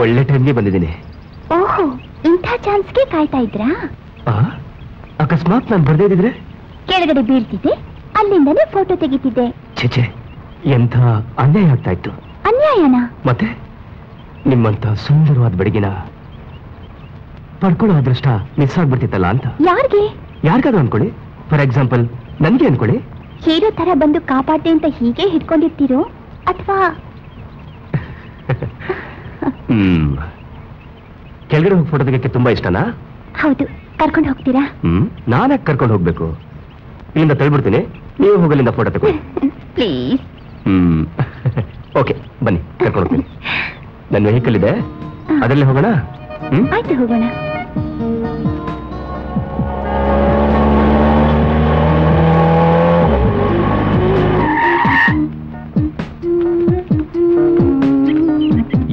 ಒಳ್ಳೆ ಟೈಮ್ಗೆ ಬಂದಿದ್ದೀನಿ. ಓಹೋ, ಇಂಥ ಚಾನ್ಸ್ಗೆ ಕಾಯ್ತಾ ಇದ್ರಾ? ಅಕಸ್ಮಾತ್ ನಾನು ಬರ್ದೇ ಇದ್ರೆ ಕೆಳಗಡೆ ಬೀಳ್ತಿದ್ದೆ, ಅಲ್ಲಿಂದನೇ ಫೋಟೋ ತೆಗಿತಿದ್ದೆ. ಛೇ, ಎಂಥ ಅನ್ಯಾಯ ಆಗ್ತಾ ಇತ್ತು. ಅನ್ಯಾಯನಾ? ಮತ್ತೆ ನಿಮ್ಮಂತ ಸುಂದರವಾದ ಬೆಡಗಿನ ಪಡ್ಕೊಳ್ಳೋ ಅದೃಷ್ಟ ಮಿಸ್ ಆಗ್ಬಿಡ್ತಿತ್ತಲ್ಲ ಅಂತ. ಯಾರಿಗೆ? ಯಾರಿಗಾದ್ರೂ ಅನ್ಕೊಳ್ಳಿ, ಫಾರ್ ಎಕ್ಸಾಂಪಲ್ ನನ್ಗೆ ಅನ್ಕೊಳ್ಳಿ. ಹೀರೋ ತರ ಬಂದು ಕಾಪಾಡ್ದೆ ಅಂತ ಹೀಗೆ ಹಿಡ್ಕೊಂಡಿರ್ತಿರೋ ಅಥವಾ ಕೆಳಗಡೆ ಹೋಗಿ ಫೋಟೋ ತೆಗಕ್ಕೆ ತುಂಬಾ ಇಷ್ಟನಾ? ಹೌದು, ಕರ್ಕೊಂಡು ಹೋಗ್ತೀರಾ? ನಾನ್ಯಾಕೆ ಕರ್ಕೊಂಡು ಹೋಗ್ಬೇಕು? ಇಲ್ಲಿಂದ ತಳ್ಬಿಡ್ತೀನಿ, ನೀವು ಹೋಗಲಿಂದ ಫೋಟೋ ತಗೊಳ್ಳಿ ಪ್ಲೀಸ್. ಓಕೆ, ಬನ್ನಿ ಕರ್ಕೊಂಡು ಹೋಗ್ತೀನಿ. ನನ್ನ ವೆಹಿಕಲ್ ಇದೆ, ಅದರಲ್ಲಿ ಹೋಗೋಣ. ಆಯ್ತು, ಹೋಗೋಣ.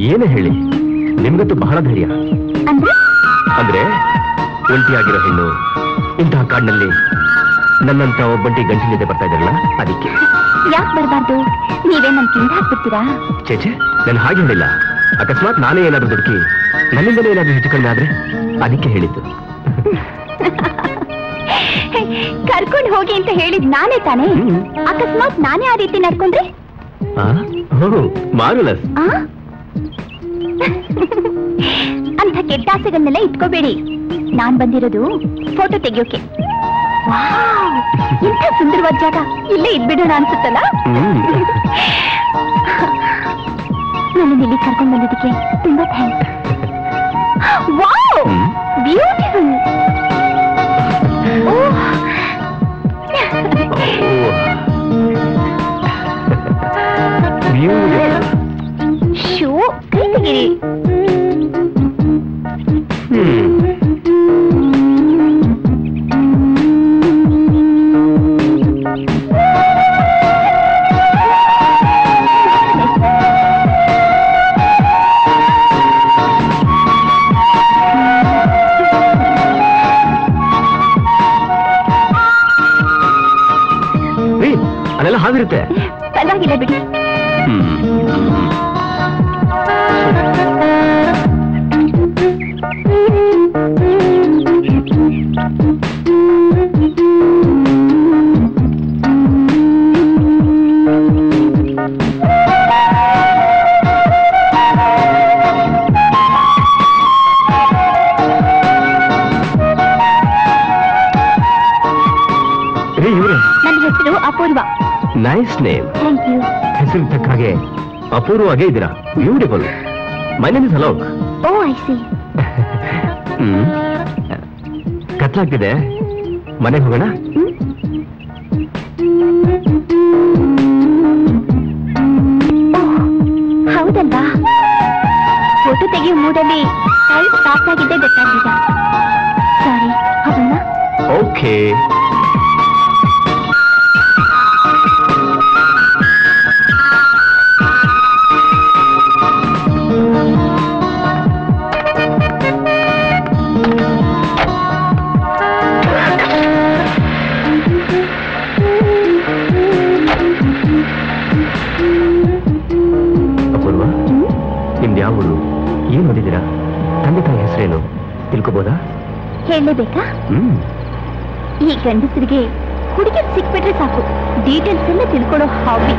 ಏನೇ ಹೇಳಿ ನಿಮ್ಗಂತೂ ಬಹಳ ಧೈರ್ಯ. ಅಂದ್ರೆ ಒಂಟಿಯಾಗಿರೋ ಹೆಣ್ಣು ಇಂತಹ ಕಾಡಿನಲ್ಲಿ ನನ್ನಂತ ಒಬ್ಬಂಟಿ ಗಂಟಿನ ಜೊತೆ ಬರ್ತಾ ಇದ್ರಲ್ಲ, ಅದಕ್ಕೆ. ಯಾಕೆ ಬರಬಾರ್ದು? ನೀವೇ ನನ್ ಕಿಂಡ ಹಾಕ್ಬಿಡ್ತೀರಾ? ಚೇಚೆ, ನಾನು ಹಾಗೆ ಹೇಳಿಲ್ಲ. ಅಕಸ್ಮಾತ್ ನಾನೇ ಏನಾದ್ರೂ ದುಡುಕಿ ನನ್ನಿಂದಲೇ ಏನಾದ್ರೂ ಹೆಚ್ಚು ಕಡಿಮೆ ಆದ್ರೆ ಅದಕ್ಕೆ ಹೇಳಿದ್ದು. ಕರ್ಕೊಂಡು ಹೋಗಿ ಅಂತ ಹೇಳಿದ್ ನಾನೇ ತಾನೇ? ಅಕಸ್ಮಾತ್ ನಾನೇ ಆ ರೀತಿ ನಡ್ಕೊಂಡ್ರೆ? ಮಾರುಲಸ್, ಅಂತ ಕೆಟ್ಟ ಆಸೆಗಳನ್ನೆಲ್ಲ ಇಟ್ಕೋಬೇಡಿ. ನಾನ್ ಬಂದಿರೋದು ಫೋಟೋ ತೆಗಿಯೋಕೆ. ಇಂಥ ಸುಂದರವಾದ ಜಾಗ ಇಲ್ಲೇ ಇದ್ಬಿಡೋಣ ಅನ್ಸುತ್ತಲ್ಲ. ನಾನು ಇಲ್ಲಿ ಕರ್ಕೊಂಡು ಬಂದಿದ್ದಕ್ಕೆ ತುಂಬಾ ಥ್ಯಾಂಕ್ಸ್. Wow, beautiful. ಶೋ ಕೈತಗಿರಿ. ಹಾಗಿರುತ್ತೆ, ಪರವಾಗಿಲ್ಲ ಬಿಡಿ. ನನ್ನ ಹೆಸರು Apoorva. Nice name. Thank you. ಹೆಸರು ತಕ್ಕ ಹಾಗೆ ಅಪೂರ್ವವಾಗೇ ಇದ್ದೀರಾ. Beautiful. My name is Alok. Oh, I see. ಕತ್ಲಾಗ್ತಿದೆ, ಮನೆಗೆ ಹೋಗೋಣ. ಹೌದಲ್ವಾ? ಫೋಟೋ ತೆಗೆಯೋ ಮೂಡಲ್ಲಿ ಟೈಪ್ ಪಾಸ್ ಆಗಿದ್ದೆ ಗೊತ್ತಾಗಿಲ್ಲ. ಸಾರಿ, ಹೋಗೋಣ. ಓಕೆ. ಏನ್ ಓದಿದ್ದೀರಾ? ತಂದೆ ತಾಯಿ ಹೆಸರೇನು ತಿಳ್ಕೊಬೋದಾ? ಹೇಳಲೇಬೇಕಾ? ಈ ಗಂಡಸರಿಗೆ ಹುಡುಗಿ ಸಿಕ್ಬಿಟ್ರೆ ಸಾಕು, ಡೀಟೇಲ್ಸ್ ಎಲ್ಲ ತಿಳ್ಕೊಳ್ಳೋ ಹಾಬಿ.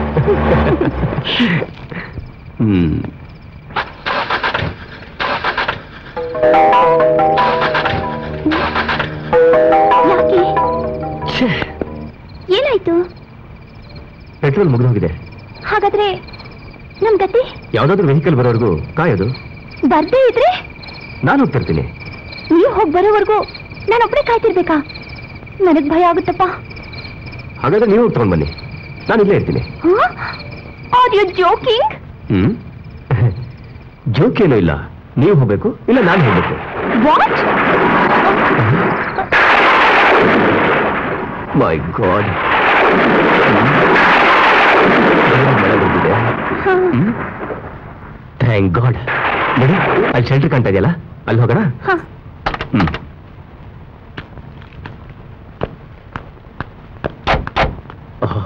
ಯಾಕೆ? ಏನಾಯ್ತು? ಪೆಟ್ರೋಲ್ ಮುಗಿದು ಹೋಗಿದೆ. ಹಾಗಾದ್ರೆ ನಮ್ ಗತಿ? ಯಾವ್ದಾದ್ರು ವೆಹಿಕಲ್ ಬರೋವರೆಗೂ ಕಾಯೋದು. ಬರ್ದೇ ಇದ್ರೆ ನಾನು ಹೋಗ್ತಿರ್ತೀನಿ. ನೀವು ಹೋಗಿ ಬರೋವರೆಗೂ ನಾನು ಒಬ್ಬರೇ ಕಾಯ್ತಿರ್ಬೇಕಾ? ನನಗ್ ಭಯ ಆಗುತ್ತಪ್ಪ. ಹಾಗಾದ್ರೆ ನೀವು ತಗೊಂಡ್ ಬನ್ನಿ, ನಾನು ಇಲ್ಲೇ ಇರ್ತೀನಿ. Are you joking? ಜೋಕ್ ಏನೂ ಇಲ್ಲ. ನೀವು ಹೋಗ್ಬೇಕು, ಇಲ್ಲ ನಾನು ಹೋಗ್ಬೇಕು. My god, thank god. ನೋಡಿ, ಅಲ್ಲಿ ಶೆಲ್ಟರ್ ಕಾಣ್ತಾ ಇದೆಯಲ್ಲ, ಅಲ್ಲಿ ಹೋಗೋಣ. ಓಹ್,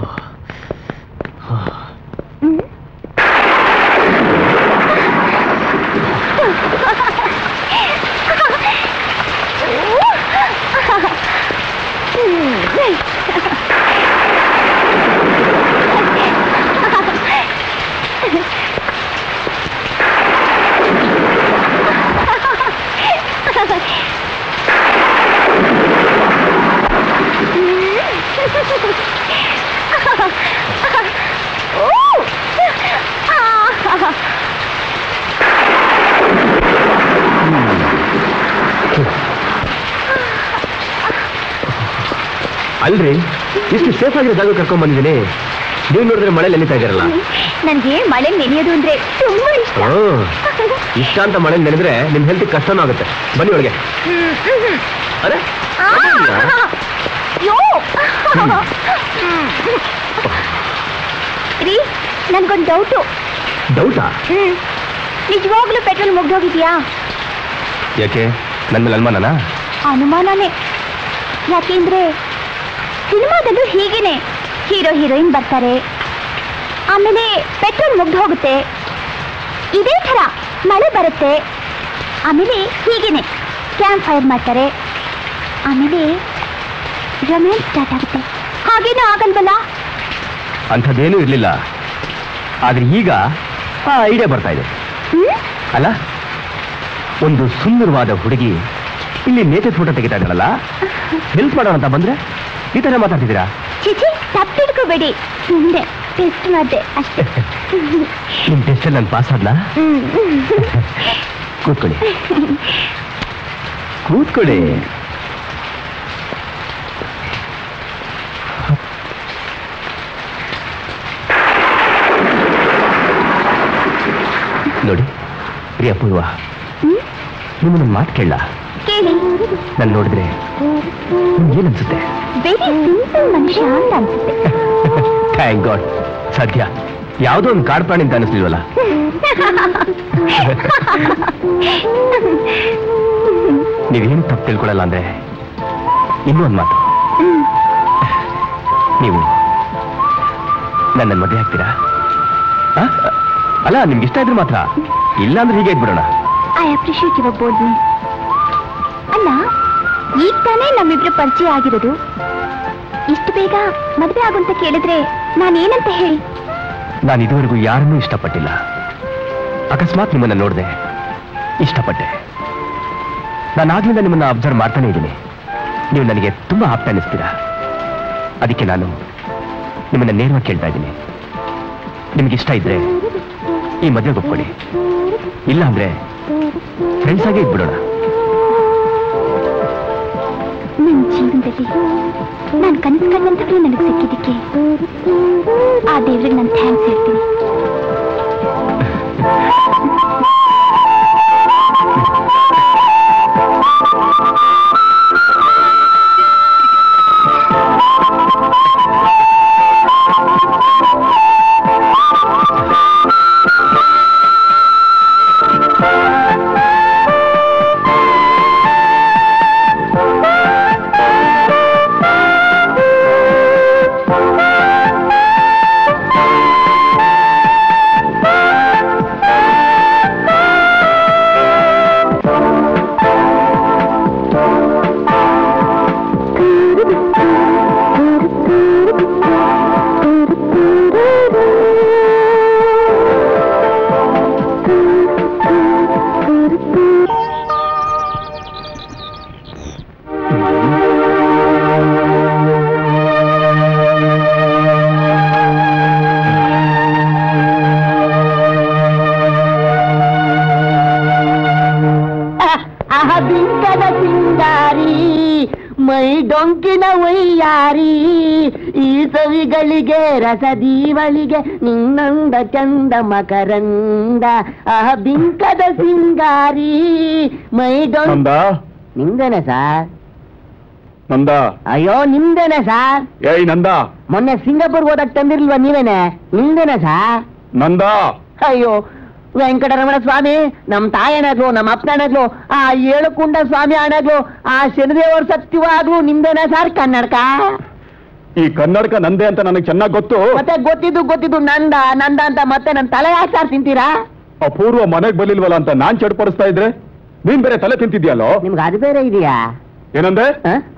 ಅಲ್ರಿ ಇಷ್ಟು ಸೇಫ್ ಆಗಿರೋ ಜಾಗ ಕರ್ಕೊಂಡ್ ಬಂದಿದ್ದೀನಿ. ನೀವು ನೋಡಿದ್ರೆ ಮಳೆ ನೆನೀತಾ ಇದಾರಲ್ಲ, ನನಗೆ ಮಳೆ ನೆನೆಯೋದು ಅಂದ್ರೆ ತುಂಬಾ ಇಷ್ಟ. ಇಷ್ಟ ಅಂತ ಮಳೆ ನೆನೆದ್ರೆ ನಿಮ್ ಹೆಲ್ತ್ ಕಷ್ಟನೂ ಆಗುತ್ತೆ. ಬನ್ನಿ ಒಳಗೆ. ಅರೆ ರೀ, ನನ್ಗೊಂದು ಡೌಟು. ಡೌಟಾ? ನಿಜವಾಗ್ಲೂ ಪೆಟ್ರೋಲ್ ಮುಗ್ದೋಗಿದ್ಯಾ? ಯಾಕೆ ನನ್ನ ಮೇಲೆ ಅನುಮಾನನಾ? ಅನುಮಾನನೇ. ಯಾಕೆಂದ್ರೆ ಸಿನಿಮಾದಲ್ಲೂ ಹೀಗೇನೆ ಹೀರೋ ಹೀರೋಯಿನ್ ಬರ್ತಾರೆ, ಆಮೇಲೆ ಪೆಟ್ರೋಲ್ ಮುಗ್ದು ಹೋಗುತ್ತೆ, ಇದೇ ಥರ ಮಳೆ ಬರುತ್ತೆ, ಆಮೇಲೆ ಹೀಗೇನೆ ಕ್ಯಾಂಪ್ ಫೈರ್ ಮಾಡ್ತಾರೆ, ಆಮೇಲೆ ರೊಮ್ಯಾನ್ಸ್ ಸ್ಟಾರ್ಟ್ ಆಗುತ್ತೆ. ಹಾಗೇನೂ ಆಗಲ್ವಲ್ಲ? ಅಂಥದ್ದೇನೂ ಇರಲಿಲ್ಲ, ಆದ್ರೆ ಈಗ ಆ ಐಡಿಯಾ ಬರ್ತಾ ಇದೆ ಅಲ್ಲ. ಒಂದು ಸುಂದರವಾದ ಹುಡುಗಿ ಇಲ್ಲಿ ನೇತೆ ಫೋಟೋ ತೆಗಿತಾ ಇದ್ದಾರಲ್ಲ, ಹೆಲ್ಪ್ ಮಾಡೋಣ ಅಂತ ಬಂದ್ರೆ ಈ ತರ ಮಾತಾಡ್ತಿದ್ದೀರಾ? ಚಿಚಿ, ತಪ್ಪಿಡ್ಕೋಬೇಡಿ, ಸುಮ್ಮನೆ ಟೆಸ್ಟ್ ಮಾಡಿದೆ ಅಷ್ಟೇ. ನಿಮ್ಮ ಟೆಸ್ಟಲ್ಲಿ ನಾನು ಪಾಸ್ ಆದ್ಲಾ? ಕೂತ್ಕೊಳ್ಳಿ ಕೂತ್ಕೊಳ್ಳಿ. ನೋಡಿ ಪ್ರಿಯ ಪೂರ್ವ, ನಿಮ್ಮನ್ನ ಮಾತು ಕೇಳ. ನಾನು ನೋಡಿದ್ರೆ ಏನ್ ಅನ್ಸುತ್ತೆ? ಥ್ಯಾಂಕ್ ಗಾಡ್, ಸದ್ಯ ಯಾವುದೋ ಒಂದು ಕಾಡು ಪ್ರಾಣಿ ಅಂತ ಅನಿಸ್ಲಿಲ್ವಲ್ಲ. ನೀವೇನು ತಪ್ಪು ತಿಳ್ಕೊಳಲ್ಲ ಅಂದ್ರೆ ಇನ್ನೂ ಒಂದು ಮಾತು, ನೀವು ನನ್ನ ಮದುವೆ ಆಗ್ತೀರಾ? ಅಲ್ಲ, ನಿಮ್ಗೆ ಇಷ್ಟ ಇದ್ರೆ ಮಾತ್ರ, ಇಲ್ಲ ಅಂದ್ರೆ ಹೀಗೆ ಇದ್ಬಿಡೋಣ. I appreciate your boldness. ಅಲ್ಲ, ಈಗ ತಾನೇ ನಮ್ಮಿಬ್ರು ಪರಿಚಯ ಆಗಿರೋದು, ಇಷ್ಟು ಬೇಗ ಮದುವೆ ಆಗುವಂತ ಕೇಳಿದ್ರೆ ನಾನೇನಂತ ಹೇಳಿ? ನಾನು ಇದುವರೆಗೂ ಯಾರನ್ನೂ ಇಷ್ಟಪಟ್ಟಿಲ್ಲ. ಅಕಸ್ಮಾತ್ ನಿಮ್ಮನ್ನ ನೋಡಿದೆ, ಇಷ್ಟಪಟ್ಟೆ. ನಾನಾಗ್ಲಿಂದ ನಿಮ್ಮನ್ನ ಅಬ್ಸರ್ವ್ ಮಾಡ್ತಾನೆ ಇದ್ದೀನಿ. ನೀವು ನನಗೆ ತುಂಬಾ ಆಪ್ತ ಅನ್ನಿಸ್ತೀರಾ, ಅದಕ್ಕೆ ನಾನು ನಿಮ್ಮನ್ನ ನೇರವಾಗಿ ಕೇಳ್ತಾ ಇದ್ದೀನಿ. ನಿಮ್ಗಿಷ್ಟ ಇದ್ರೆ ಈ ಮದುವೆಗೆ ಒಪ್ಕೊಳ್ಳಿ, ಇಲ್ಲ ಅಂದ್ರೆ ಫ್ರೆಂಡ್ಸ್ ಆಗಿ ಇದ್ಬಿಡೋಣ. ನನ್ನ ಜೀವನದಲ್ಲಿ ನಾನು ಕನಸು ಕಂಡಂತವ್ರು ನನಗೆ ಸಿಕ್ಕಿದ್ದಕ್ಕೆ ಆ ದೇವರಿಗೆ ನಾನು ಥ್ಯಾಂಕ್ಸ್ ಹೇಳ್ತೀನಿ. ರಸದೀವಳಿಗೆ ನಿನ್ನಂದ ಚಂದ ಮಕರಂದ ಅಹ ಬಿಂಕದ ಸಿಂಗಾರಿ ಮೈದೊಂದ ನಿಂದೇನೆ ಸಾರ್. ನಂದ? ಅಯ್ಯೋ ನಿಮ್ದೇನೆ ಸಾರ್. ಏಯ್ ನಂದ, ಮೊನ್ನೆ ಸಿಂಗಾಪುರ್ ಹೋದಾಗ ತಂದಿರ್ಲ್ವಾ ನೀವೇನೆ? ನಿಂದೇನೆ ಸಾರ್. ನಂದ? ಅಯ್ಯೋ ವೆಂಕಟರಮಣ ಸ್ವಾಮಿ, ನಮ್ ತಾಯನಾದ್ಲು, ನಮ್ಮ ಅಪ್ಪನಾದ್ಲು, ಆ ಏಳುಕುಂಡ ಸ್ವಾಮಿ ಆನಾದ್ಲು, ಆ ಶನಿದೇವರ ಸತ್ಯವಾದ್ಲು ನಿಮ್ದೇನೆ ಸಾರ್ ಕನ್ನಡಕ? ಈ ಕನ್ನಡಕ ನಂದೆ ಅಂತ ನನಗೆ ಚೆನ್ನಾಗಿ ಗೊತ್ತು. ಮತ್ತೆ ಗೊತ್ತಿದ್ದು ಗೊತ್ತಿದ್ದು ನಂದ ನಂದ ಅಂತ ಮತ್ತೆ ನನ್ನ ತಲೆ ಹಾಕ್ತಾರ್ ತಿಂತೀರಾ? ಅಪೂರ್ವ ಮನೆಗೆ ಬರ್ಲಿಲ್ವಲ್ಲ ಅಂತ ನಾನ್ ಚಡ್ಪಡಿಸ್ತಾ ಇದ್ರೆ ನೀನ್ ಬೇರೆ ತಲೆ ತಿಂತಿದ್ಯಲ್ಲೋ. ನಿಮ್ಗೆ ಅದು ಬೇರೆ ಇದೆಯಾ? ಏನಂದ್ರೆ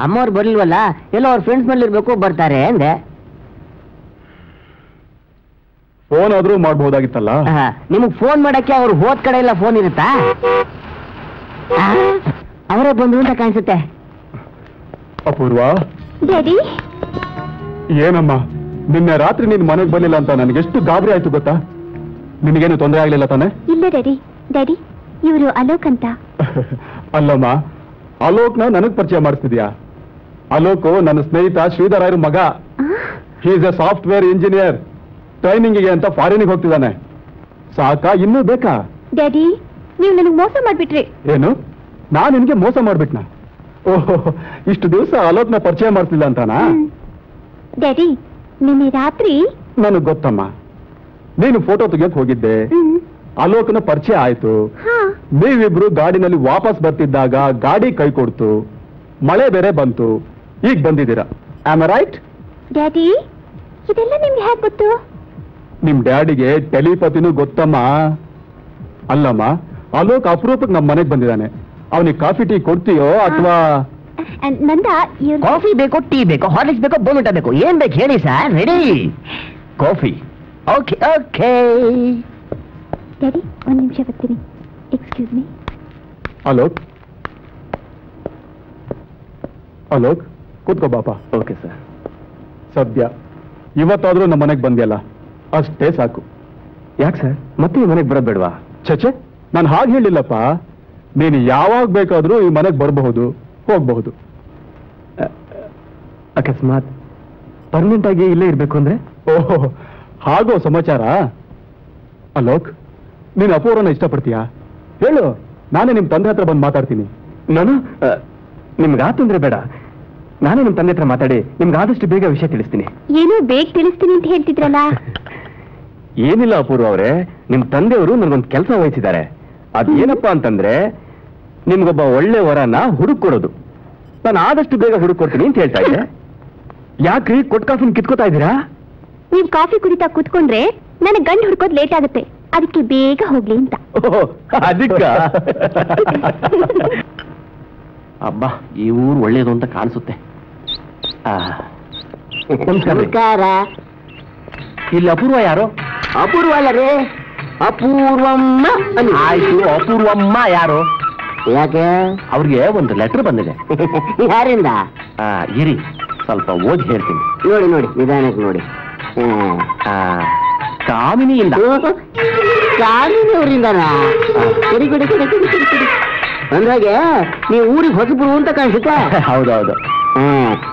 ಅಮ್ಮ ಅವ್ರು ಬರ್ಲಿಲ್ವಲ್ಲ, ಎಲ್ಲೋ ಅವ್ರ ಫ್ರೆಂಡ್ಸ್ ಮೇಲೆ ಇರ್ಬೇಕು, ಬರ್ತಾರೆ ಅಂದೆ. ಫೋನ್ ಆದ್ರೂ ಮಾಡಬಹುದಾಗಿತ್ತಲ್ಲ. ನಿಮಗ್ ಫೋನ್ ಮಾಡಕ್ಕೆ ಅವ್ರು ಹೋದ್ ಕಡೆ ಎಲ್ಲ ಫೋನ್ ಇರುತ್ತಾ? ಅವರೇ ಬಂದ್ರು ಅಂತ ಕಾಣಿಸುತ್ತೆ. ಅಪೂರ್ವ ಏನಮ್ಮ, ನಿನ್ನೆ ರಾತ್ರಿ ನೀನ್ ಮನೆಗೆ ಬರಲಿಲ್ಲ ಅಂತ ನನಗೆಷ್ಟು ಗಾಬರಿ ಆಯ್ತು ಗೊತ್ತಾ? ನಿನಗೇನು ತೊಂದರೆ ಆಗ್ಲಿಲ್ಲ ತಾನೆ? ಇಲ್ಲ ಡ್ಯಾಡಿ. ಡ್ಯಾಡಿ, ಇವರು ಅಲೋಕ್ ಅಂತ. ಅಲ್ಲಮ್ಮ, ಅಲೋಕ್ನ ನನಗ್ ಪರಿಚಯ ಮಾಡ್ತಿದ್ಯಾ? ಅಲೋಕು ನನ್ನ ಸ್ನೇಹಿತ ಶ್ರೀಧರ ಇರೋ ಮಗ he is a software engineer training ಗೆ ಅಂತ ಫಾರಿನ್ ಗೆ ಹೋಗ್ತಿದ್ದಾನೆ ಸಾಕಾ ಇನ್ನೂ ಬೇಕಾ ಡ್ಯಾಡಿ ನೀವು ನನಗೆ ಮೋಸ ಮಾಡಿಬಿಟ್ರಿ ಏನು ನಾನು ನಿಮಗೆ ಮೋಸ ಮಾಡಿಬಿಟ್ನಾ ಓಹೋ ಇಷ್ಟು ದಿವಸ ಅಲೋಕನ ಪರಿಚಯ ಮಾಡ್ತಿಲ್ಲ ಅಂತಾನಾ ಡ್ಯಾಡಿ ನಿನ್ನೆ ರಾತ್ರಿ ನನಗೆ ಗೊತ್ತಮ್ಮ ನೀನು ಫೋಟೋ ತೆಗೆಯೋಕೆ ಹೋಗಿದ್ದೆ ಅಲೋಕನ ಪರಿಚಯ ಆಯ್ತು ನೀವಿಬ್ರು ಗಾಡಿನಲ್ಲಿ ವಾಪಸ್ ಬರ್ತಿದ್ದಾಗ ಗಾಡಿ ಕೈ ಕೊಡ್ತು ಮಳೆ ಬೇರೆ ಬಂತು ಈಗ ಬಂದಿದ್ದೀರಾ ಆಮ್ ಐ ರೈಟ್ ಡ್ಯಾಡಿ ಇದೆಲ್ಲ ನಿಮ್ಗೆ ಹೇಗೆ ಗೊತ್ತು ನಿಮ್ ಡ್ಯಾಡಿಗೆ ಟೆಲಿಪತಿನೂ ಗೊತ್ತಮ್ಮ ಅಲ್ಲಮ್ಮ ಅಲೋಕ್ ಅಪರೂಪಕ್ಕೆ ನಮ್ಮ ಮನೆಗೆ ಬಂದಿದ್ದಾನೆ ಅವನಿಗೆ ಕಾಫಿ ಟೀ ಕೊಡ್ತೀಯೋ ಅಥವಾ ಕಾಫಿ ಬೇಕೋ ಟೀ ಬೇಕೋ ಹಾರ್ಲಿಕ್ಸ್ ಬೇಕೋ ಬೋರ್ಮಿಟಾ ಬೇಕೋ ಏನ್ ಬೇಕು ಹೇಳಿ sir ready coffee okay okay daddy ಒಂದು ನಿಮಿಷ ಬರ್ತೀನಿ ಎಕ್ಸ್ಕ್ಯೂಸ್ ಮೀ ಅಲೋಕ್ ಅಲೋಕ್ ಕೂತ್ಕೋ ಬಾಪಾ ಓಕೆ ಸರ್ ಸದ್ಯ ಇವತ್ತಾದ್ರೂ ನಮ್ಮ ಮನೆಗೆ ಬಂದಿಲ್ಲ ಅಷ್ಟೇ ಸಾಕು ಯಾಕೆ ಸರ್ ಮತ್ತೆ ಈ ಮನೆಗೆ ಬರೋದು ಬೇಡವಾ ಚಚೆ ನಾನು ಹಾಗೆ ಹೇಳಿಲ್ಲಪ್ಪ ನೀನು ಯಾವಾಗ ಬೇಕಾದರೂ ಈ ಮನೆಗೆ ಬರಬಹುದು ಹೋಗಬಹುದು ಅಕಸ್ಮಾತ್ ಪರ್ಮನೆಂಟ್ ಆಗಿ ಇಲ್ಲೇ ಇರಬೇಕು ಅಂದ್ರೆ ಓಹೋ ಹಾಗೋ ಸಮಾಚಾರ ಅಲೋಕ್ ನೀನು ಅಪೂರ್ವನ ಇಷ್ಟಪಡ್ತೀಯಾ ಹೇಳು ನಾನೇ ನಿಮ್ಮ ತಂದೆ ಹತ್ರ ಬಂದು ಮಾತಾಡ್ತೀನಿ ನಾನು ನಿಮ್ಗೆ ಆ ತೊಂದರೆ ಬೇಡ ನಾನೇ ನಿಮ್ಮ ತಂದೆ ಹತ್ರ ಮಾತಾಡಿ ನಿಮ್ಗೆ ಆದಷ್ಟು ಬೇಗ ವಿಷಯ ತಿಳಿಸ್ತೀನಿ ಏನೋ ಬೇಗ ತಿಳಿಸ್ತೀನಿ ಅಂತ ಹೇಳ್ತಿದ್ರಲ್ಲ ಏನಿಲ್ಲ ಅಪೂರ್ವ ಅವರೇ ನಿಮ್ಮ ತಂದೆಯವರು ನನಗೊಂದು ಕೆಲಸ ವಹಿಸಿದ್ದಾರೆ ಅದೇನಪ್ಪಾ ಅಂತಂದ್ರೆ ನಿಮ್ಗೊಬ್ಬ ಒಳ್ಳೆ ವರನ ಹುಡುಕೊಡೋದು ನಾನು ಆದಷ್ಟು ಬೇಗ ಹುಡುಕೊಡ್ತೀನಿ ಅಂತ ಹೇಳ್ತಾ ಇದ್ದೆ ಯಾಕ್ರಿ ಕೊಟ್ಟು ಕಾಫಿನ ಕಿತ್ಕೋತಾ ಇದ್ದೀರಾ ನೀವು ಕಾಫಿ ಕುಡಿತಾ ಕೂತ್ಕೊಂಡ್ರೆ ನನಗೆ ಗಂಡು ಹುಡ್ಕೋದು ಲೇಟ್ ಆಗುತ್ತೆ ಅದಕ್ಕೆ ಬೇಗ ಹೋಗ್ಲಿ ಅಂತ ಅಬ್ಬ ಈ ಊರು ಒಳ್ಳೇದು ಅಂತ ಕಾಣಿಸುತ್ತೆ ಇಲ್ಲಿ ಅಪೂರ್ವ ಯಾರು ಅಪೂರ್ವ ಅಲ್ಲರೇ ಅಪೂರ್ವಮ್ಮ ಆಯ್ತು ಅಪೂರ್ವಮ್ಮ ಯಾರು ಯಾಕೆ ಅವ್ರಿಗೆ ಒಂದು ಲೆಟರ್ ಬಂದಿದೆ ಯಾರಿಂದ ಇರಿ ಸ್ವಲ್ಪ ಓದಿ ಹೇಳ್ತೀನಿ ನೋಡಿ ನೋಡಿ ನಿಧಾನಕ್ಕೆ ನೋಡಿ ಕಾಮಿನಿಯಿಂದ ಕಾಮಿನಿ ಅವರಿಂದಾನ ಸರಿ ಬಿಡಿ ಅಂದಾಗೆ ನೀವು ಊರಿಗೆ ಹೊಸಬರು ಅಂತ ಕಾಣಿಸುತ್ತಾ ಹೌದೌದು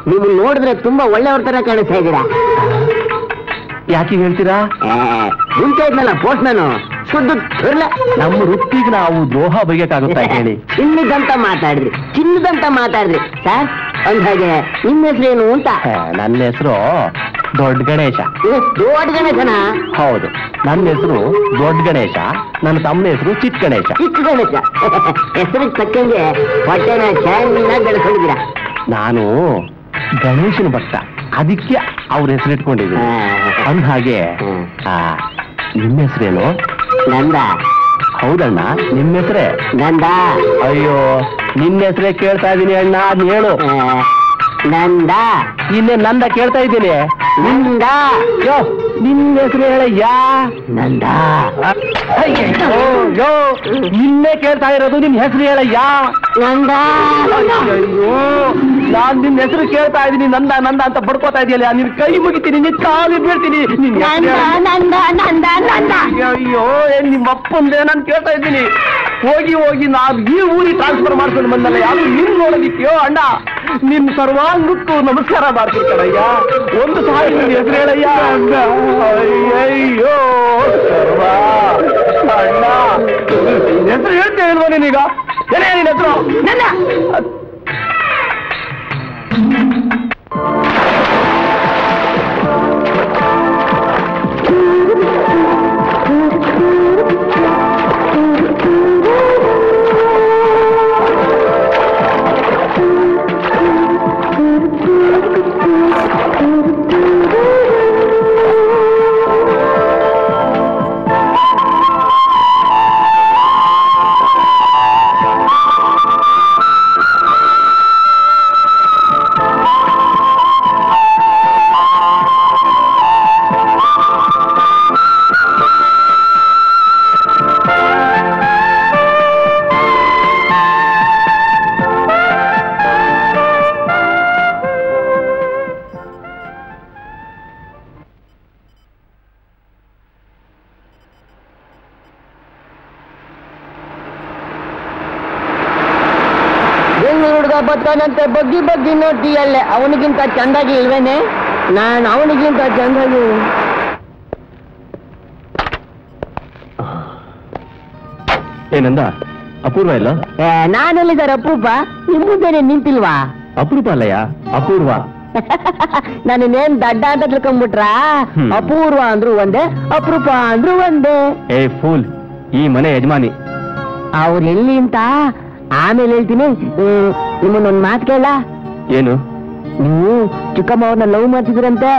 ನೀವು ನೋಡಿದ್ರೆ ತುಂಬಾ ಒಳ್ಳೆಯವ್ರ ತರ ಕಾಣಿಸ್ತಾ ಇದ್ದೀರಾ ಯಾಕೆ ಹೇಳ್ತೀರಾ ಮುಂಚೆ ಇದ್ನಲ್ಲ ಪೋಸ್ಟ್ ನಾನು ಶುದ್ಧ ನಮ್ಮ ವೃತ್ತಿಗೆ ನಾವು ದ್ರೋಹ ಬಗೆಯಕಾಗುತ್ತಾ ಹೇಳಿ ಚಿನ್ನದಂತ ಮಾತಾಡಿದ್ರಿ ಚಿನ್ನದಂತ ಮಾತಾಡಿದ್ರಿ ಸರ್ ಅಂದಾಗೆ ನಿಮ್ಮ ಹೆಸರು ಏನು ಅಂತ ನನ್ನ ಹೆಸರು ದೊಡ್ಡ ಗಣೇಶ ದೊಡ್ಡ ಗಣೇಶನ ಹೌದು ನನ್ನ ಹೆಸರು ದೊಡ್ಡ ಗಣೇಶ ನನ್ನ ತಮ್ಮನ ಹೆಸರು ಚಿಕ್ಕ ಗಣೇಶ ಚಿಕ್ಕ ಗಣೇಶ ಹೆಸರಿಗೆ ತಕ್ಕಂಗೆ ಹೊಟ್ಟೆನ ಚೆನ್ನಾಗಿ ಬೆಳೆಸ್ಕೊಂಡಿದ್ದೀರಾ ನಾನು ಗಣೇಶನ ಭಕ್ತ ಅದಕ್ಕೆ ಅವ್ರ ಹೆಸರು ಇಟ್ಕೊಂಡಿದ್ದೀನಿ ಅಂದ ಹಾಗೆ ನಿಮ್ಮ ಹೆಸರೇನು ನಂದ ಹೌದಣ್ಣ ನಿಮ್ಮ ಹೆಸರೇ ನಂದ ಅಯ್ಯೋ ನಿನ್ನ ಹೆಸರೇ ಕೇಳ್ತಾ ಇದ್ದೀನಿ ಅಣ್ಣ ಅದ್ ಹೇಳು ನಂದ ಇನ್ನೇ ನಂದ ಕೇಳ್ತಾ ಇದ್ದೀನಿ ನಂದ ಯೋ ನಿನ್ನ ಹೆಸರು ಹೇಳಯ್ಯ ನಂದ ಯೋ ನಿನ್ನೆ ಕೇಳ್ತಾ ಇರೋದು ನಿನ್ನ ಹೆಸರು ಹೇಳಯ್ಯ ನಂದ ಅಯ್ಯೋ ನಾನ್ ನಿನ್ನ ಹೆಸರು ಕೇಳ್ತಾ ಇದ್ದೀನಿ ನಂದ ನಂದ ಅಂತ ಬಡ್ಕೋತಾ ಇದೆಯಲ್ಲ ನಿನ್ನ ಕೈ ಮುಗಿತೀನಿ ನಿನ್ನ ಕಾಲು ಬೀಳ್ತೀನಿ ಅಯ್ಯೋ ನಿಮ್ಮಪ್ಪಂದೇ ನಾನು ಕೇಳ್ತಾ ಇದ್ದೀನಿ ಹೋಗಿ ಹೋಗಿ ನಾವು ಈ ಊರಿಗೆ ಟ್ರಾನ್ಸ್ಫರ್ ಮಾಡ್ಕೊಂಡು ಬಂದಲ್ಲ ಯಾರು ನಿನ್ ನೋಡೋದಿಕ್ಕೆಯೋ ಅಣ್ಣ ನಿನ್ ಸರ್ವಾಂಗಕ್ಕೂ ನಮಸ್ಕಾರ ಮಾಡ್ತಿರ್ತಾರಯ್ಯ ಒಂದು ಸಾರಿ ನಿನ್ನ ಹೆಸರು ಹೇಳಯ್ಯ ಅಯ್ಯಯ್ಯೋ ಸರ್ವಾ ಅಣ್ಣ ಹೆಸರು ಹೇಳ್ತೇವೆ ಇಲ್ವಾ ನೀನೀಗ ಏನೇ ನಿನ್ನ ಹೆಸರು ನನ್ನ ಬರ್ತಾನಂತೆ ಬಗ್ಗಿ ಬಗ್ಗಿ ನೋಡ್ತೀಯಲ್ಲೇ, ಅವನಿಗಿಂತ ಚಂದಾಗಿ ಇಲ್ವೇನೆ? ನಾನು ಅವನಿಗಿಂತ ಚಂದಾಗಿ. ಏನಂದ ಅಪೂರ್ವ ಇಲ್ಲ? ನಾನೆಲ್ಲಿದ್ದಾರೆ ಅಪೂರ್ವ? ನಿಮ್ ಮುಂದೆನೆ ನಿಂತಿಲ್ವಾ? ಅಪೂರ್ವ ಅಲ್ಲಯ್ಯ, ಅಪೂರ್ವ. ನಾನೇನ್ ದಡ್ಡ ಅಂತ ತಿಳ್ಕೊಂಡ್ಬಿಟ್ರಾ? ಅಪೂರ್ವ ಅಂದ್ರು ಒಂದೇ, ಅಪರೂಪ ಅಂದ್ರು ಒಂದೇ. ಏ ಫೂಲ್, ಈ ಮನೆ ಯಜಮಾನಿ ಅವ್ರು ಎಲ್ಲಿ ಅಂತ ಆಮೇಲೆ ಹೇಳ್ತೀನಿ. ನಿಮ್ಮನ್ನೊಂದ್ ಮಾತು ಕೇಳ. ಏನು? ನೀವು ಚಿಕ್ಕಮ್ಮ ಅವ್ರನ್ನ ಲವ್ ಮಾಡ್ತಿದ್ರಂತೆ?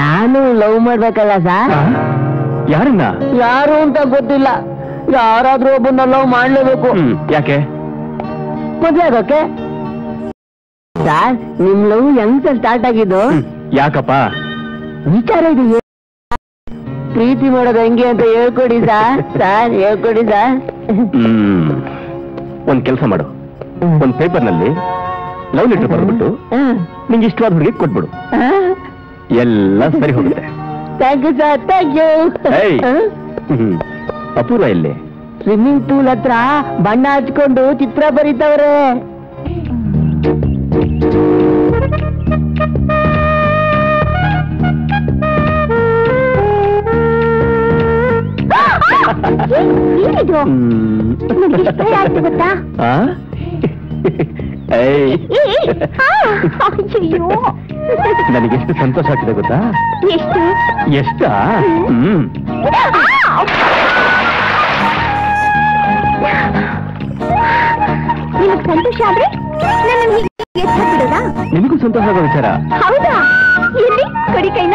ನಾನು ಲವ್ ಮಾಡ್ಬೇಕಲ್ಲ ಸರ್. ಯಾರನ್ನ? ಯಾರು ಅಂತ ಗೊತ್ತಿಲ್ಲ, ಯಾರಾದ್ರೂ ಒಬ್ಬನ್ನ ಲವ್ ಮಾಡ್ಲೇಬೇಕು. ಯಾಕೆ? ಮದುವೆ ಆಗೋಕೆ ಸರ್. ನಿಮ್ ಲವ್ ಹೆಂಗ್ ಸರ್ ಸ್ಟಾರ್ಟ್ ಆಗಿದ್ದು? ಯಾಕಪ್ಪ ವಿಚಾರ ಇದೆಯಾ? ಪ್ರೀತಿ ಮಾಡೋದು ಹೆಂಗೆ ಅಂತ ಹೇಳ್ಕೊಡಿ ಸರ್. ಸರ್ ಹೇಳ್ಕೊಡಿ ಸರ್. ಒಂದ್ ಕೆಲಸ ಮಾಡು, ಒಂದ್ ಪೇಪರ್ ನಲ್ಲಿ ಲವ್ ಲೆಟರ್ ಬರ್ಬಿಟ್ಟು ನಿಂಗೆ ಇಷ್ಟವಾದ ಹುಡುಗಿ ಕೊಟ್ಬಿಡು, ಎಲ್ಲ ಸರಿ ಹೋಗುತ್ತೆ. ಅಪೂರ್ವ ಇಲ್ಲಿ ಸ್ವಿಮ್ಮಿಂಗ್ ಪೂಲ್ ಹತ್ರ ಬಣ್ಣ ಹಚ್ಕೊಂಡು ಚಿತ್ರ ಬರೀತವ್ರೆ. ಗೊತ್ತಾ? ನನಗೆಷ್ಟು ಸಂತೋಷ ಆಗ್ತದೆ ಗೊತ್ತಾ? ಎಷ್ಟ? ನಿಮಗ್ ಸಂತೋಷ ಆದ್ರೆ ನಿಮಗೂ ಸಂತೋಷ ಆಗೋ ವಿಚಾರ. ಹೌದಾ? ಎಲ್ಲಿ? ಕಡಿ ಕೈನ.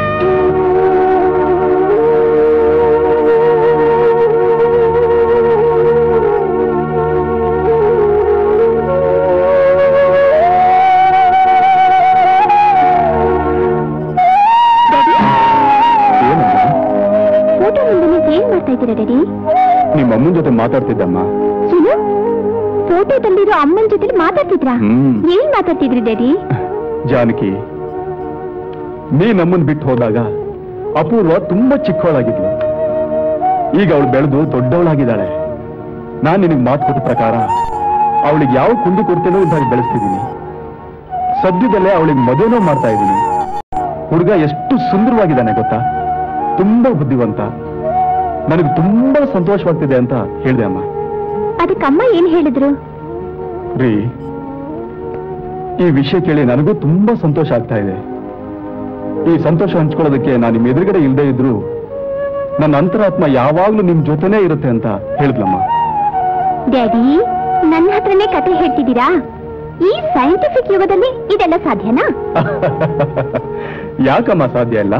ನಿಮ್ಮ ಅಮ್ಮನ ಜೊತೆ ಮಾತಾಡ್ತಿದ್ದಮ್ಮ. ಫೋಟೋದಲ್ಲಿರೋ ಅಮ್ಮನ ಜೊತೆ ಮಾತಾಡ್ತಿದ್ರಾ? ಏನ್ ಮಾತಾಡ್ತಿದ್ರಿ ಡ್ಯಾಡಿ? ಜಾನಕಿ, ನೀ ನಮ್ಮನ್ ಬಿಟ್ಟು ಹೋದಾಗ ಅಪೂರ್ವ ತುಂಬಾ ಚಿಕ್ಕವಳಾಗಿದ್ಲು. ಈಗ ಅವಳು ಬೆಳೆದು ದೊಡ್ಡವಳಾಗಿದ್ದಾಳೆ. ನಾನ್ ನಿನಗೆ ಮಾತು ಕೊಟ್ಟ ಪ್ರಕಾರ ಅವಳಿಗೆ ಯಾವ ಕುಂದು ಕೊಡ್ತೇನೋ ಇದ್ದಾಗ ಬೆಳೆಸ್ತಿದ್ದೀನಿ. ಸದ್ಯದಲ್ಲೇ ಅವಳಿಗೆ ಮದುವೆನೋ ಮಾಡ್ತಾ ಇದ್ದೀನಿ. ಹುಡುಗ ಎಷ್ಟು ಸುಂದರವಾಗಿದ್ದಾನೆ ಗೊತ್ತಾ, ತುಂಬಾ ಬುದ್ಧಿವಂತ. ನನಗೆ ತುಂಬಾ ಸಂತೋಷವಾಗ್ತಿದೆ ಅಂತ ಹೇಳಿದೆ ಅಮ್ಮ. ಅದಕ್ಕಮ್ಮ ಏನ್ ಹೇಳಿದ್ರು? ರೀ, ಈ ವಿಷಯ ಕೇಳಿ ನನಗೂ ತುಂಬಾ ಸಂತೋಷ ಆಗ್ತಾ ಇದೆ. ಈ ಸಂತೋಷ ಹಂಚ್ಕೊಳ್ಳೋದಕ್ಕೆ ನಾನು ನಿಮ್ಮ ಎದುರುಗಡೆ ಇಲ್ಲದೆ ಇದ್ರು ನನ್ನ ಅಂತರಾತ್ಮ ಯಾವಾಗ್ಲೂ ನಿಮ್ ಜೊತೆನೇ ಇರುತ್ತೆ ಅಂತ ಹೇಳಿದ್ಲಮ್ಮ. ಡ್ಯಾಡಿ, ನನ್ನ ಹತ್ರನೇ ಕತೆ ಹೇಳ್ತಿದ್ದೀರಾ? ಈ ಸೈಂಟಿಫಿಕ್ ಯುಗದಲ್ಲಿ ಇದೆಲ್ಲ ಸಾಧ್ಯನಾ? ಯಾಕಮ್ಮ ಸಾಧ್ಯ ಇಲ್ಲ?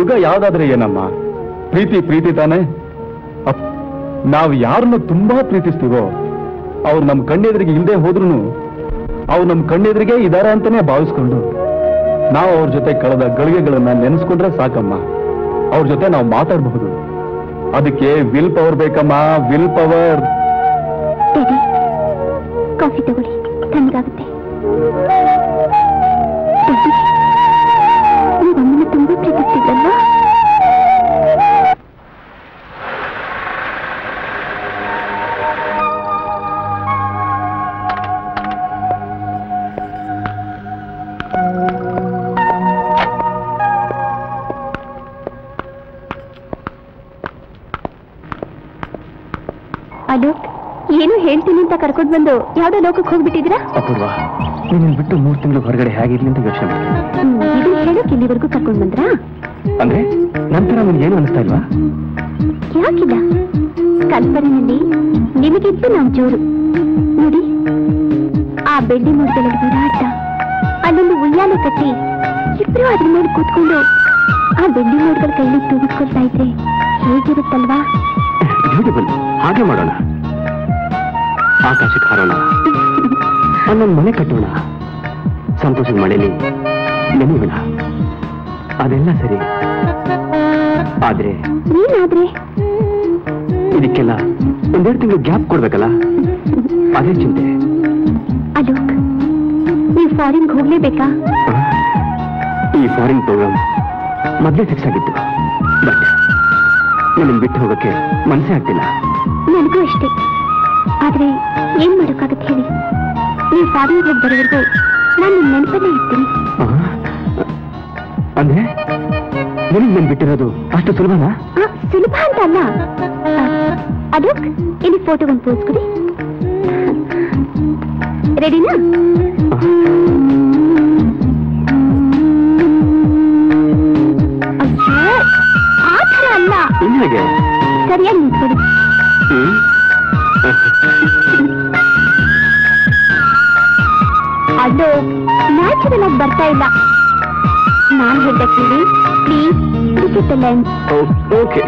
ಯುಗ ಯಾವ್ದಾದ್ರೆ ಏನಮ್ಮ, ಪ್ರೀತಿ ಪ್ರೀತಿ ತಾನೆ. ನಾವು ಯಾರನ್ನು ತುಂಬಾ ಪ್ರೀತಿಸ್ತೀವೋ ಅವ್ರು ನಮ್ಮ ಕಣ್ಣೆದ್ರಿಗೆ ಇಲ್ಲದೆ ಹೋದ್ರೂ ಅವ್ರು ನಮ್ಮ ಕಣ್ಣೆದ್ರಿಗೆ ಇದ್ದಾರೆ ಅಂತಾನೆ ಭಾವಿಸ್ಕೊಂಡು ನಾವು ಅವ್ರ ಜೊತೆ ಕಳೆದ ಗಳಿಗೆಗಳನ್ನ ನೆನೆಸ್ಕೊಂಡ್ರೆ ಸಾಕಮ್ಮ, ಅವ್ರ ಜೊತೆ ನಾವು ಮಾತಾಡಬಹುದು. ಅದಕ್ಕೆ ವಿಲ್ ಪವರ್ ಬೇಕಮ್ಮ, ವಿಲ್ ಪವರ್. ಕಾಫಿ ತಗೊಳ್ಳಿ, ತಣ್ಣಗಾಗುತ್ತೆ. ತುಂಬಾ ಪ್ರೀತಿಸ್ತಿದ್ದಲ್ಲ. ಏನು ಹೇಳ್ತೀನಿ ಅಂತ ಕರ್ಕೊಂಡು ಬಂದು ಯಾವ್ದೋ ಲೋಕಕ್ಕೆ ಹೋಗ್ಬಿಟ್ಟಿದ್ರಾ? ಅಪೂರ್ವ, ನೀನ್ ಬಿಟ್ಟು 3 ತಿಂಗಳು ಹೊರಗಡೆ ಹೇಗಿರ್ಲಿ ಅಂತ ಯೋಚನೆ ಹೇಳಕ್ ಇಲ್ಲಿವರೆಗೂ ಕರ್ಕೊಂಡ್ ಬಂದ್ರ? ಅಂದ್ರೆ ನಂತರ ಏನು ಅನಿಸ್ತಾ ಇಲ್ವಾ? ಯಾಕಿಲ್ಲ, ಕಲ್ಪನೆಯಲ್ಲಿ ನಿಮಗಿದ್ದು ನಾವು ಜೋರು. ನೋಡಿ ಆ ಬೆಳ್ಳಿ ಮೂರ್ತಿಗಳ ವಿರಾಟ, ಅಲ್ಲೊಂದು ಉಯ್ಯಾಲೆ ಕಟ್ಟಿ ಇಬ್ರು ಅದ್ರ ಮೇಲೆ ಕೂತ್ಕೊಂಡು ಆ ಬೆಳ್ಳಿ ಮೂರ್ತಿಗಳ ಕೈಲಿ ತೂಗಿಸ್ಕೊಳ್ತಾ ಇದ್ರೆ ಹೇಗಿರುತ್ತಲ್ವಾ? ಬ್ಯೂಟಿಫುಲ್. ಹಾಗೆ ಮಾಡೋಣ, ಆಕಾಶಕ್ಕೆ ಹಾರೋಣ, ಅನ್ನೊಂದು ಮನೆ ಕಟ್ಟೋಣ, ಸಂತೋಷದ ಮಳೆಯಲ್ಲಿ ನೆನೆಯೋಣ. ಅದೆಲ್ಲ ಸರಿ. ಆದ್ರೆ ಏನಾದ್ರೆ ಇದಕ್ಕೆಲ್ಲ ಒಂದೆರಡು ತಿಂಗಳು ಗ್ಯಾಪ್ ಕೊಡ್ಬೇಕಲ್ಲ, ಅದೇ ಚಿಂತೆ. ಅಲೋಕ್, ನೀವು ಫಾರಿನ್ಗೆ ಹೋಗ್ಲೇಬೇಕಾ? ಈ ಫಾರಿನ್ ಪ್ರೋಗ್ರಾಮ್ ಮೊದಲೇ ಫಿಕ್ಸ್ ಆಗಿತ್ತು, ಬಟ್ ನಿನ್ನ ಬಿಟ್ಟು ಹೋಗಕ್ಕೆ ಮನಸ್ಸೇ ಆಗ್ತಿಲ್ಲ. ನನಗೂ ಅಷ್ಟೇ, ಆದ್ರೆ ಏನ್ ಮಾಡೋಕ್ಕಾಗತ್ತೆ ಹೇಳಿ. ನೀವು ಫಾರಿನ್ ಹೋಗಿ ಬರೋವರೆಗೂ ನಾನು ನಿಮ್ಮ ನೆನಪಲ್ಲೇ ಇರ್ತೀನಿ. ಅಂದ್ರೆ ನಿನಗೆ ನಾನು ಬಿಟ್ಟಿರೋದು ಅಷ್ಟು ಸುಲಭನಾ? ಸುಲಭ ಅಂತ ಅಲ್ಲ. ಅಲೋಕ್, ಇಲ್ಲಿ ಫೋಟೋ ಒಂದು ಪೋಸ್ ಕೊಡಿ. ರೆಡಿನಾ? ಆ ಥರ ಅಲ್ಲ, ಸರಿಯಾಗಿ ನಿಂತ್ಕೊಡಿ. ಅದು ನ್ಯಾಚುರಲ್ ಆಗಿ ಬರ್ತಾ ಇಲ್ಲ. ನಾನು ಹೇಳ್ತೀವಿ, ಪ್ಲೀಸ್ ಟಿಕೆಟ್ ಲೆನ್ಸ್. ಓಕೆ,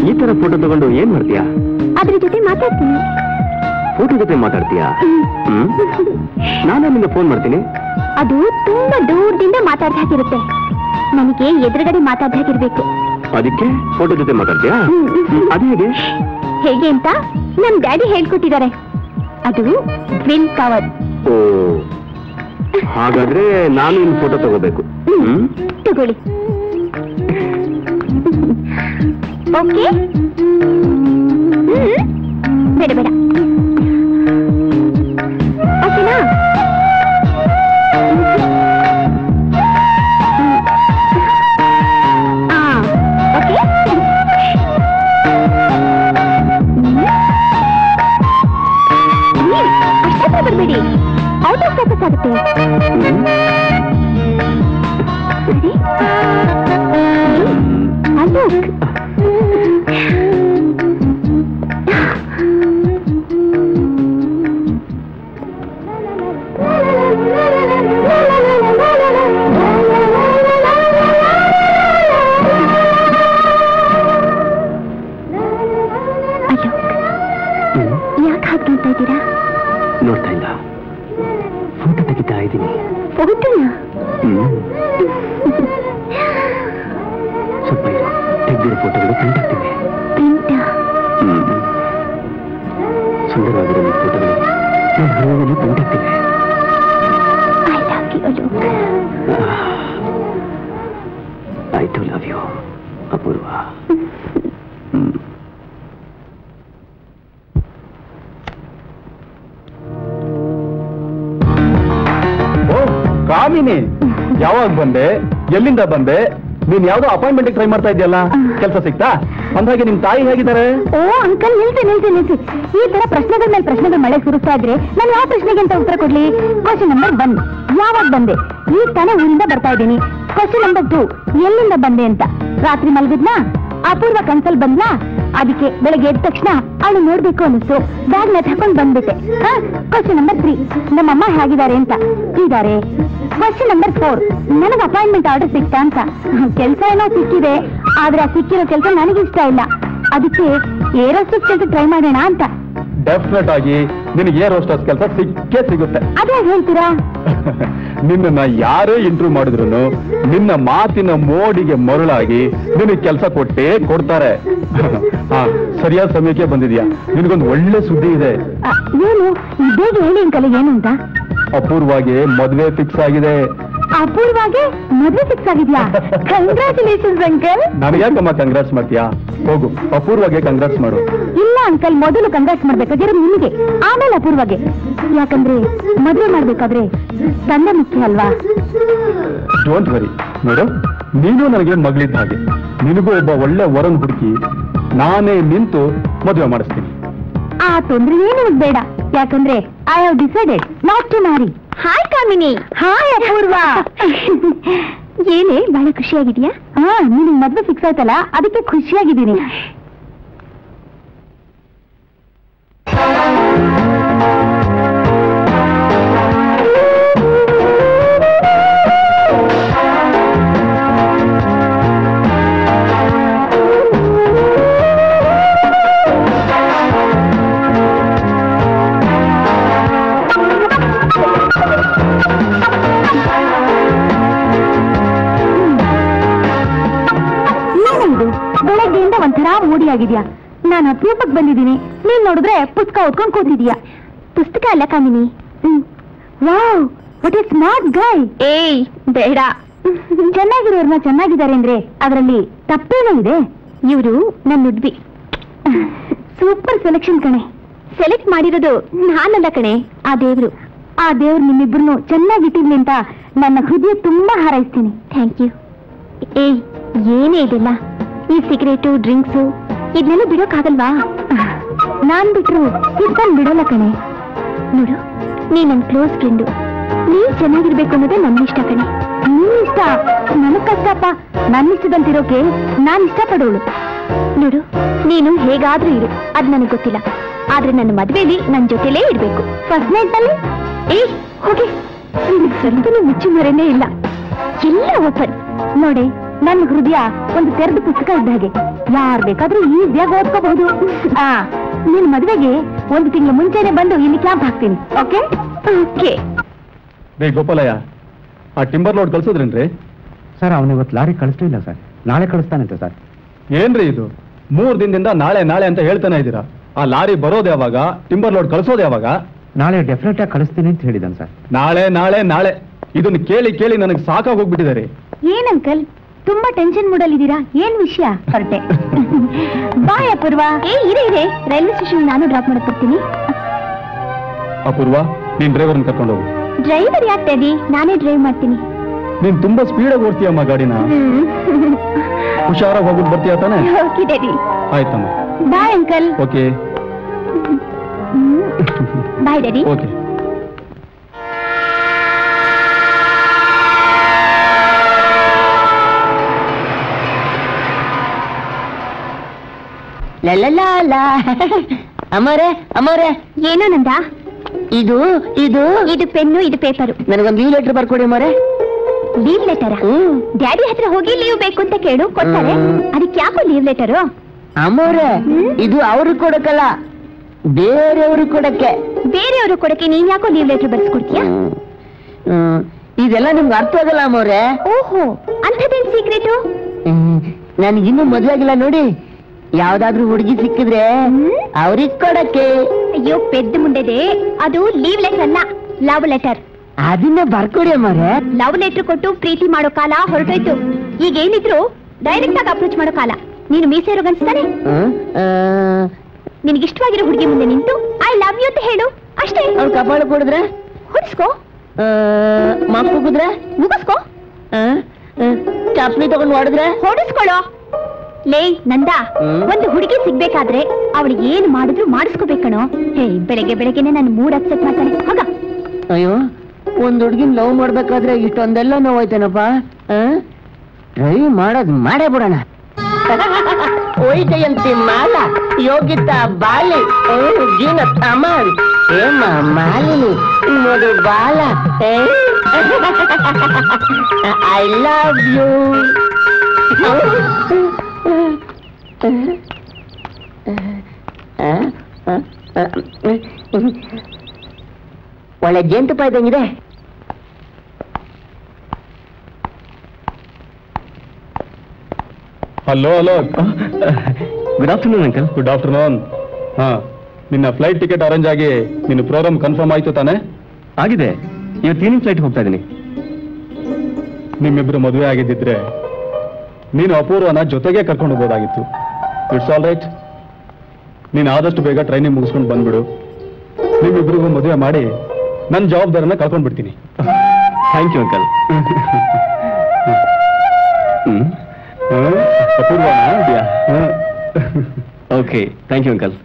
ಈ ತರ ಫೋಟೋ ತಗೊಂಡು ಏನ್ ಮಾಡ್ತೀಯಾ? ಅದ್ರ ಜೊತೆ ಮಾತಾಡ್ತೀನಿ. ಫೋಟೋ ಜೊತೆ ಮಾತಾಡ್ತೀಯಾ? ನಾನೇ ನಿಮಗೆ ಫೋನ್ ಮಾಡ್ತೀನಿ. ಅದು ತುಂಬಾ ದೂರದಿಂದ ಮಾತಾಡ್ದ ಹಾಗಿರುತ್ತೆ, ನನಗೆ ಎದುರುಗಡೆ ಮಾತಾಡ್ದ ಹಾಗಿರ್ಬೇಕು. ಅದಕ್ಕೆ ಫೋಟೋ ಜೊತೆ ಮಾತಾಡ್ತೀಯಾ? ಅದು ಹೇಗೆ? ಹೇಗೆ ಅಂತ ನಮ್ ಡ್ಯಾಡಿ ಹೇಳ್ಕೊಟ್ಟಿದ್ದಾರೆ. ಅದು ಟ್ವಿನ್ ಕವರ್. ಓ, ಹಾಗಾದ್ರೆ ನಾನು ಇನ್ ಫೋಟೋ ತಗೋಬೇಕು. ತಗೊಳ್ಳಿ. ಓಕೆ, ಬೇಡ ಬೇಡ, ಓಕೆನಾ? ಬಿಡಿ, ಔಟ್ ಆಫ್ ಫೋಕಸ್ ಆಗುತ್ತೆ. ಯಾಕೆ ಹಾಗೆ ನೋಡ್ತಾ ಇದ್ದೀರಾ? ನೋಡ್ತಾ ಇಲ್ಲ, ಫೋಟೋ ತೆಗಿತಾ ಇದ್ದೀನಿ. ಸ್ವಲ್ಪ ತೆಗ್ದಿರೋ ಫೋಟೋಗಳು ಪ್ರಿಂಟ್ ಆಗ್ತಿವೆ. ಸುಂದರವಾಗಿರೋ ಫೋಟೋಗಳು ಹೃದಯದಲ್ಲಿ ಪ್ರಿಂಟ್ ಆಗ್ತಿವೆ. I too love you Apoorva. Kamini, ಯಾವಾಗ ಬಂದೆ, ಎಲ್ಲಿಂದ ಬಂದೆ? ನೀನ್ ಯಾವ್ದೋ ಅಪಾಯಿಂಟ್ಮೆಂಟ್ ಟ್ರೈ ಮಾಡ್ತಾ ಇದೆಯಲ್ಲ, ಕೆಲಸ ಸಿಕ್ತಾ? ಅಂದಾಗೆ ನಿಮ್ ತಾಯಿ ಹೇಗಿದ್ದಾರೆ? ಓ ಅಂಕಲ್, ನಿಲ್ಸಿ. ಈ ತರ ಪ್ರಶ್ನೆಗಳ ಮೇಲೆ ಪ್ರಶ್ನೆಗಳ ಮಳೆ ಸುರಿಸ್ತಾ ಇದ್ರೆ ನಾನು ಯಾವ ಪ್ರಶ್ನೆಗೆ ಅಂತ ಉತ್ತರ ಕೊಡ್ಲಿ? ಕ್ವಶನ್ ನಂಬರ್ 1, ಯಾವಾಗ ಬಂದೆ? ಈ ತಾನೇ ಊರಿಂದ ಬರ್ತಾ ಇದ್ದೀನಿ. ಕ್ವಶನ್ ನಂಬರ್ 2, ಎಲ್ಲಿಂದ ಬಂದೆ ಅಂತ. ರಾತ್ರಿ ಮಲ್ಗಿದ್ನಾ? ಅಪೂರ್ವ ಕನ್ಸಲ್ ಬಂದ್ಲಾ? ಅದಕ್ಕೆ ಬೆಳಗ್ಗೆ ಎದ್ದ ತಕ್ಷಣ ಅವಳು ನೋಡ್ಬೇಕು ಅನಿಸ್ತು, ಬ್ಯಾಗ್ ನ ತಕೊಂಡ್ ಬಂದ್ಬಿಟ್ಟೆ. ಕ್ವಶನ್ ನಂಬರ್ 3, ನಮ್ಮಮ್ಮ ಹೇಗಿದ್ದಾರೆ ಅಂತ. ಇದಾರೆ. ಕ್ವಶನ್ ನಂಬರ್ 4, ನನಗೆ ಅಪಾಯಿಂಟ್ಮೆಂಟ್ ಆರ್ಡರ್ ಸಿಕ್ತಾ ಅಂತ. ಕೆಲಸ ಏನೋ ಸಿಕ್ಕಿದೆ, ಆದ್ರೆ ಆ ಸಿಕ್ಕಿರೋ ಕೆಲಸ ನನಗೆ ಇಷ್ಟ ಇಲ್ಲ. ಅದಕ್ಕೆ ಏರೋಸ್ಟೇಸ್ ಕೆಲಸ ಟ್ರೈ ಮಾಡೋಣ ಅಂತ. ಡೆಫಿನೆಟ್ ಆಗಿ ನಿನಗೆ ಏರೋಸ್ಟೇಸ್ ಕೆಲಸ ಸಿಕ್ಕೇ ಸಿಗುತ್ತೆ. ಅದೇ ಹೇಳ್ತೀರಾ? ನಿನ್ನ ಯಾರೇ ಇಂಟರ್ವ್ಯೂ ಮಾಡಿದ್ರು ನಿನ್ನ ಮಾತಿನ ಮೋಡಿಗೆ ಮರುಳಾಗಿ ನಿನಗೆ ಕೆಲಸ ಕೊಟ್ಟೇ ಕೊಡ್ತಾರೆ. ಸರಿಯಾದ ಸಮಯಕ್ಕೆ ಬಂದಿದ್ಯಾ, ನಿನಗೊಂದು ಒಳ್ಳೆ ಸುದ್ದಿ ಇದೆ. ಏನು? ಇದೇಗೆ ಹೇಳಿ ಅಂಕಲ್, ಏನು ಅಂತ? ಅಪೂರ್ವಾಗೆ ಮದುವೆ ಫಿಕ್ಸ್ ಆಗಿದೆ. ಅಪೂರ್ವಾಗೆ ಮದುವೆ ಫಿಕ್ಸ್ ಆಗಿದ್ಯಾ? Congratulations uncle. ನನಗೆ ಯಾಕಮ್ಮ ಕಂಗ್ರಾಟ್ಸ್ ಮಾಡ್ತೀಯಾ? ಹೋಗು, ಅಪೂರ್ವಾಗೆ ಕಂಗ್ರಾಟ್ಸ್ ಮಾಡು. ಇಲ್ಲ ಅಂಕಲ್, ಮೊದಲು ಕಂಗ್ರಾಟ್ಸ್ ಮಾಡ್ಬೇಕಾದ್ರೆ ನಿಮಗೆ, ಆಮೇಲೆ ಅಪೂರ್ವಾಗೆ. ಯಾಕಂದ್ರೆ ಮದುವೆ ಮಾಡ್ಬೇಕಾದ್ರೆ ತಂದೆ ಮುಖ್ಯ ಅಲ್ವಾ? ಡೋಂಟ್ ವರಿ ಮೇಡಮ್, ನೀನು ನನಗೆ ಮಗಳಿದ್ದ ಹಾಗೆ ನಿನಗೂ ಒಬ್ಬ ಒಳ್ಳೆ ವರನ್ ಹುಡುಕಿ ನಾನೇ ನಿಂತು ಮದುವೆ ಮಾಡಿಸ್ತೀನಿ. ಆ ತೊಂದ್ರೆ ಏನು ಬೇಡ, ಯಾಕಂದ್ರೆ I have decided not to marry. Hi Kamini. Hi Apoorva. ಏನೇ ಬಹಳ ಖುಷಿಯಾಗಿದ್ಯಾ? ಹಾ, ನೀನು ಮದುವೆ ಫಿಕ್ಸ್ ಆಯ್ತಲ್ಲ, ಅದಕ್ಕೆ ಖುಷಿಯಾಗಿದ್ದೀನಿ. ಆಗಿದ್ಯಾ? ನಾನು ಅಪರೂಪಕ್ಕೆ ಬಂದಿದ್ದೀನಿ, ನೀನ್ ನೋಡಿದ್ರೆ ಪುಸ್ತಕ ಓದ್ಕೊಂಡು ಕೂತಿದೀಯಾ. ಪುಸ್ತಕ ಅಲ್ಲ Kamini. Wow, what a smart guy. ಏಯ್ ಬೇಡ, ಚೆನ್ನಾಗಿರೋರ್ನ ಚೆನ್ನಾಗಿದ್ದಾರೆ ಅಂದ್ರೆ ಅದರಲ್ಲಿ ತಪ್ಪೇನೋ ಇದೆ. ಇವರು ನನ್ನ ಉಡ್ಬಿ. ಸೂಪರ್ ಸೆಲೆಕ್ಷನ್ ಕಣೆ. ಸೆಲೆಕ್ಟ್ ಮಾಡಿರೋದು ನಾನಲ್ಲ ಕಣೆ, ಆ ದೇವ್ರು. ಆ ದೇವ್ರು ನಿಮ್ಮಿಬ್ರು ಚೆನ್ನಾಗಿಟ್ಟಿರ್ಲಿ ಅಂತ ನನ್ನ ಹೃದಯ ತುಂಬಾ ಹಾರೈಸ್ತೀನಿ. Thank you. ಏಯ್ ಏನೇ ಇದೆಲ್ಲ, ಈ ಸಿಗರೇಟು ಡ್ರಿಂಕ್ಸು ಇದನ್ನೆಲ್ಲ ಬಿಡೋಕ್ಕಾಗಲ್ವಾ? ನಾನ್ ಬಿಟ್ರು ಇಬ್ಬನ್ ಬಿಡೋಲ್ಲ ಕಣೆ. ನೋಡು, ನೀ ನನ್ನ ಕ್ಲೋಸ್ ಫ್ರೆಂಡು, ನೀನ್ ಚೆನ್ನಾಗಿರ್ಬೇಕು ಅನ್ನೋದೇ ನನ್ನ ಇಷ್ಟ ಕಣೆ. ನೀನ್ ಇಷ್ಟ ನನಗ್ ಕಷ್ಟಪ್ಪ, ನನ್ನ ಇಷ್ಟದಂತಿರೋಕೆ ನಾನ್ ಇಷ್ಟಪಡೋಳು. ನೋಡು, ನೀನು ಹೇಗಾದ್ರೂ ಇರು, ಅದ್ ನನಗೆ ಗೊತ್ತಿಲ್ಲ, ಆದ್ರೆ ನನ್ನ ಮದ್ವೆಲಿ ನನ್ ಜೊತೆಲೇ ಇರ್ಬೇಕು. ಫಸ್ಟ್ ನೈಟ್ ಅಲ್ಲಿ ಏಯ್ ಹೋಗಿ ಸ್ವಲ್ಪನೂ ಮುಚ್ಚು ಮರೆನೇ ಇಲ್ಲ, ಎಲ್ಲ ಓಪನ್. ನೋಡೆ, ನನ್ನ ಹೃದಯ ಒಂದು ತೆರೆದ ಪುಸ್ತಕ ಇದ್ದ ಹಾಗೆ, ಯಾರು ಬೇಕಾದ್ರೂ ಈಸಿಯಾಗಿ ಓದ್ಕೋಬಹುದು. ನಿನ್ ಮದುವೆಗೆ ಒಂದು ತಿಂಗಳ ಮುಂಚೆನೆ ಬಂದು ಇಲ್ಲಿ ಕ್ಯಾಂಪ್ ಹಾಕ್ತೀನಿ. Okay okay. ಬೇ ಗೋಪಾಲಯ್ಯ, ಆ ಟಿಂಬರ್ ಲೋಡ್ ಕಳ್ಸೋದ್ರೇನ್ರಿ ಸರ್? ಅವನಿವತ್ತು ಲಾರಿ ಕಳಿಸ್ಲಿಲ್ಲ ಸರ್, ನಾಳೆ ಕಳಿಸ್ತಾನಂತೆ ಸರ್. ಏನ್ರಿ ಇದು, ಮೂರ್ ದಿನದಿಂದ ನಾಳೆ ನಾಳೆ ಅಂತ ಹೇಳ್ತಾನೆ ಇದ್ದೀರಾ? ಆ ಲಾರಿ ಬರೋದು ಯಾವಾಗ? ಟಿಂಬರ್ ಲೋಡ್ ಕಳಿಸೋದು ಯಾವಾಗ? ನಾಳೆ ಡೆಫಿನೆಟ್ ಆಗಿ ಕಳಿಸ್ತೀನಿ ಅಂತ ಹೇಳಿದಾನೆ ಸರ್. ನಾಳೆ ನಾಳೆ ನಾಳೆ ಇದನ್ನ ಕೇಳಿ ಕೇಳಿ ನನಗೆ ಸಾಕಾಗಿ ಹೋಗ್ಬಿಟ್ಟಿದ್ದಾರೆ. ಏನ್ ಅಂಕಲ್ ತುಂಬಾ ಟೆನ್ಷನ್ ಮೂಡಲಿದ್ದೀರಾ? ಏನ್ ವಿಷಯ? ಹೊರಟೆ ಬಾಯ್ ಅಪೂರ್ವ. ಏ ಇರೇ ಇರೇ, ರೈಲ್ವೆ ಸ್ಟೇಷನ್ ನಾನು ಡ್ರಾಪ್ ಮಾಡಕ್ ಬರ್ತೀನಿ. ಅಪೂರ್ವ, ನೀನ್ ಡ್ರೈವರ್ನ ಕರ್ಕೊಂಡು ಹೋಗು. ಡ್ರೈವರ್ ಯಾಕೆ ಡ್ಯಾಡಿ? ನಾನೇ ಡ್ರೈವ್ ಮಾಡ್ತೀನಿ. ನೀನ್ ತುಂಬಾ ಸ್ಪೀಡ್ ಆಗಿ ಓಡ್ತೀಯಮ್ಮ ಗಾಡಿನ. ಹುಷಾರಾಗಿ ಹೋಗ್ಬಿಟ್ಟು ಬರ್ತೀಯ ತಾನೆ? Okay daddy. ಆಯ್ತಮ್ಮ, bye uncle. Okay bye daddy. Okay. ಅಮರೇ ಅಮರೇ. ಏನೋ ನಂದ? ಇದು ಇದು ಇದು ಪೆನ್ನು, ಇದು ಪೇಪರು. ನನಗೊಂದು ಲೀವ್ ಲೆಟರ್ ಬರ್ಕೊಡಿ ಅಮರೇ. Leave letter? ಡ್ಯಾಡಿ ಹತ್ರ ಹೋಗಿ ಲೀವ್ ಬೇಕು ಅಂತ ಕೇಳು, ಕೊಡ್ತಾರೆ. ಅದಕ್ಕೆ ಯಾಕೋ ಲೀವ್ ಲೆಟರು ಅಮರೇ? ಇದು ಅವರು ಕೊಡಕಲ್ಲ, ಬೇರೆಯವರು ಕೊಡಕ್ಕೆ. ಬೇರೆಯವರು ಕೊಡಕ್ಕೆ ನೀನ್ ಯಾಕೋ ಲೀವ್ ಲೆಟರ್ ಬರ್ಸ್ಕೊಡ್ತೀಯ? ಇದೆಲ್ಲ ನಿಮ್ಗೆ ಅರ್ಥ ಆಗಲ್ಲ ಅಮರೇ. ಓಹೋ, ಅಂಥದೇನ್ ಸೀಕ್ರೆಟು? ನನಗಿನ್ನೂ ಮದುವೆ ಆಗಿಲ್ಲ ನೋಡಿ, ಯಾವ್ದಾದ್ರೂ ಹುಡುಗಿ ಸಿಕ್ಕಿದ್ರೆ ಅವ್ರಿಗೆ ಕೊಡಕ್ಕೆ. ಅಯ್ಯೋ ಪೆದ್ದ ಮುಂಡೆದೆ, ಅದು ಲೀವ್ ಲೆಟರ್ ಅಲ್ಲ, ಲವ್ ಲೆಟರ್. ಅದನ್ನ ಬರ್ಕೊಡಿ ಅಮ್ಮರೇ. ಲವ್ ಲೆಟರ್ ಕೊಟ್ಟು ಪ್ರೀತಿ ಮಾಡೋ ಕಾಲ ಹೊರಟೋಯ್ತು, ಈಗ ಏನಿದ್ರು ಡೈರೆಕ್ಟ್ ಆಗಿ ಅಪ್ರೋಚ್ ಮಾಡೋ ಕಾಲ. ನೀನು ಮೀಸೇರೋ ಅನ್ಸ್ತಾನೆ? ನಿನ್ಗಿಷ್ಟವಾಗಿರೋ ಹುಡುಗಿ ಮುಂದೆ ನಿಂತು ಐ ಲವ್ ಯು ಅಂತ ಹೇಳು, ಅಷ್ಟೇ. ಅವ್ರು ಕಪಾಳ ಕೊಡಿದ್ರೆ ಹೊಡಿಸ್ಕೋ, ಮುಗಿದ್ರೆ ಮುಗಿಸ್ಕೋ, ಚಾಪ್ಲಿ ತಗೊಂಡು ಹೊಡೆದ್ರೆ ಹೊಡಿಸ್ಕೊಳ್ಳೋ. ಲೇ ನಂದ, ಒಂದು ಹುಡುಗಿ ಸಿಗ್ಬೇಕಾದ್ರೆ ಅವಳಿಗೆ ಏನ್ ಮಾಡಿದ್ರು ಮಾಡಿಸ್ಕೋಬೇಕಣೋ. ಹೇ ಬೆಳಗ್ಗೆ ಬೆಳಗ್ಗೆನೆ ನಾನು ಮೂಡ್ ಅಪ್ಸೆಟ್ ಮಾಡ್ತಾನೆ. ಹಾಗ ಅಯ್ಯೋ, ಒಂದ್ ಹುಡುಗಿನ ಲವ್ ಮಾಡ್ಬೇಕಾದ್ರೆ ಇಷ್ಟೊಂದೆಲ್ಲ ನೋವಾಯ್ತೇನಪ್ಪ. ಟ್ರೈ ಮಾಡೋದ್ ಮಾಡೇ ಬಿಡೋಣ. ಹೋಯ್ತಯಂತಿ ಮಾಲ ಯೋಗಿತಾ ಬಾಲಿ ಜೀನ ತಮಾಲ್ ಏಮ ಮಾಲಿನಿ ನೋಡು ಬಾಲ ಐ ಲವ್ ಯು. ಒಳ್ಳೆ ಜೇನುತುಪ್ಪ ಇದ್ದಂಗಿದೆ. Hello hello, good afternoon uncle. Good afternoon. ಹಾ, ನಿನ್ನ ಫ್ಲೈಟ್ ಟಿಕೆಟ್ ಅರೇಂಜ್ ಆಗಿ ನಿನ್ನ ಪ್ರೋಗ್ರಾಮ್ ಕನ್ಫರ್ಮ್ ಆಯ್ತು ತಾನೆ? ಆಗಿದೆ, ಇವತ್ತೇನಿನ ಫ್ಲೈಟ್ ಹೋಗ್ತಾ ಇದ್ದೀನಿ. ನಿಮ್ಮಿಬ್ರು ಮದುವೆ ಆಗಿದ್ದಿದ್ರೆ ನೀನು ಅಪೂರ್ವನ ಜೊತೆಗೆ ಕರ್ಕೊಂಡು ಹೋಗ್ಬೋದಾಗಿತ್ತು. ಇಟ್ಸ್ ಆಲ್ ರೈಟ್, ನೀನು ಆದಷ್ಟು ಬೇಗ ಟ್ರೈನಿಂಗ್ ಮುಗಿಸ್ಕೊಂಡು ಬಂದ್ಬಿಡು. ನೀವಿಬ್ರಿಗೂ ಮದುವೆ ಮಾಡಿ ನನ್ನ ಜವಾಬ್ದಾರಿನ ಕಳ್ಕೊಂಡು ಬಿಡ್ತೀನಿ. Thank you uncle. ಅಪೂರ್ವ ಇದೆಯಾ? Okay, thank you uncle.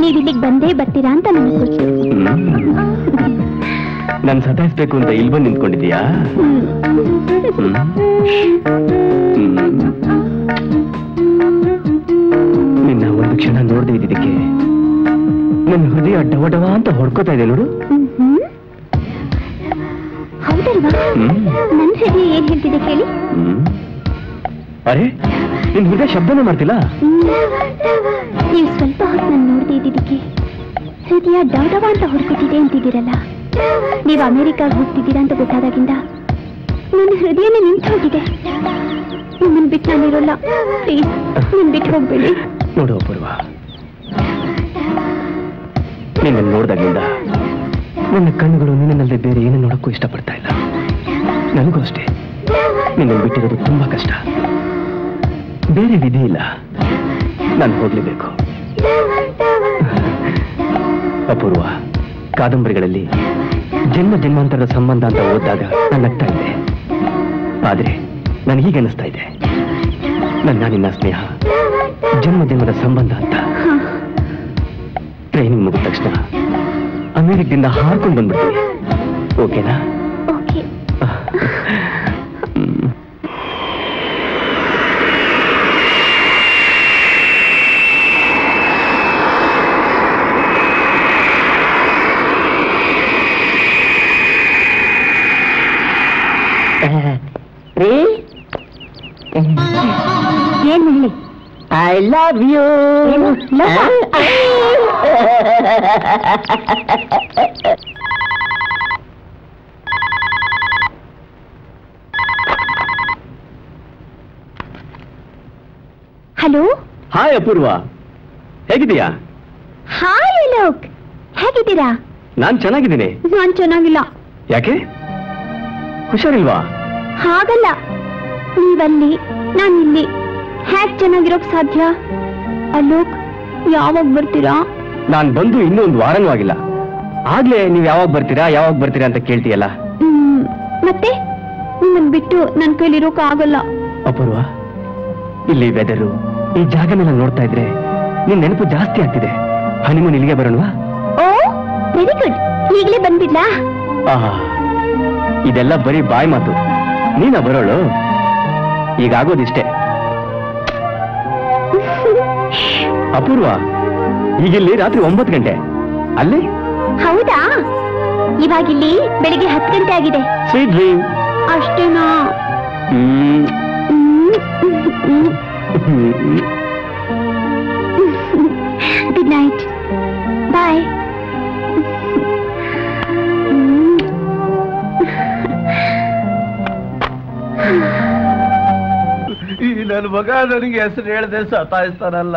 ನೀವಿಲ್ಲಿಗೆ ಬಂದೇ ಬರ್ತೀರಾ ಅಂತ ನನಗೆ ಗೊತ್ತು. ನಾನು ಸತಾಯಿಸಬೇಕು ಅಂತ ಇಲ್ಲಿ ಬಂದು ನಿಂತ್ಕೊಂಡಿದ್ದೀಯಾ? ನಿನ್ನ ಒಂದು ಕ್ಷಣ ನೋಡದೆ ಇದ್ದಿದ್ದಕ್ಕೆ ನನ್ನ ಹೃದಯ ಡವ ಡವ ಅಂತ ಹೊಡ್ಕೋತಾ ಇದೆ ನೋಡು. ಅರೆ ನಿನ್ ಹೃದಯ ಶಬ್ದನೇ ಮಾಡ್ತಿಲ್ಲ. ನೀವು ಸ್ವಲ್ಪ ಹೊತ್ತು ನಾನು ನೋಡದೆ ಇದ್ದಿದ್ದಕ್ಕೆ ಹೃದಯ ಡವ ಡವ ಅಂತ ಹೊಡ್ಕೋತಿದೆ ಅಂತಿದ್ದೀರಲ್ಲ, ನೀವು ಅಮೆರಿಕಾಗ ಹೋಗ್ತಿದ್ದೀರಾ ಅಂತ ಗೊತ್ತಾದಾಗಿಂದ ನನ್ನ ಹೃದಯನೇ ನಿಂತು ಹೋಗಿದೆ. ನಿಮ್ಮನ್ನು ಬಿಟ್ಟು ನಾನಿರೋಲ್ಲ, ಪ್ಲೀಸ್ ನಿಮ್ಮನ್ನು ಬಿಟ್ಟು ಹೋಗ್ಬೇಡಿ. ನೋಡು ಅಪೂರ್ವ, ನಿನ್ನನ್ನು ನೋಡಿದಾಗಿಂದ ನನ್ನ ಕಣ್ಣುಗಳು ನಿನ್ನಲ್ಲಿ ಬೇರೆ ಏನು ನೋಡೋಕ್ಕೂ ಇಷ್ಟಪಡ್ತಾ ಇಲ್ಲ. ನನಗೂ ಅಷ್ಟೇ, ನಿನ್ನನ್ನು ಬಿಟ್ಟಿರೋದು ತುಂಬ ಕಷ್ಟ. ಬೇರೆ ವಿಧಿ ಇಲ್ಲ, ನಾನು ಹೋಗಲೇಬೇಕು. ಅಪೂರ್ವ, ಕಾದಂಬರಿಗಳಲ್ಲಿ ಜನ್ಮ ಜನ್ಮಾಂತರದ ಸಂಬಂಧ ಅಂತ ಓದಿದಾಗ ನಾನು ಆಗ್ತಾ ಇದೆ. ಆದರೆ ನಾನು ಹೀಗೆ ಅನ್ನಿಸ್ತಾ ಇದೆ, ನಿನ್ನ ಸ್ನೇಹ ಜನ್ಮ ಜನ್ಮದ ಸಂಬಂಧ ಅಂತ. ಟ್ರೈನಿಂಗ್ ಮುಗಿದ ತಕ್ಷಣ ಅಮೆರಿಕದಿಂದ ಹಾರ್ಕೊಂಡು ಬಂದ್ಬಿಡ್ತೀನಿ, ಓಕೆನಾ? I love you. Hello. Hi ಅಪೂರ್ವ, ಹೇಗಿದ್ದೀಯಾ? Hi Alok, ಹೇಗಿದ್ದೀರಾ? ನಾನು ಚೆನ್ನಾಗಿದ್ದೀನಿ. ನಾನು ಚೆನ್ನಾಗಿಲ್ಲ. ಯಾಕೆ? ಹುಷಾರಿಲ್ವಾ? ಹಾಗಲ್ಲ, ನೀವಲ್ಲಿ ನಾನಿಲ್ಲಿ ಹೇಗ್ ಚೆನ್ನಾಗಿರೋಕ್ ಸಾಧ್ಯ? ಅಲೋಕ್, ಯಾವಾಗ ಬರ್ತೀರಾ? ನಾನ್ ಬಂದು ಇನ್ನೂ ಒಂದು ವಾರನೂ ಆಗಿಲ್ಲ. ಆಗ್ಲೇ ನೀವ್ ಯಾವಾಗ ಬರ್ತೀರಾ ಅಂತ ಕೇಳ್ತೀಯಲ್ಲ. ಮತ್ತೆ ನಿಮ್ಮನ್ ಬಿಟ್ಟು ನನ್ ಕೈಲಿರೋಕ್ ಆಗಲ್ಲ. ಅಪೂರ್ವ, ಇಲ್ಲಿ ವೆದರು, ಈ ಜಾಗನೆಲ್ಲ ನೋಡ್ತಾ ಇದ್ರೆ ನಿನ್ ನೆನಪು ಜಾಸ್ತಿ ಆಗ್ತಿದೆ. ಹನಿಮೂನ್ ಇಲ್ಲಿಗೆ ಬರೋಣವಾ? ಓ ವೆರಿ ಗುಡ್, ಈಗಲೇ ಬಂದ್ಬಿಡ್ಲಾ? ಇದೆಲ್ಲ ಬರೀ ಬಾಯಿ ಮಾತು, ನೀನ ಬರೋಳು. ಈಗಾಗೋದಿಷ್ಟೇ. ಅಪೂರ್ವ, ಈಗಿಲ್ಲಿ ರಾತ್ರಿ 9 ಗಂಟೆ ಅಲ್ಲಿ. ಹೌದಾ, ಇವಾಗ ಇಲ್ಲಿ ಬೆಳಿಗ್ಗೆ 10 ಗಂಟೆ ಆಗಿದೆ. Sweet dream. ಅಷ್ಟೇನಾ? Good night, bye. ಈ ನನ್ನ ಮಗ ನನಗೆ ಹೆಸರು ಹೇಳ್ದೆ ಸತಾಯಿಸ್ತಾನಲ್ಲ,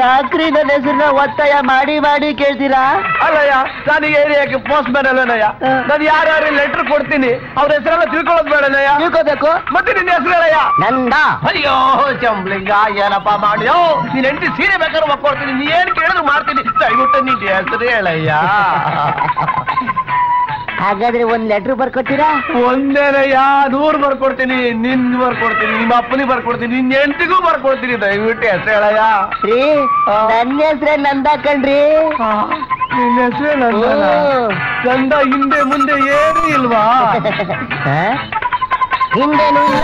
ಯಾಕ್ರಿ ನನ್ನ ಹೆಸರನ್ನ ಒತ್ತಾಯ ಮಾಡಿ ಕೇಳ್ತೀರಾ? ಅಲ್ಲಯ್ಯ, ನಾನು ಏರಿಯಾಕ್ಕೆ ಪೋಸ್ಟ್ ಮ್ಯಾನ್ ಅಲ್ಲಯ್ಯ. ನಾನು ಯಾರ್ಯಾರು ಲೆಟರ್ ಕೊಡ್ತೀನಿ ಅವ್ರ ಹೆಸರೆಲ್ಲ ತಿಳ್ಕೊಳ್ಳೋದು ಬೇಡನಯ್ಯ. ತಿಳ್ಕೋಬೇಕು. ಮತ್ತೆ ನಿನ್ನ ಹೆಸರಯ್ಯ? ನಂದ. ಅಯ್ಯೋ ಚಂಬ್ಲಿಂಗ, ಏನಪ್ಪ ಮಾಡ್ಯೋ ನೀನ್ ಎಂಟಿ ಸೀರೆ ಬೇಕಾದ್ರೆ ಒಪ್ಕೊಡ್ತೀನಿ, ನೀ ಏನ್ ಕೇಳಿದ್ರು ಮಾಡ್ತೀನಿ. ದಯವಿಟ್ಟು ನಿನ್ನ ಹೆಸರು ಹೇಳಯ್ಯ. ಹಾಗಾದ್ರೆ 1 ಲೆಟರ್ ಬರ್ಕೊಡ್ತೀರಾ? 1ನೇನಯ್ಯ, 100 ಬರ್ಕೊಡ್ತೀನಿ. ನಿನ್ ಬರ್ಕೊಡ್ತೀನಿ, ನಿಮ್ಮ ಅಪ್ಪನಿ ಬರ್ಕೊಡ್ತೀನಿ, ನಿನ್ ಹೆಂಡತಿಗೂ ಬರ್ಕೊಡ್ತೀನಿ. ದಯವಿಟ್ಟು ಹೆಸರು ಹೇಳಯ್ಯ. ರೀ, ನನ್ನ ಹೆಸರೇ ನಂದ ಕಣ್ರಿ. ನಿನ್ನ ಹೆಸರೇ ನಂದ? ಹಿಂದೆ ಮುಂದೆ ಏನೂ ಇಲ್ವಾ? ಹಿಂದೇನೂ ಇಲ್ಲ,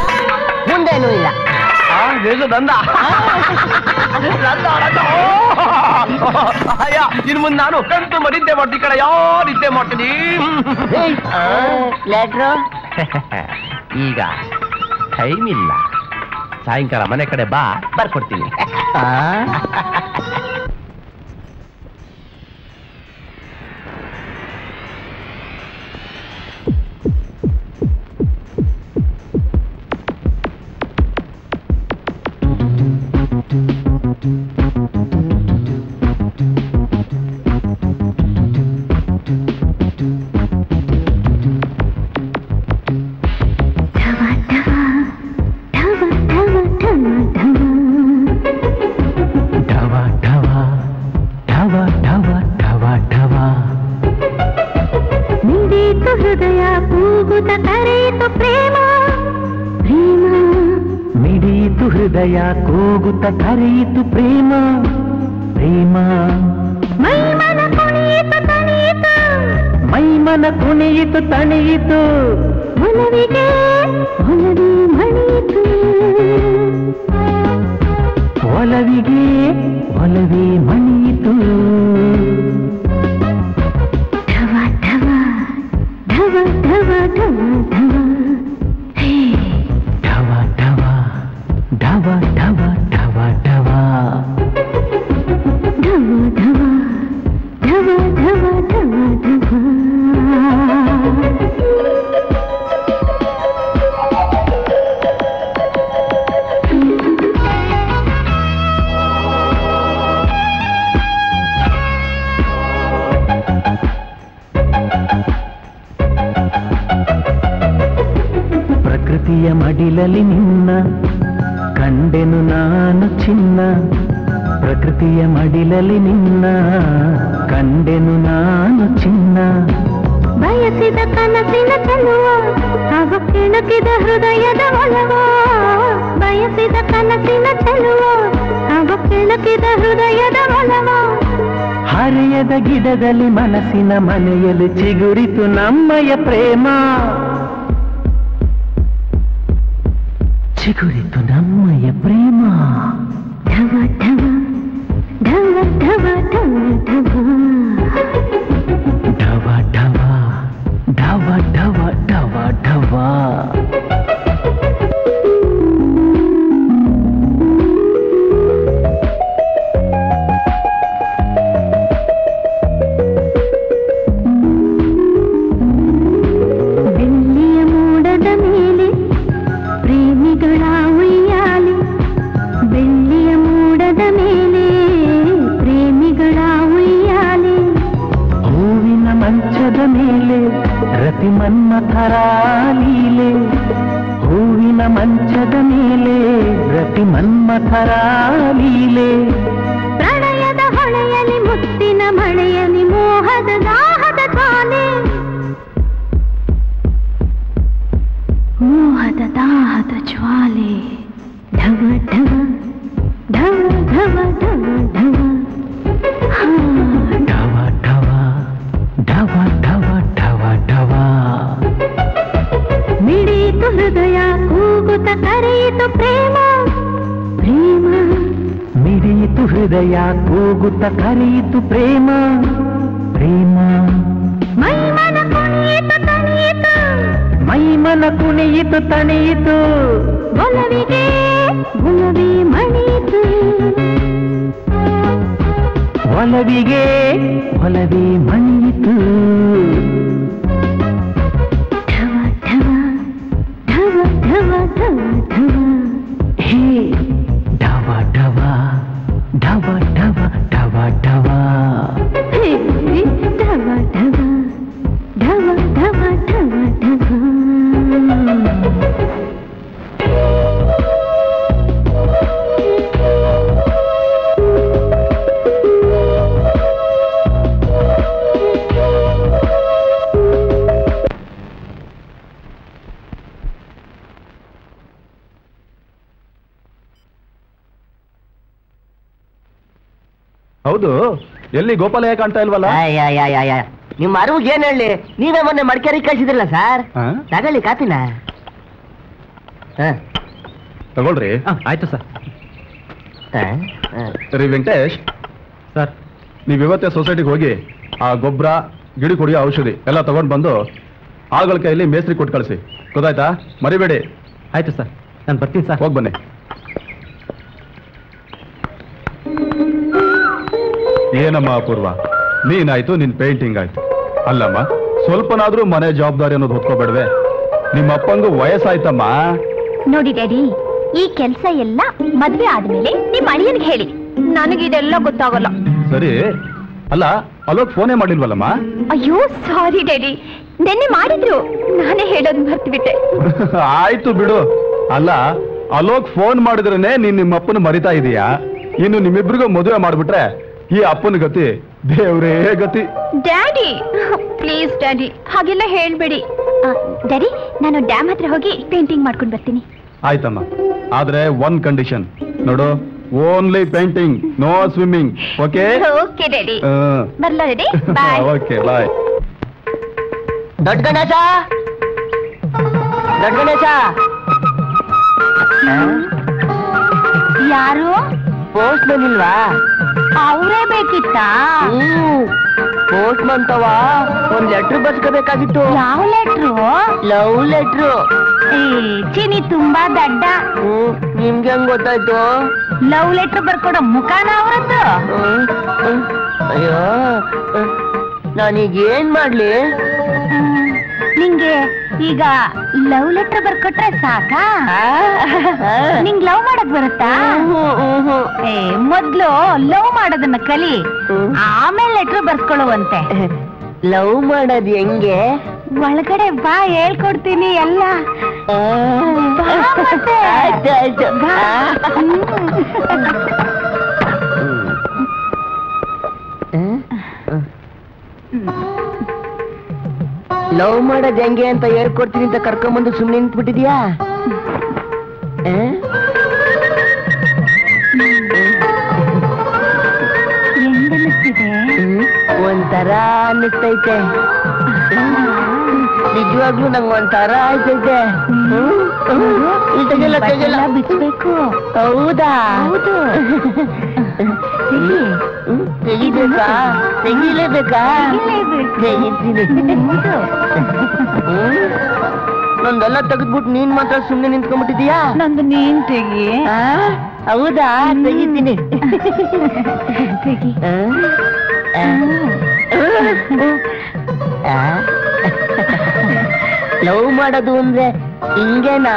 ಮುಂದೇನೂ ಇಲ್ಲ. ನಂದ ಅಯ್ಯ, ಇನ್ ಮುಂದೆ ನಾನು ಕಂತು ಮರಿದ್ದೆ ಮಾಡ್ತೀನಿ ಕಡೆ. ಯಾವ ನಿದ್ದೆ ಮಾಡ್ತೀನಿ? ಈಗ ಟೈಮ್ ಇಲ್ಲ, ಸಾಯಂಕಾಲ ಮನೆ ಕಡೆ ಬಾ, ಬರ್ಕೊಡ್ತೀನಿ. ಹೃದಯ ಕೂಗುತ ಕರೆಯಿತು ಪ್ರೇಮ ಪ್ರೇಮ ಮಿಡಿಯಿತು ಹೃದಯ ಕೂಗುತ ಕರೆಯಿತು ಪ್ರೇಮ ಪ್ರೇಮ ಮೈಮನ ಕುಣಿಯಿತು ತಣಿಯಿತು ಮೈಮನ ಕುಣಿಯಿತು ತಣಿಯಿತು ಒಲವಿಗೆ ಒಲವಿ ಮಣಿಯಿತು ಒಲವಿಗೆ ಒಲವಿ ಮಣಿಯಿತು ಧವ ಧವ ಧವ ಧವ ಹೇ ಧವ ಧವ ಧವ ಧವ ಧವ ಧವ ಧವ ಧವ ಧವ ಧವ ಧವ ಧವ ಪ್ರಕೃತಿಯ ಮಡಿಲಲ್ಲಿ ನಿನ್ನ ಕಂಡೆನು ನಾನು ಚಿನ್ನ ಪ್ರಕೃತಿಯ ಮಡಿಲಲ್ಲಿ ನಿನ್ನ ಕಂಡೆನು ನಾನು ಚಿನ್ನ ಬಯಸಿದ ಕನಸಿನ ತನುವ ಹಾಗೂ ಕಿಣಕಿದ ಹೃದಯದ ಒಲವ ಬಯಸಿದ ಕನಸಿನ ತನುವ ಹಾಗೂ ಕಿಣಕಿದ ಹೃದಯದ ಒಲವ ಹರಿಯದ ಗಿಡದಲ್ಲಿ ಮನಸ್ಸಿನ ಮನೆಯಲ್ಲಿ ಚಿಗುರಿತು ನಮ್ಮಯ ಪ್ರೇಮ ಚಿಗುರಿತು ನಮ್ಮಯ ಪ್ರೇಮ ಧವ ಧವ ಧವ ಧವ ಧವ ಧವ ಧವ ಧವ ಧವ ಧವ ಧವ ಮನ್ಮಥರಾಲೀಲೆ ಹೂವಿನ ಮಂಚದ ಮೇಲೆ ರತಿ ಮನ್ಮಥರಾಲೀಲೆ ಪ್ರಣಯದ ಹೊಳೆಯಲ್ಲಿ ಮುತ್ತಿನ ಮಳೆಯಲ್ಲಿ ಮೋಹದ ದಾಹದ ಜ್ವಾಲೆ ಮೋಹದ ದಾಹದ ಜ್ವಾಲೆ ಧವ ಧವ ಧವ ಧವ ಧವ ಧವ ಧವ ಧವ ಧವ ಧವ ಧವ ಧವ ಮಿಡಿಯಿತು ಹೃದಯ ಕೂಗುತ ಕರೆಯಿತು ಪ್ರೇಮ ಪ್ರೇಮ ಮಿಡಿಯಿತು ಹೃದಯ ಕೂಗುತ ಕರೆಯಿತು ಪ್ರೇಮ ಪ್ರೇಮ ಮೈಮನ ಕುಣಿಯಿತು ತಣಿಯಿತು ಮೈಮನ ಕುಣಿಯಿತು ತಣಿಯಿತು ಒಲವಿಗೆ ಒಲವಿ ಮಣಿಯಿತು ಒಲವಿಗೆ ಒಲವಿ ಮಣಿಯಿತು ಧವ ಧವ ಧವ ಹೇ ಧವ ಧವ ಧವ ಧವ ಧವ ಧವ ಹೇ ಧವ ಧವ ಧವ ಧವ ಧವ ಧವ ಹೌದು, ಎಲ್ಲಿ ಗೋಪಾಲಯ್ಯ ಕಾಣ್ತಾ ಇಲ್ವಲ್ಲ? ನಿಮ್ಮ ಅರಿವಿಗೆ ಏನ್ ಹೇಳಿ, ನೀವೇ ಮೊನ್ನೆ ಮಡಿಕೇರಿ ಕಳಿಸಿದ್ರಲ್ಲ ಸರ್, ತಗೊಳ್ಳಿ ಕಾಪಿನ ತಗೊಳ್ರಿ. ಆಯ್ತು ಸರ್. ಸರಿ ವೆಂಕಟೇಶ್ ಸರ್, ನೀವು ಇವತ್ತೇ ಸೊಸೈಟಿಗೆ ಹೋಗಿ ಆ ಗೊಬ್ಬರ, ಗಿಡ ಕುಡಿಯೋ ಔಷಧಿ ಎಲ್ಲ ತಗೊಂಡು ಬಂದು ಆಗಳ ಕೈಯಲ್ಲಿ ಮೇಸ್ತ್ರಿ ಕೊಟ್ಟು ಕಳಿಸಿ, ಗೊತ್ತಾಯ್ತಾ? ಮರಿಬೇಡಿ. ಆಯ್ತು ಸರ್, ನಾನು ಬರ್ತೀನಿ ಸರ್. ಹೋಗಿ ಬನ್ನಿ. ಏನಮ್ಮ ಅಪೂರ್ವ, ನೀನಾಯ್ತು, ನಿನ್ ಪೇಂಟಿಂಗ್ ಆಯ್ತು. ಅಲ್ಲಮ್ಮ, ಸ್ವಲ್ಪನಾದ್ರೂ ಮನೆ ಜವಾಬ್ದಾರಿ ಅನ್ನೋದು ಹೊತ್ಕೋಬೇಡವೆ? ನಿಮ್ಮ ಅಪ್ಪಂಗೂ ವಯಸ್ಸಾಯ್ತಮ್ಮ. ನೋಡಿ ಡ್ಯಾಡಿ, ಈ ಕೆಲಸ ಎಲ್ಲ ಮದ್ವೆ ಆದ್ಮೇಲೆ ನಿಮ್ಮ ಅಳಿಯನ್ಗೆ ಹೇಳಿ, ನನಗಿದೆಲ್ಲ ಗೊತ್ತಾಗಲ್ಲ. ಸರಿ ಅಲ್ಲ, ಅಲೋಕ್ ಫೋನೇ ಮಾಡಿಲ್ವಲ್ಲಮ್ಮ? ಅಯ್ಯೋ ಸಾರಿ ಡ್ಯಾಡಿ, ನೆನ್ನೆ ಮಾಡಿದ್ರು, ನಾನೇ ಹೇಳೋದ್ ಮರ್ತ್ಬಿಟ್ಟೆ. ಆಯ್ತು ಬಿಡು. ಅಲ್ಲ, ಅಲೋಕ್ ಫೋನ್ ಮಾಡಿದ್ರೇನೆ ನೀನ್ ನಿಮ್ಮಪ್ಪನ ಮರಿತಾ ಇದೀಯಾ? ಇನ್ನು ನಿಮ್ಮಿಬ್ರಿಗೂ ಮದುವೆ ಮಾಡ್ಬಿಟ್ರೆ ಈ ಅಪ್ಪನ ಗತಿ ದೇವ್ರೇ ಗತಿ. ಡ್ಯಾಡಿ ಪ್ಲೀಸ್ ಡ್ಯಾಡಿ ಹಾಗೆಲ್ಲ ಹೇಳ್ಬೇಡಿ. ಡ್ಯಾಡಿ ನಾನು ಡ್ಯಾಮ್ ಹತ್ರ ಹೋಗಿ ಪೇಂಟಿಂಗ್ ಮಾಡ್ಕೊಂಡು ಬರ್ತೀನಿ. ಆಯ್ತಮ್ಮ, ಆದ್ರೆ ಒನ್ ಕಂಡೀಷನ್ ನೋಡು, only painting, no swimming. Okay okay daddy, ಬರ್ಲಾ ಡ್ಯಾಡಿ? ಬೈ. Okay bye. ದೊಡ್ಡ ಗಣೇಶ, ದೊಡ್ಡ ಗಣೇಶ. ಯಾರು ಪೋಸ್ಟ್ ಮ್ಯಾನ್ ಇಲ್ವಾ? ಅವರೇ ಬೇಕಿತ್ತಾ? ಪೋಸ್ಟ್ ಮ್ಯಾನ್ ತವ ಒಂದ್ ಲೆಟ್ರ್ ಬರ್ಸ್ಕೋಬೇಕಾಗಿತ್ತು. ಯಾವ ಲೆಟ್ರು? Love letter. ಚಿನಿ ತುಂಬಾ ದಡ್ಡ. ನಿಮ್ಗೆ ಹೆಂಗ್ ಗೊತ್ತಾಯ್ತು? ಲವ್ ಲೆಟ್ರ್ ಬರ್ಕೊಡೋ ಮುಖಾನ ಅವರದ್ದು. ಅಯ್ಯೋ ನಾನೀಗ ಏನ್ ಮಾಡ್ಲಿ? ನಿಂಗೆ ಈಗ ಲವ್ ಲೆಟರ್ ಬರ್ಕೊಟ್ರೆ ಸಾಕಾ? ನಿಂಗ್ ಲವ್ ಮಾಡಕ್ ಬರುತ್ತಾ? ಮೊದ್ಲು ಲವ್ ಮಾಡೋದನ್ನ ಕಲಿ, ಆಮೇಲೆ ಲೆಟರ್ ಬರ್ಸ್ಕೊಳ್ಳುವಂತೆ. ಲವ್ ಮಾಡೋದ್ ಹೆಂಗೆ? ಒಳಗಡೆ ಬಾ, ಹೇಳ್ಕೊಡ್ತೀನಿ ಎಲ್ಲ. ಲವ್ ಮಾಡೋದ್ ಹೆಂಗೆ ಅಂತ ಹೇಳ್ಕೊಡ್ತೀನಿ ಅಂತ ಕರ್ಕೊಂಬಂದು ಸುಮ್ಮನೆ ನಿಂತ್ಬಿಟ್ಟಿದ್ಯಾ? ಹೆಂಗನ್ನಿಸ್ತಿದೆ? ಒಂಥರ ಅನ್ನಿಸ್ತೈತೆ. ನಿಜವಾಗ್ಲೂ ನಂಗೆ ಒಂಥರ ಆಯ್ತೈತೆ. ಬಿಚ್ಚಬೇಕು. ಹೌದಾ? ಹೌದು. ತೆಗಿಬೇಕಾ? ತೆಗಿಲೇಬೇಕಾ? ನಂದೆಲ್ಲ ತೆಗೆದ್ಬಿಟ್ಟು ನೀನ್ ಮಾತ್ರ ಸುಮ್ನೆ ನಿಂತ್ಕೊಂಡ್ಬಿಟ್ಟಿದ್ಯಾ? ನಂದು ನೀನ್ ತೆಗಿ. ಹೌದಾ? ತೆಗಿತೀನಿ. ತೆಗಿ. ಲವ್ ಮಾಡೋದು ಅಂದ್ರೆ ಹಿಂಗೇನಾ?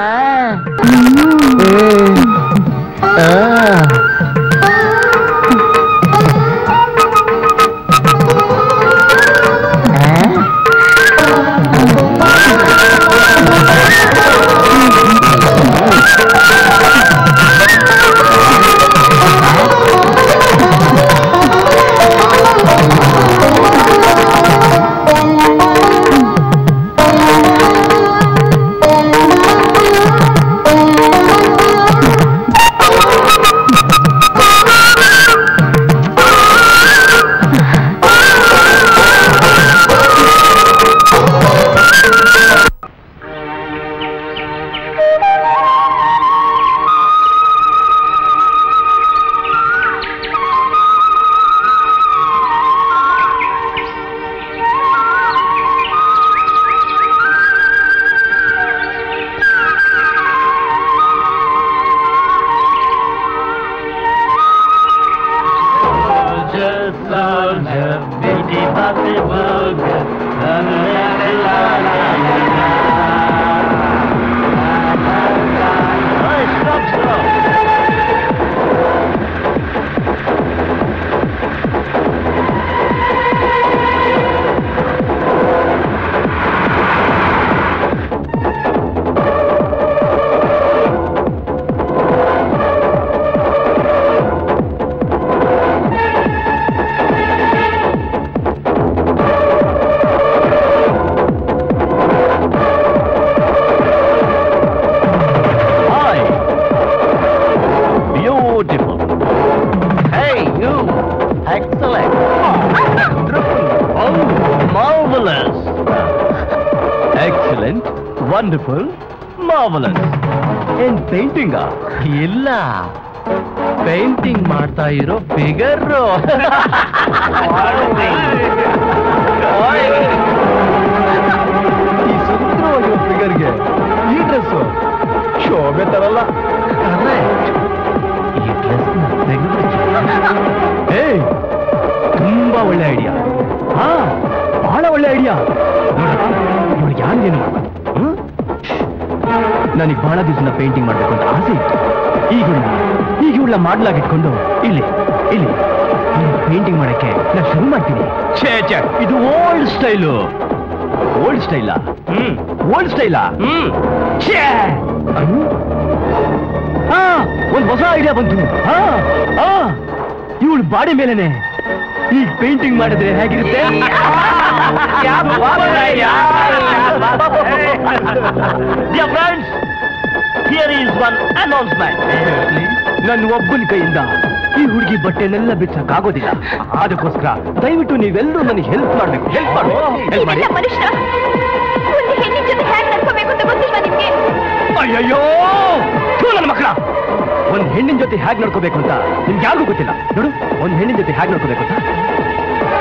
ಇಲ್ಲ, ಪೇಂಟಿಂಗ್ ಮಾಡ್ತಾ ಇರೋ ಫಿಗರ್. ಈ ಸುಂದರವಾಗಿರೋ ಫಿಗರ್ಗೆ ಈ ಡ್ರೆಸ್ ಶೋಭೆ ತರಲ್ಲ. ಈ ಡ್ರೆಸ್ ತುಂಬಾ ಒಳ್ಳೆ ಐಡಿಯಾ. ಹಾ, ಬಹಳ ಒಳ್ಳೆ ಐಡಿಯಾ. ನೋಡಿ ಯಾರಿಗೇನು ಮಾಡ್ಬಾರ್ದು. ನನಗೆ ಬಹಳ ದಿವಸ ಪೇಂಟಿಂಗ್ ಮಾಡಬೇಕು ಅಂತ ಆಸೆ ಇತ್ತು. ಈಗ ಇವಳ ಮಾಡ್ಲಾಗಿಟ್ಕೊಂಡು ಇಲ್ಲಿ ಇಲ್ಲಿ ಪೇಂಟಿಂಗ್ ಮಾಡಕ್ಕೆ ನಾನು ಶುರು ಮಾಡ್ತೀನಿ. ಇದು ಓಲ್ಡ್ ಸ್ಟೈಲು. ಓಲ್ಡ್ ಸ್ಟೈಲಾ? ಓಲ್ಡ್ ಸ್ಟೈಲಾ? ಒಂದು ಹೊಸ ಐಡಿಯಾ ಬಂತು. ಇವಳ ಬಾಡಿ ಮೇಲೇನೆ ಈ ಪೇಂಟಿಂಗ್ ಮಾಡಿದ್ರೆ ಹೇಗಿರುತ್ತೆ? Dear friends, here is one announcement. ನನ್ನ ಒಬ್ಬನ ಕೈಯಿಂದ ಈ ಹುಡುಗಿ ಬಟ್ಟೆನೆಲ್ಲ ಬಿಚ್ಚಕ್ಕಾಗೋದಿಲ್ಲ. ಅದಕ್ಕೋಸ್ಕರ ದಯವಿಟ್ಟು ನೀವೆಲ್ಲರೂ ನನಗೆ ಹೆಲ್ಪ್ ಮಾಡಬೇಕು. ಹೆಲ್ಪ್ ಮಾಡಿ. ಅಯ್ಯಯ್ಯೋ ನನ್ನ ಮಕ್ಕಳ, ಒಂದು ಹೆಣ್ಣಿನ ಜೊತೆ ಹೇಗೆ ನಡ್ಕೋಬೇಕು ಅಂತ ನಿಮ್ಗೆ ಯಾರಿಗೂ ಗೊತ್ತಿಲ್ಲ. ನೋಡು, ಒಂದು ಹೆಣ್ಣಿನ ಜೊತೆ ಹೇಗೆ ನಡ್ಕೋಬೇಕು ಅಂತ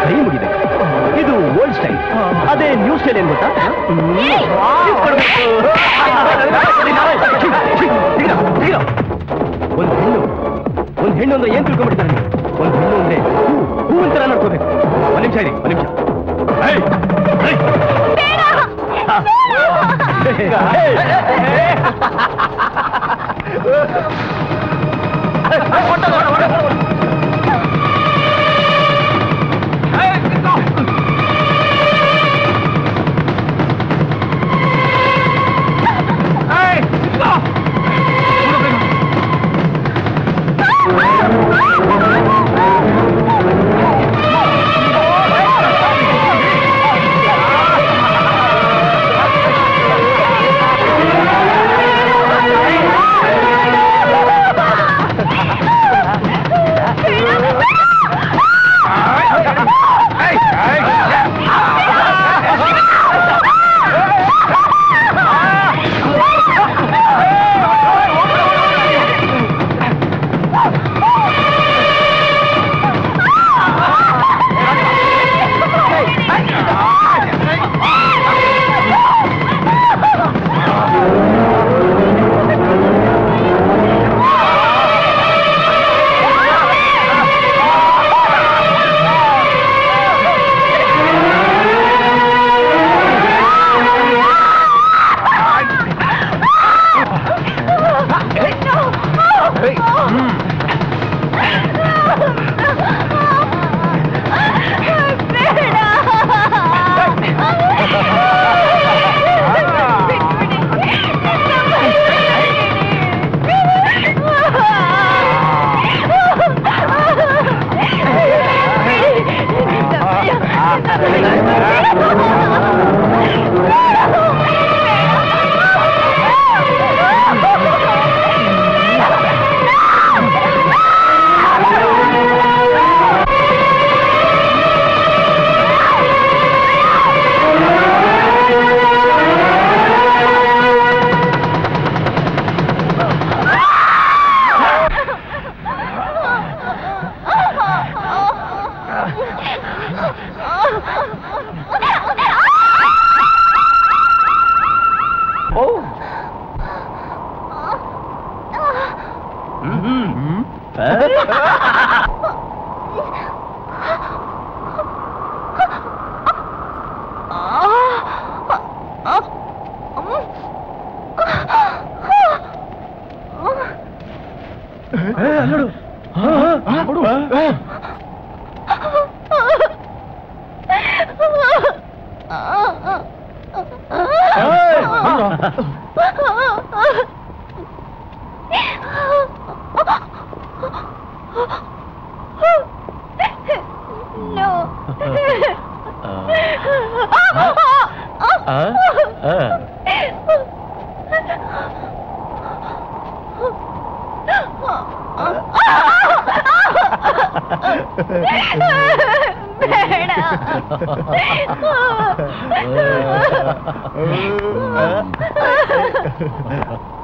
ಕೈ ಮುಗಿಬೇಕು. ಇದು ಓಲ್ಡ್ ಸ್ಟೈಲ್, ಅದೇ ನ್ಯೂ ಸ್ಟೈಲ್ ಏನ್ ಗೊತ್ತಾ? ಒಂದು ಹೆಣ್ಣು ಅಂದ್ರೆ ಏನ್ ತಿಳ್ಕೊಂಡ್ಬಿಡ್ತಾರೆ? ಒಂದು ಹೆಣ್ಣು ಅಂದ್ರೆ ಹೂ ಅಂತರ ನಡ್ಕೋಬೇಕು. ಒಂದ್ ನಿಮಿಷ ಇರಿ, ಒಂದ್ ನಿಮಿಷ.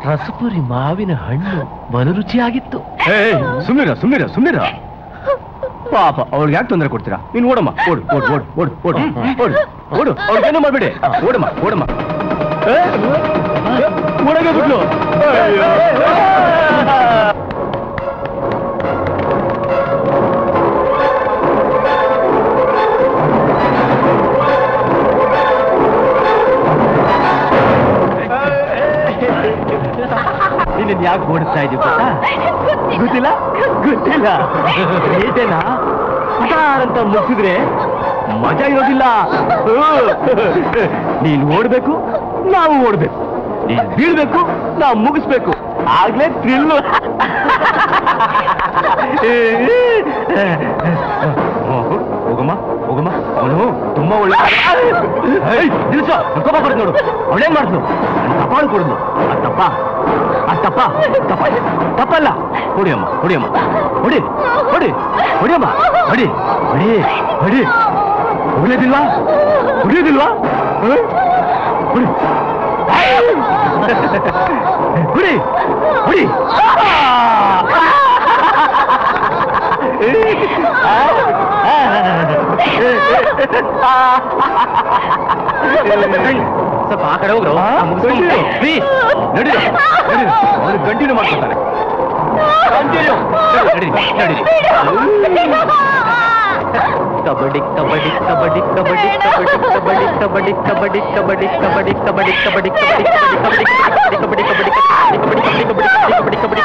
ರಸಪುರಿ ಮಾವಿನ ಹಣ್ಣು ಬಲು ರುಚಿಯಾಗಿತ್ತು. ಸುಮ್ನಿರ ಪಾಪ, ಅವ್ರಿಗೆ ಯಾಕೆ ತೊಂದರೆ ಕೊಡ್ತೀರಾ? ನೀನು ಓಡಮ್ಮ, ಓಡು ಓಡು ಓಡು ಓಡು ಓಡು ಓಡು ಓಡು, ಅವ್ರಿಗೇನು ಮಾಡ್ಬೇಡಿ. ಓಡಮ್ಮ ಓಡಮ್ಮ, ಓಡಗೆ ಬಿಡ್ಲು. ಯಾಕೆ ಓಡಿಸ್ತಾ ಇದೀವಿ ಗೊತ್ತಾ? ಗೊತ್ತಿಲ್ಲ ಗೊತ್ತಿಲ್ಲ ಏಟೇನಾ ಅಂತ ಮುಗಿಸಿದ್ರೆ ಮಜಾ ಇರೋದಿಲ್ಲ. ನೀನ್ ಓಡ್ಬೇಕು, ನಾವು ಓಡ್ಬೇಕು. ನೀನ್ ಬೀಳ್ಬೇಕು, ನಾವು ಮುಗಿಸ್ಬೇಕು. ಆಗ್ಲೇ ಥ್ರಿಲ್ಲು. ಸ್ವಲ್ಪ ಆ ಕಡೆ ಹೋಗ್ರು ಕಂಟಿನ್ಯೂ ಮಾಡ್ಕೊತಾರೆ ಕಬಡ್ಡಿ ಕಬಡ್ಡಿ ಕಬಡ್ಡಿ ಕಬಡ್ಡಿ ಕಬಡ್ಡಿ ಕಬಡ್ಡಿ ಕಬಡ್ಡಿ ಕಬಡ್ಡಿ ಕಬಡ್ಡಿ ಕಬಡ್ಡಿ ಕಬಡ್ಡಿ ಕಬಡ್ಡಿ ಕಬಡ್ಡಿ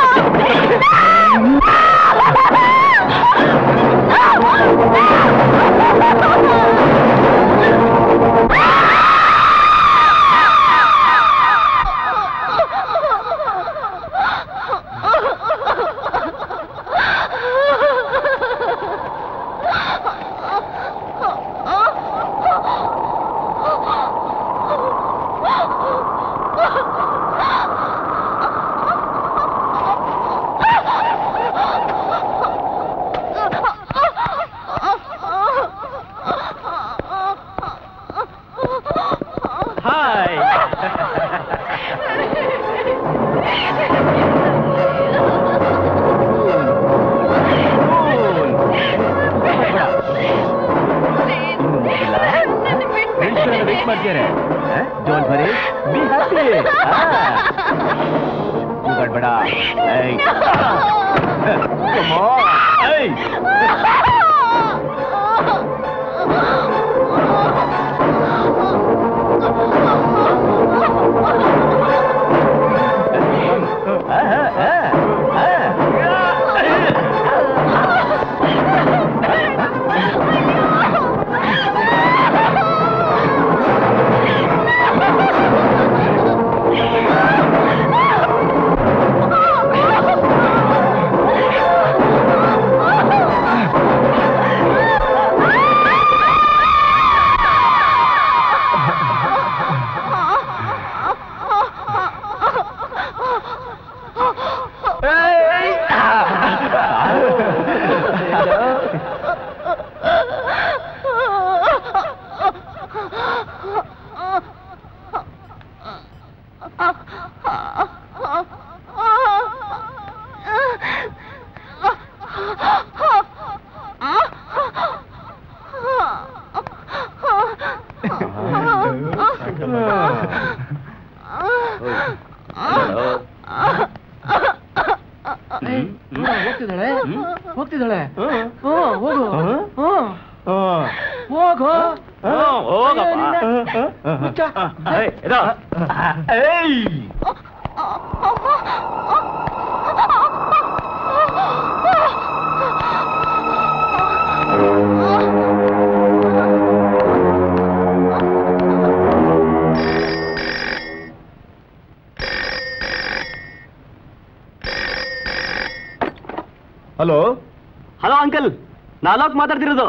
ಅಲೋಕ್ ಮಾತಾಡ್ತಿರೋದು.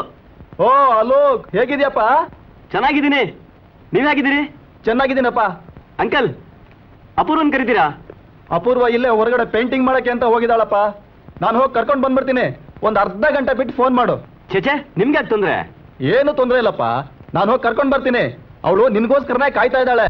ಓ ಅಲೋಕ್, ಹೇಗಿದ್ಯಪ್ಪ? ಚೆನ್ನಾಗಿದ್ದೀನಿ, ನೀವ್ ಹೇಗಿದ್ದೀರಿ? ಚೆನ್ನಾಗಿದ್ದೀನಪ್ಪ. ಅಂಕಲ್, ಅಪೂರ್ವನ್ ಕರಿತೀರಾ? ಅಪೂರ್ವ ಇಲ್ಲೇ ಹೊರಗಡೆ ಪೇಂಟಿಂಗ್ ಮಾಡಕ್ಕೆ ಅಂತ ಹೋಗಿದ್ದಾಳಪ್ಪ. ನಾನು ಹೋಗಿ ಕರ್ಕೊಂಡು ಬಂದ್ಬಿಡ್ತೀನಿ, ಒಂದ್ ಅರ್ಧ ಗಂಟೆ ಬಿಟ್ಟು ಫೋನ್ ಮಾಡು. ಚೇಚೆ, ನಿಮ್ಗೆ ಯಾಕೆ ತೊಂದ್ರೆ? ಏನು ತೊಂದ್ರೆ ಇಲ್ಲಪ್ಪ, ನಾನು ಹೋಗಿ ಕರ್ಕೊಂಡು ಬರ್ತೀನಿ. ಅವಳು ನಿನ್ಗೋಸ್ಕರನೇ ಕಾಯ್ತಾ ಇದ್ದಾಳೆ.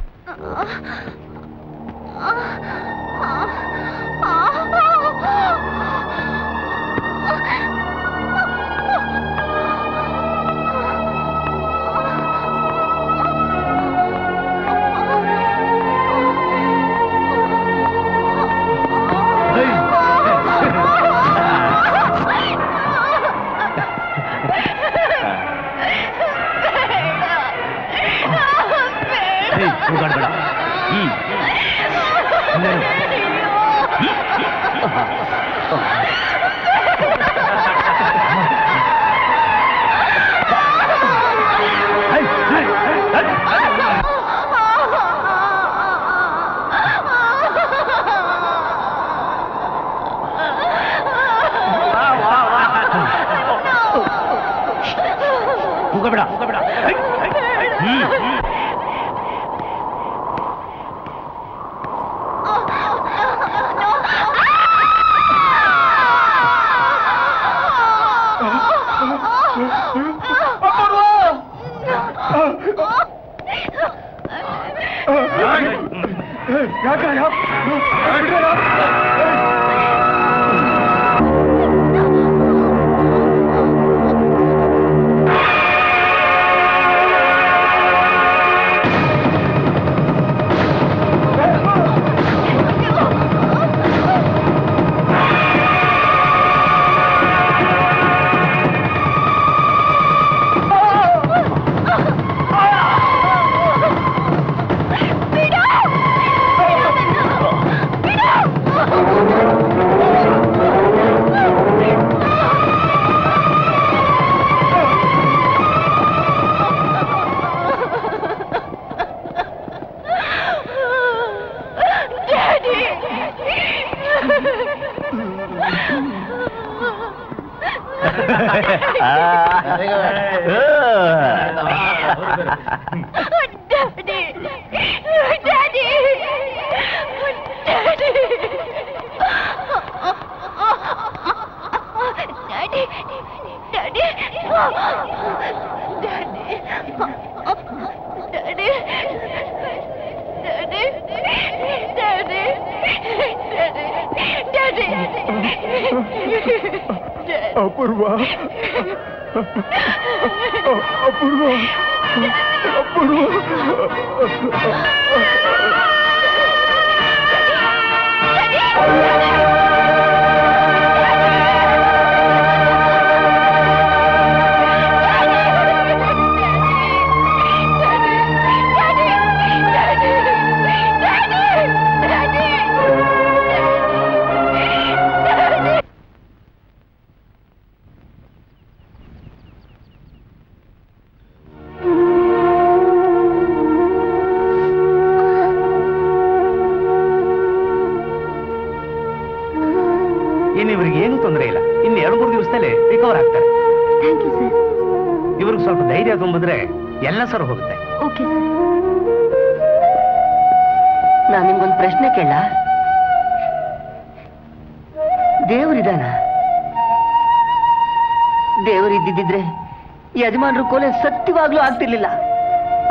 ಆಗ್ತಿರ್ಲಿಲ್ಲ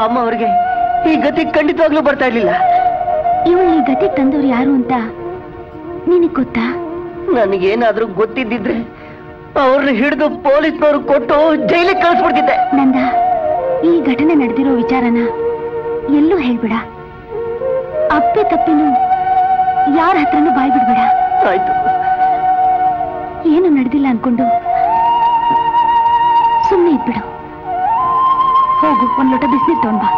ಅಮ್ಮ ಅವರಿಗೆ ಈ ಗತಿ ಖಂಡಿತವಾಗ್ಲೂ ಬರ್ತಾ ಇರ್ಲಿಲ್ಲ. ಇವಳು ಈ ಗತಿ ತಂದವ್ರು ಯಾರು ಅಂತ ನಿನಗೆ ಗೊತ್ತಾ? ನನಗೇನಾದ್ರೂ ಗೊತ್ತಿದ್ದಿದ್ರೆ ಅವ್ರನ್ನ ಹಿಡಿದು ಪೊಲೀಸ್ನವ್ರು ಕೊಟ್ಟು ಜೈಲಿಗೆ ಕಳಿಸ್ಬಿಡ್ತಿದ್ದೆ. ನಂದ, ಈ ಘಟನೆ ನಡೆದಿರೋ ವಿಚಾರನ ಎಲ್ಲೂ ಹೇಳ್ಬೇಡ. ಅಪ್ಪೆ ತಪ್ಪಿನೂ ಯಾರ ಹತ್ರನೂ ಬಾಯ್ ಬಿಡ್ಬೇಡ. ಆಯ್ತು, ಏನು ನಡೆದಿಲ್ಲ ಅನ್ಕೊಂಡು ಸುಮ್ಮನೆ ಇದ್ಬಿಡು. ಹೋಗು, ಒಂದು ಲೋಟ ಬಿಸಿನೀರು ತಗೊಂಡ್ಬಾ.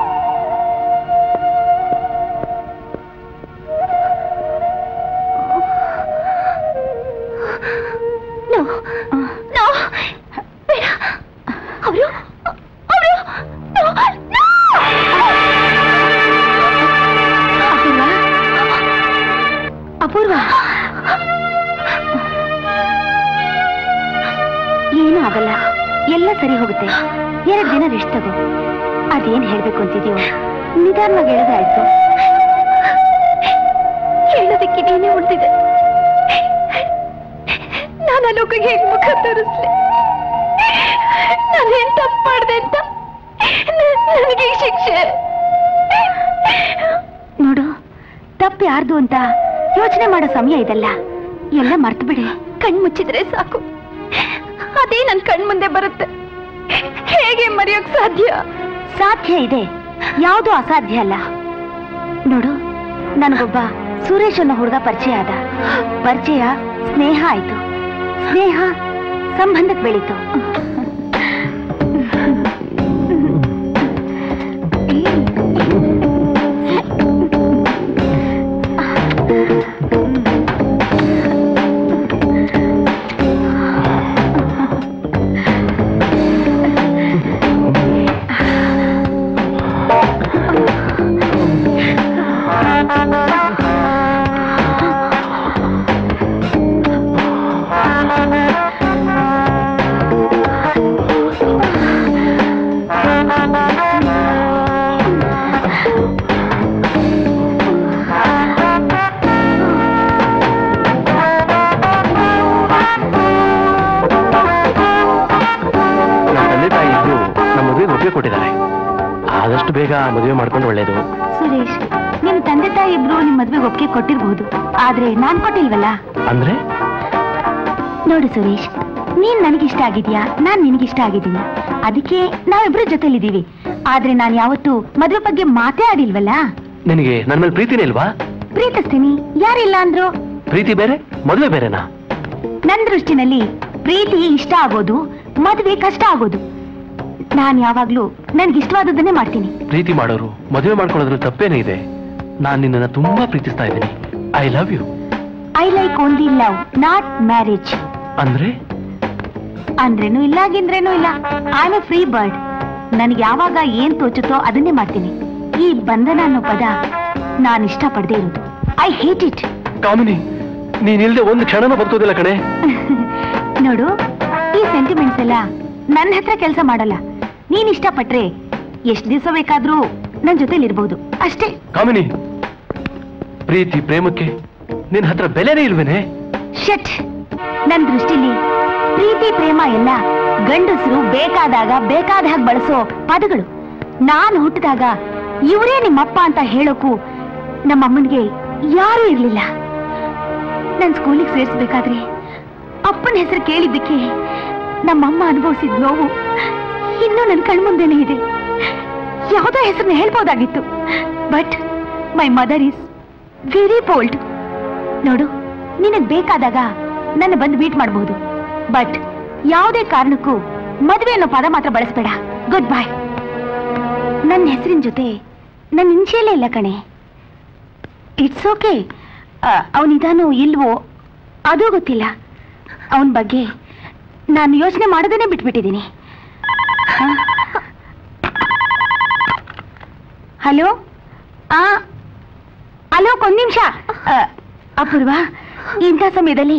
ಅಪೂರ್ವ, ಏನೂ ಆಗಲ್ಲ, ಎಲ್ಲ ಸರಿ ಹೋಗುತ್ತೆ. 2 ದಿನ ರೆಸ್ಟ್ ತಗೋ. ಅದೇನ್ ಹೇಳ್ಬೇಕು ಅಂತಿದ್ಯೋ ನಿಧಾನವಾಗಿ ಹೇಳೋದಾಯ್ತು. ಹೇಳೋದಕ್ಕಿದೇನೆ ಉಳಿದಿದೆ. ನಾನು ಅಲೋಕಗೆ ಹೇಗೆ ಮುಖ ತೋರಿಸ್ಲಿ? ನಾನೇನ್ ತಪ್ಪು ಮಾಡಿದೆ ಅಂತ ನನಗೆ ಶಿಕ್ಷೆ? ನೋಡು, ತಪ್ಪು ಯಾರ್ದು ಅಂತ ಯೋಚನೆ ಮಾಡೋ ಸಮಯ ಇದಲ್ಲ. ಎಲ್ಲ ಮರ್ತು ಬಿಡಿ. ಕಣ್ಮುಚ್ಚಿದ್ರೆ ಸಾಕು, ಅದೇ ನನ್ನ ಕಣ್ಮುಂದೆ ಬರುತ್ತೆ. ಹೇಗೆ ಮರೆಯೋಕ್ ಸಾಧ್ಯ? ಸಾಧ್ಯ ಇದೆ, ಯಾವುದು ಅಸಾಧ್ಯ ಅಲ್ಲ. ನೋಡು, ನನಗೊಬ್ಬ ಸುರೇಶ್ ಅನ್ನೋ ಹುಡುಗ ಪರಿಚಯ ಆದ. ಪರಿಚಯ ಸ್ನೇಹ ಆಯ್ತು, ಸ್ನೇಹ ಸಂಬಂಧಕ್ಕೆ ಬೆಳೀತು. ಕೊಟ್ಟಿದ್ದಾರೆ, ಆದಷ್ಟು ಬೇಗ ಮದುವೆ ಮಾಡ್ಕೊಂಡು ಒಳ್ಳೇದು. ಸುರೇಶ್, ಇಬ್ರು ನಿಮ್ ಮದ್ವೆಗೆ ಒಪ್ಪಿಗೆ ಕೊಟ್ಟಿರ್ಬಹುದು, ಆದ್ರೆ ನಾನ್ ಕೊಟ್ಟಿಲ್ವಲ್ಲ. ಅಂದ್ರೆ ನೋಡು ಸುರೇಶ್, ನೀನ್ ನನಗಿಷ್ಟ ಆಗಿದ್ಯಾ, ನಾನ್ ನಿನಗಿಷ್ಟ ಆಗಿದ್ದೀನಿ, ಅದಕ್ಕೆ ನಾವಿಬ್ರು ಜೊತೆಲಿದ್ದೀವಿ. ಆದ್ರೆ ನಾನ್ ಯಾವತ್ತೂ ಮದುವೆ ಬಗ್ಗೆ ಮಾತೇ ಆಡಿಲ್ವಲ್ಲ. ನಿನಗೆ ನನ್ನ ಮೇಲೆ ಪ್ರೀತಿನೇ ಇಲ್ವಾ? ಪ್ರೀತಿಸ್ತೀನಿ, ಯಾರಿಲ್ಲ ಅಂದ್ರು? ಪ್ರೀತಿ ಬೇರೆ ಮದುವೆ ಬೇರೆನಾ? ನನ್ ದೃಷ್ಟಿನಲ್ಲಿ ಪ್ರೀತಿ ಇಷ್ಟ ಆಗೋದು, ಮದುವೆ ಕಷ್ಟ ಆಗೋದು. ನಾನ್ ಯಾವಾಗ್ಲೂ ನನ್ಗಿಷ್ಟವಾದದನ್ನೇ ಮಾಡ್ತೀನಿ. ಪ್ರೀತಿ ಮಾಡೋರು ಮದುವೆ ಮಾಡ್ಕೊಳ್ಳೋದ್ರ ತಪ್ಪೇನೇ ಇದೆ. ನಾನ್ ನಿನ್ನ ತುಂಬಾ ಪ್ರೀತಿಸ್ತಾ ಇದ್ದೀನಿ. I love you. I like only love, not marriage. ಅಂದ್ರೆ? ಅಂದ್ರೇನು ಇಲ್ಲ, ಗಿಂದ್ರೇನು ಇಲ್ಲ. I am a free bird. ನನ್ಗೆ ಯಾವಾಗ ಏನ್ ತೋಚುತ್ತೋ ಅದನ್ನೇ ಮಾಡ್ತೀನಿ. ಈ ಬಂಧನ ಅನ್ನೋ ಪದ ನಾನು ಇಷ್ಟ ಪಡದೆ ಇರೋದು. I hate it. ಕಾಮಿನಿ, ನೀನ್ ಇಲ್ದೆ ಒಂದು ಕ್ಷಣನೂ ಬದುಕೋದಿಲ್ಲ ಕಣೆ. ನೋಡು, ಈ ಸೆಂಟಿಮೆಂಟ್ಸ್ ಎಲ್ಲ ನನ್ನ ಹತ್ರ ಕೆಲಸ ಮಾಡಲ್ಲ. ನೀನ್ ಇಷ್ಟಪಟ್ರೆ ಎಷ್ಟು ದಿವಸ ಬೇಕಾದ್ರೂ ನನ್ ಜೊತೆಲಿ ಇರ್ಬಹುದು, ಅಷ್ಟೇ. ಕಾಮಿನಿ, ಪ್ರೀತಿ ಪ್ರೇಮಕ್ಕೆ ನಿನ್ ಹತ್ರ ಬೆಲೆನೇ ಇಲ್ವೇನೆ? ಶಟ್, ನನ್ ದೃಷ್ಟಿಲಿ ಪ್ರೀತಿ ಪ್ರೇಮ ಎಲ್ಲ ಗಂಡಸರು ಬೇಕಾದಾಗ ಬೇಕಾದ ಹಾಗೆ ಬಳಸೋ ಪದಗಳು. ನಾನು ಹುಟ್ಟಿದಾಗ ಇವರೇ ನಿಮ್ಮಪ್ಪ ಅಂತ ಹೇಳೋಕು ನಮ್ಮಮ್ಮನಿಗೆ ಯಾರೂ ಇರ್ಲಿಲ್ಲ. ನನ್ ಸ್ಕೂಲಿಗೆ ಸೇರಿಸ್ಬೇಕಾದ್ರೆ ಅಪ್ಪನ ಹೆಸರು ಕೇಳಿದ್ದಕ್ಕೆ ನಮ್ಮಮ್ಮ ಅನುಭವಿಸಿದ ನೋವು ಇನ್ನೂ ನನ್ನ ಕಣ್ಮುಂದೆನೇ ಇದೆ. ಯಾವುದೋ ಹೆಸರನ್ನ ಹೇಳ್ಬೋದಾಗಿತ್ತು, but my mother is very bold. ನೋಡು, ನಿನಗೆ ಬೇಕಾದಾಗ ನನ್ನ ಬಂದು ಮೀಟ್ ಮಾಡಬಹುದು, ಬಟ್ ಯಾವುದೇ ಕಾರಣಕ್ಕೂ ಮದುವೆ ಅನ್ನೋ ಪದ ಮಾತ್ರ ಬಳಸಬೇಡ. ಗುಡ್ ಬಾಯ್. ನನ್ನ ಹೆಸರಿನ ಜೊತೆ ನನ್ನ ಇಂಚೆಯಲ್ಲೇ ಇಲ್ಲ ಕಣೆ. It's okay. ಅವನಿದಾನೋ ಇಲ್ವೋ ಅದೂ ಗೊತ್ತಿಲ್ಲ. ಅವನ ಬಗ್ಗೆ ನಾನು ಯೋಚನೆ ಮಾಡೋದನ್ನೇ ಬಿಟ್ಬಿಟ್ಟಿದ್ದೀನಿ. ಹಲೋ? ಅಲೋಕ್, ಒಂದು ನಿಮಿಷ. ಅಪೂರ್ವ, ಇಂಥ ಸಮಯದಲ್ಲಿ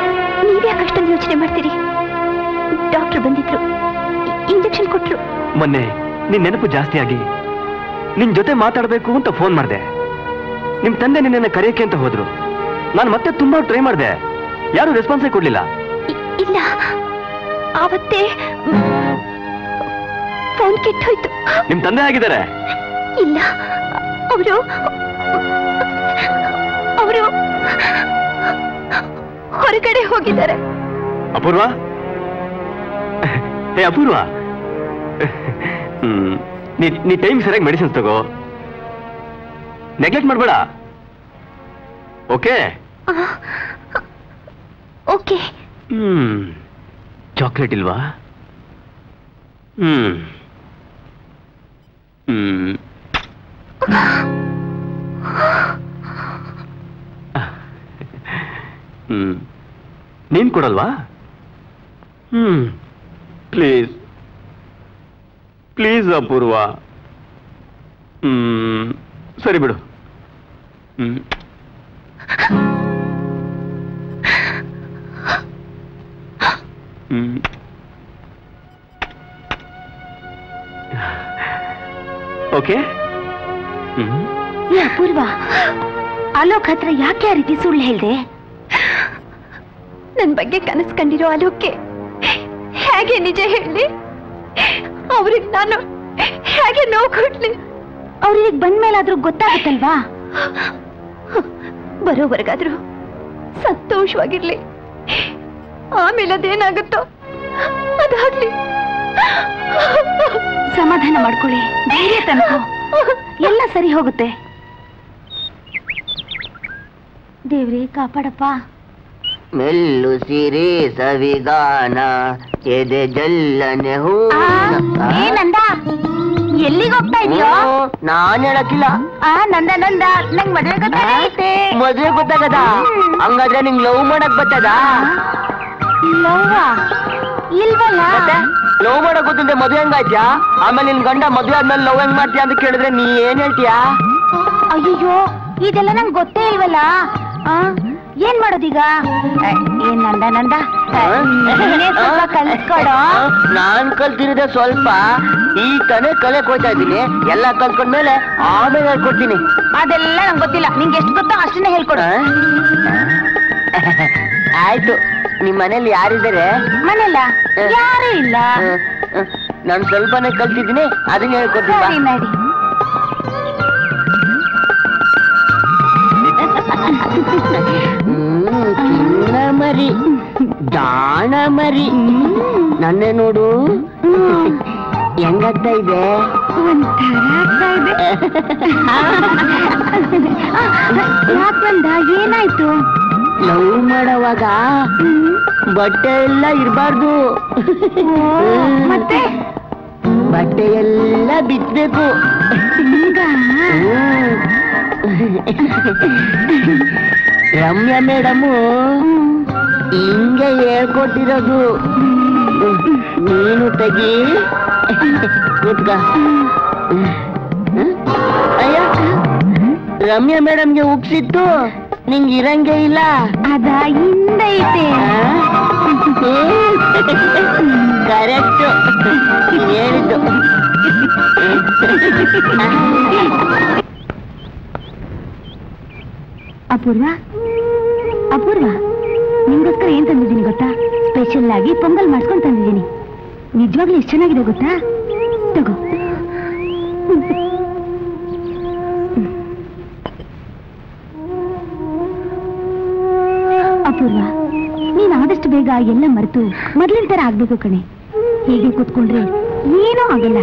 ನೀವ್ಯಾಕೆ ಅಷ್ಟೊಂದು ಯೋಚನೆ ಮಾಡ್ತೀರಿ? ಡಾಕ್ಟರ್ ಬಂದಿದ್ರು, ಇಂಜೆಕ್ಷನ್ ಕೊಟ್ರು. ಮೊನ್ನೆ ನಿನ್ ನೆನಪು ಜಾಸ್ತಿ ಆಗಿ ನಿನ್ ಜೊತೆ ಮಾತಾಡಬೇಕು ಅಂತ ಫೋನ್ ಮಾಡಿದೆ. ನಿಮ್ ತಂದೆ ನಿನ್ನ ಕರೆಯೋಕೆ ಅಂತ ಹೋದ್ರು. ನಾನು ಮತ್ತೆ ತುಂಬಾ ಟ್ರೈ ಮಾಡಿದೆ, ಯಾರು ರೆಸ್ಪಾನ್ಸೇ ಕೊಡ್ಲಿಲ್ಲ. ಇಲ್ಲ, ಆವತ್ತೇ ಫೋನ್ ಕೆಟ್ಟೋಯ್ತು. ನಿಮ್ ತಂದೆ ಆಗಿದ್ದಾರೆ? ಇಲ್ಲ, ಅವರು ಅವರು ಹೊರಗಡೆ ಹೋಗಿದ್ದಾರೆ. ಅಪೂರ್ವ, ಏ ಅಪೂರ್ವ, ನೀ ಟೈಮ್ ಸರಿಯಾಗಿ ಮೆಡಿಸಿನ್ಸ್ ತಗೋ, ನೆಗ್ಲೆಕ್ಟ್ ಮಾಡಬೇಡ. ಓಕೆ? ಓಕೆ. ಚಾಕ್ಲೇಟ್ ಇಲ್ವಾ? ನೀನ್ ಕೊಡಲ್ವಾ? Please please Apoorva. ಸರಿ ಬಿಡು. ಓಕೆ. ಅಪೂರ್ವ, ಅಲೋಕ್ ಹತ್ರ ಯಾಕೆ ಆ ರೀತಿ ಸುಳ್ಳು ಹೇಳ್ದೆ? ನನ್ನ ಬಗ್ಗೆ ಕನಸು ಕಂಡಿರೋ ಅಲೋಕ್ಗೆ ಹೇಗೆ ನಿಜ ಹೇಳಿ? ಅವ್ರಿಗೆ ನಾನು ಹೇಗೆ ನೋವು ಕೊಡ್ಲಿ? ಅವ್ರಿಗೆ ಬಂದ್ಮೇಲಾದ್ರೂ ಗೊತ್ತಾಗುತ್ತಲ್ವಾ? ಬರೋವರೆಗಾದ್ರೂ ಸಂತೋಷವಾಗಿರ್ಲಿ, ಆಮೇಲೆ ಅದೇನಾಗುತ್ತೋ ಅದಾಗ್ಲಿ. ಸಮಾಧಾನ ಮಾಡ್ಕೊಳ್ಳಿ, ಧೈರ್ಯ ತನಕ ಎಲ್ಲ ಸರಿ ಹೋಗುತ್ತೆ. ದೇವ್ರಿ ಕಾಪಾಡಪ್ಪ. ಮೆಲ್ಲು ಸಿರಿ ಸವಿಗಾನ ಎದೆ ಜಲ್ಲನೆ ಹೂ. ನಂದ, ಎಲ್ಲಿಗೆ ಹೋಗ್ತಾ ಇದೀಯೋ? ನಾನ್ ಹೇಳಕ್ಕಿಲ್ಲ. ನಂದ ನಂದ, ನಂಗ್ ಮದ್ವೆ ಗೊತ್ತಾಗೈತೆ. ಮದ್ವೆ ಗೊತ್ತಾಗದ? ಹಂಗಾದ್ರೆ ನಿಂಗ್ ಲವ್ ಮಾಡಕ್ ಬರ್ತದ? ಲವ್ ಇಲ್ವಲ್ಲ? ಲವ್ ಮಾಡಕ್ ಗೊತ್ತಿದ್ರೆ ಮದ್ವೆ ಹೆಂಗಾಯ್ತ್ಯಾ? ಆಮೇಲೆ ನಿನ್ ಗಂಡ ಮದ್ವೆ ಆದ್ಮೇಲೆ ಲವ್ ಹೆಂಗ್ ಮಾಡ್ತೀಯಾ ಅಂತ ಕೇಳಿದ್ರೆ ನೀ ಏನ್ ಹೇಳ್ತೀಯಾ? ಅಯ್ಯೋ, ಇದೆಲ್ಲ ನಂಗೆ ಗೊತ್ತೇ ಇಲ್ವಲ್ಲ. ಏನ್ ಮಾಡೋದೀಗ? ಏನ್ ನಂದ ನಂದ ಸ್ವಲ್ಪ ಕಲ್ತ್ಕೊಡೋ. ನಾನ್ ಕಲ್ತಿರೋದ ಸ್ವಲ್ಪ, ಈ ತಾನೇ ಕಲೆ ಕೊಯ್ತಾ ಇದ್ದೀನಿ. ಎಲ್ಲ ಕಲ್ತ್ಕೊಂಡ್ಮೇಲೆ ಆಮೇಲೆ ಹೇಳ್ಕೊಡ್ತೀನಿ. ಅದೆಲ್ಲ ನಂಗೆ ಗೊತ್ತಿಲ್ಲ, ನಿಂಗೆ ಎಷ್ಟು ಗೊತ್ತೋ ಅಷ್ಟನ್ನೇ ಹೇಳ್ಕೊಡ. ಆಯ್ತು, ನಿಮ್ ಮನೇಲಿ ಯಾರಿದ್ದಾರೆ? ಮನೆಯಲ್ಲ ಯಾರು ಇಲ್ಲ, ನಾನು ಸ್ವಲ್ಪನೇ ಕಲ್ತಿದ್ದೀನಿ, ಅದನ್ನ ಹೇಳ್ಕೊಡ್ತೀನಿ. ಮಾಡಿ ಮರಿ ದಾಣ ಮರಿ ನನ್ನೇ ನೋಡು, ಹೆಂಗಾಗ್ತಾ ಇದೆ? ಏನಾಯ್ತು? ಲವ್ ಮಾಡೋವಾಗ ಬಟ್ಟೆ ಎಲ್ಲ ಇರಬಾರ್ದು, ಮತ್ತೆ ಬಟ್ಟೆ ಎಲ್ಲ ಬಿಚ್ಚಬೇಕು. ರಮ್ಯಾ ಮೇಡಮು ಹಿಂಗೆ ಹೇಳ್ಕೊಟ್ಟಿರೋದು, ನೀನು ತೆಗಿ ಕೂತ್ಕ. ಅಯ್ಯ, ರಮ್ಯಾ ಮೇಡಮ್ಗೆ ಉಗ್ಸಿತ್ತು, ನಿಂಗೆ ಇರಂಗೆ ಇಲ್ಲ, ಅದ ಹಿಂದೈತೆ. ಕರೆಕ್ಟ್ ಹೇಳಿದ್ದು. ಅಪೂರ್ವ, ಅಪೂರ್ವ, ನಿಮ್ಗೋಸ್ಕರ ಏನ್ ತಂದಿದ್ದೀನಿ ಗೊತ್ತಾ? ಸ್ಪೆಷಲ್ ಆಗಿ ಪೊಂಗಲ್ ಮಾಡ್ಕೊಂಡು ತಂದಿದ್ದೀನಿ. ನಿಜವಾಗ್ಲೂ ಎಷ್ಟು ಚೆನ್ನಾಗಿದೆ ಗೊತ್ತಾ? ತಗೋ. ಅಪೂರ್ವ, ನೀನ್ ಆದಷ್ಟು ಬೇಗ ಎಲ್ಲ ಮರೆತು ಮೊದ್ಲಿನ ತರ ಆಗ್ಬೇಕು ಕಣೆ. ಹೀಗೆ ಕೂತ್ಕೊಂಡ್ರೆ ಏನೂ ಆಗಲ್ಲ.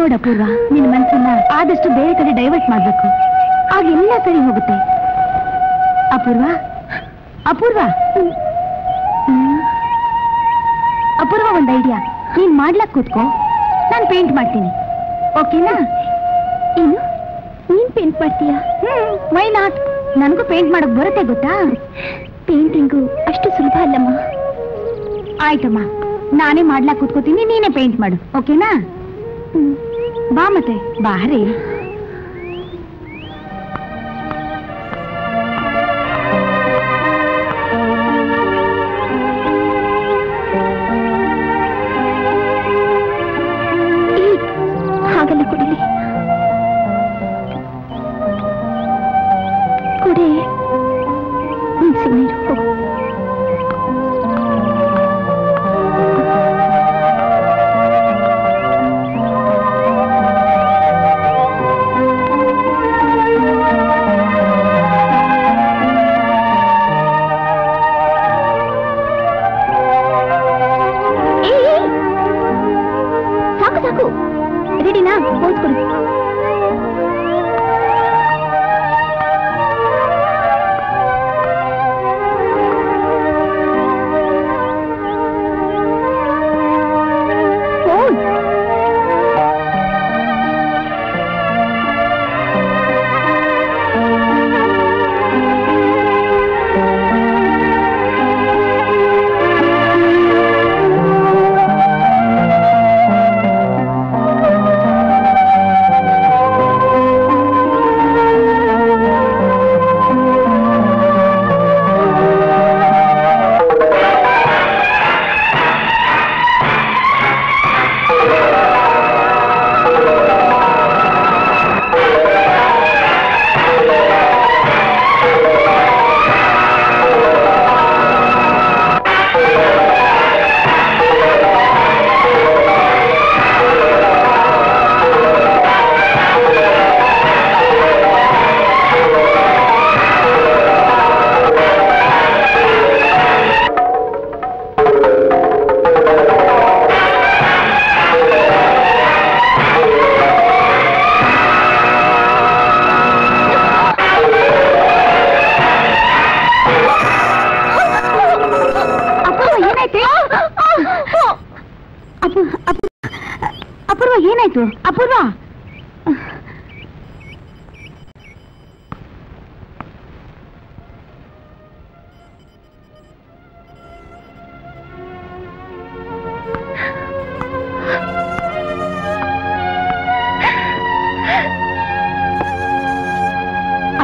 ನೋಡಪೂರ್ವ, ನಿನ್ ಮನ್ಸನ್ನ ಆದಷ್ಟು ಬೇರೆ ಕಡೆ ಡೈವರ್ಟ್ ಮಾಡ್ಬೇಕು, ಆಗೆಲ್ಲ ಸರಿ ಹೋಗುತ್ತೆ. ಅಪೂರ್ವ, ಅಪೂರ್ವ, ಅಪೂರ್ವ, ಒಂದು ಐಡಿಯಾ. ನೀನ್ ಮಾಡ್ಲಾಕ್ ಕೂತ್ಕೋ, ನಾನು ಪೇಂಟ್ ಮಾಡ್ತೀನಿ, ಓಕೆನಾ? ಏನು, ನೀನ್ ಪೇಂಟ್ ಮಾಡ್ತೀಯಾ? Why not? ನನಗೂ ಪೇಂಟ್ ಮಾಡೋಕ್ ಬರುತ್ತೆ ಗೊತ್ತಾ. ಪೇಂಟಿಂಗು ಅಷ್ಟು ಸುಲಭ ಅಲ್ಲಮ್ಮ. ಆಯ್ತಮ್ಮ, ನಾನೇ ಮಾಡ್ಲಾಕ್ ಕೂತ್ಕೋತೀನಿ, ನೀನೇ ಪೇಂಟ್ ಮಾಡು, ಓಕೆನಾ? ಬಾ ಮತ್ತೆ, ಬಾರೇ.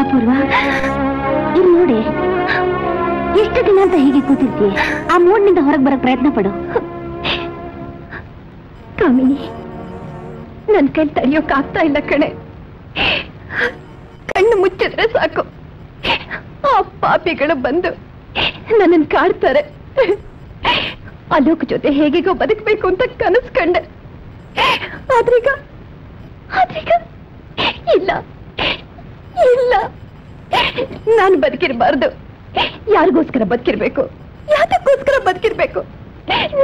ಅಪೂರ್ವ ಇಲ್ಲಿ ನೋಡಿ ಎಷ್ಟು ದಿನ ಅಂತ ಹೀಗೆ ಕೂತಿರ್ತೀಯ ಆ ಮೂಡ್ನಿಂದ ಹೊರಗೆ ಬರಕ್ಕೆ ಪ್ರಯತ್ನ ಪಡು ಕಾಮಿನಿ ನನ್ನ ಕೈ ತಡೆಯೋಕ್ಕಾಗ್ತಾ ಇಲ್ಲ ಕಣೆ ಕಣ್ಣು ಮುಚ್ಚಿದ್ರೆ ಸಾಕು ಆ ಪಾಪಿಗಳು ಬಂದು ನನ್ನನ್ನು ಕಾಡ್ತಾರೆ ಅಲೋಕ್ ಜೊತೆ ಹೇಗಿಗೋ ಬದುಕಬೇಕು ಅಂತ ಕನಸು ಕಂಡೆ ಆದ್ರೀಗ ಇಲ್ಲ ಇಲ್ಲ ನಾನು ಬದುಕಿರಬಾರ್ದು ಯಾರಿಗೋಸ್ಕರ ಬದುಕಿರ್ಬೇಕು ಯಾತಕ್ಕೋಸ್ಕರ ಬದುಕಿರ್ಬೇಕು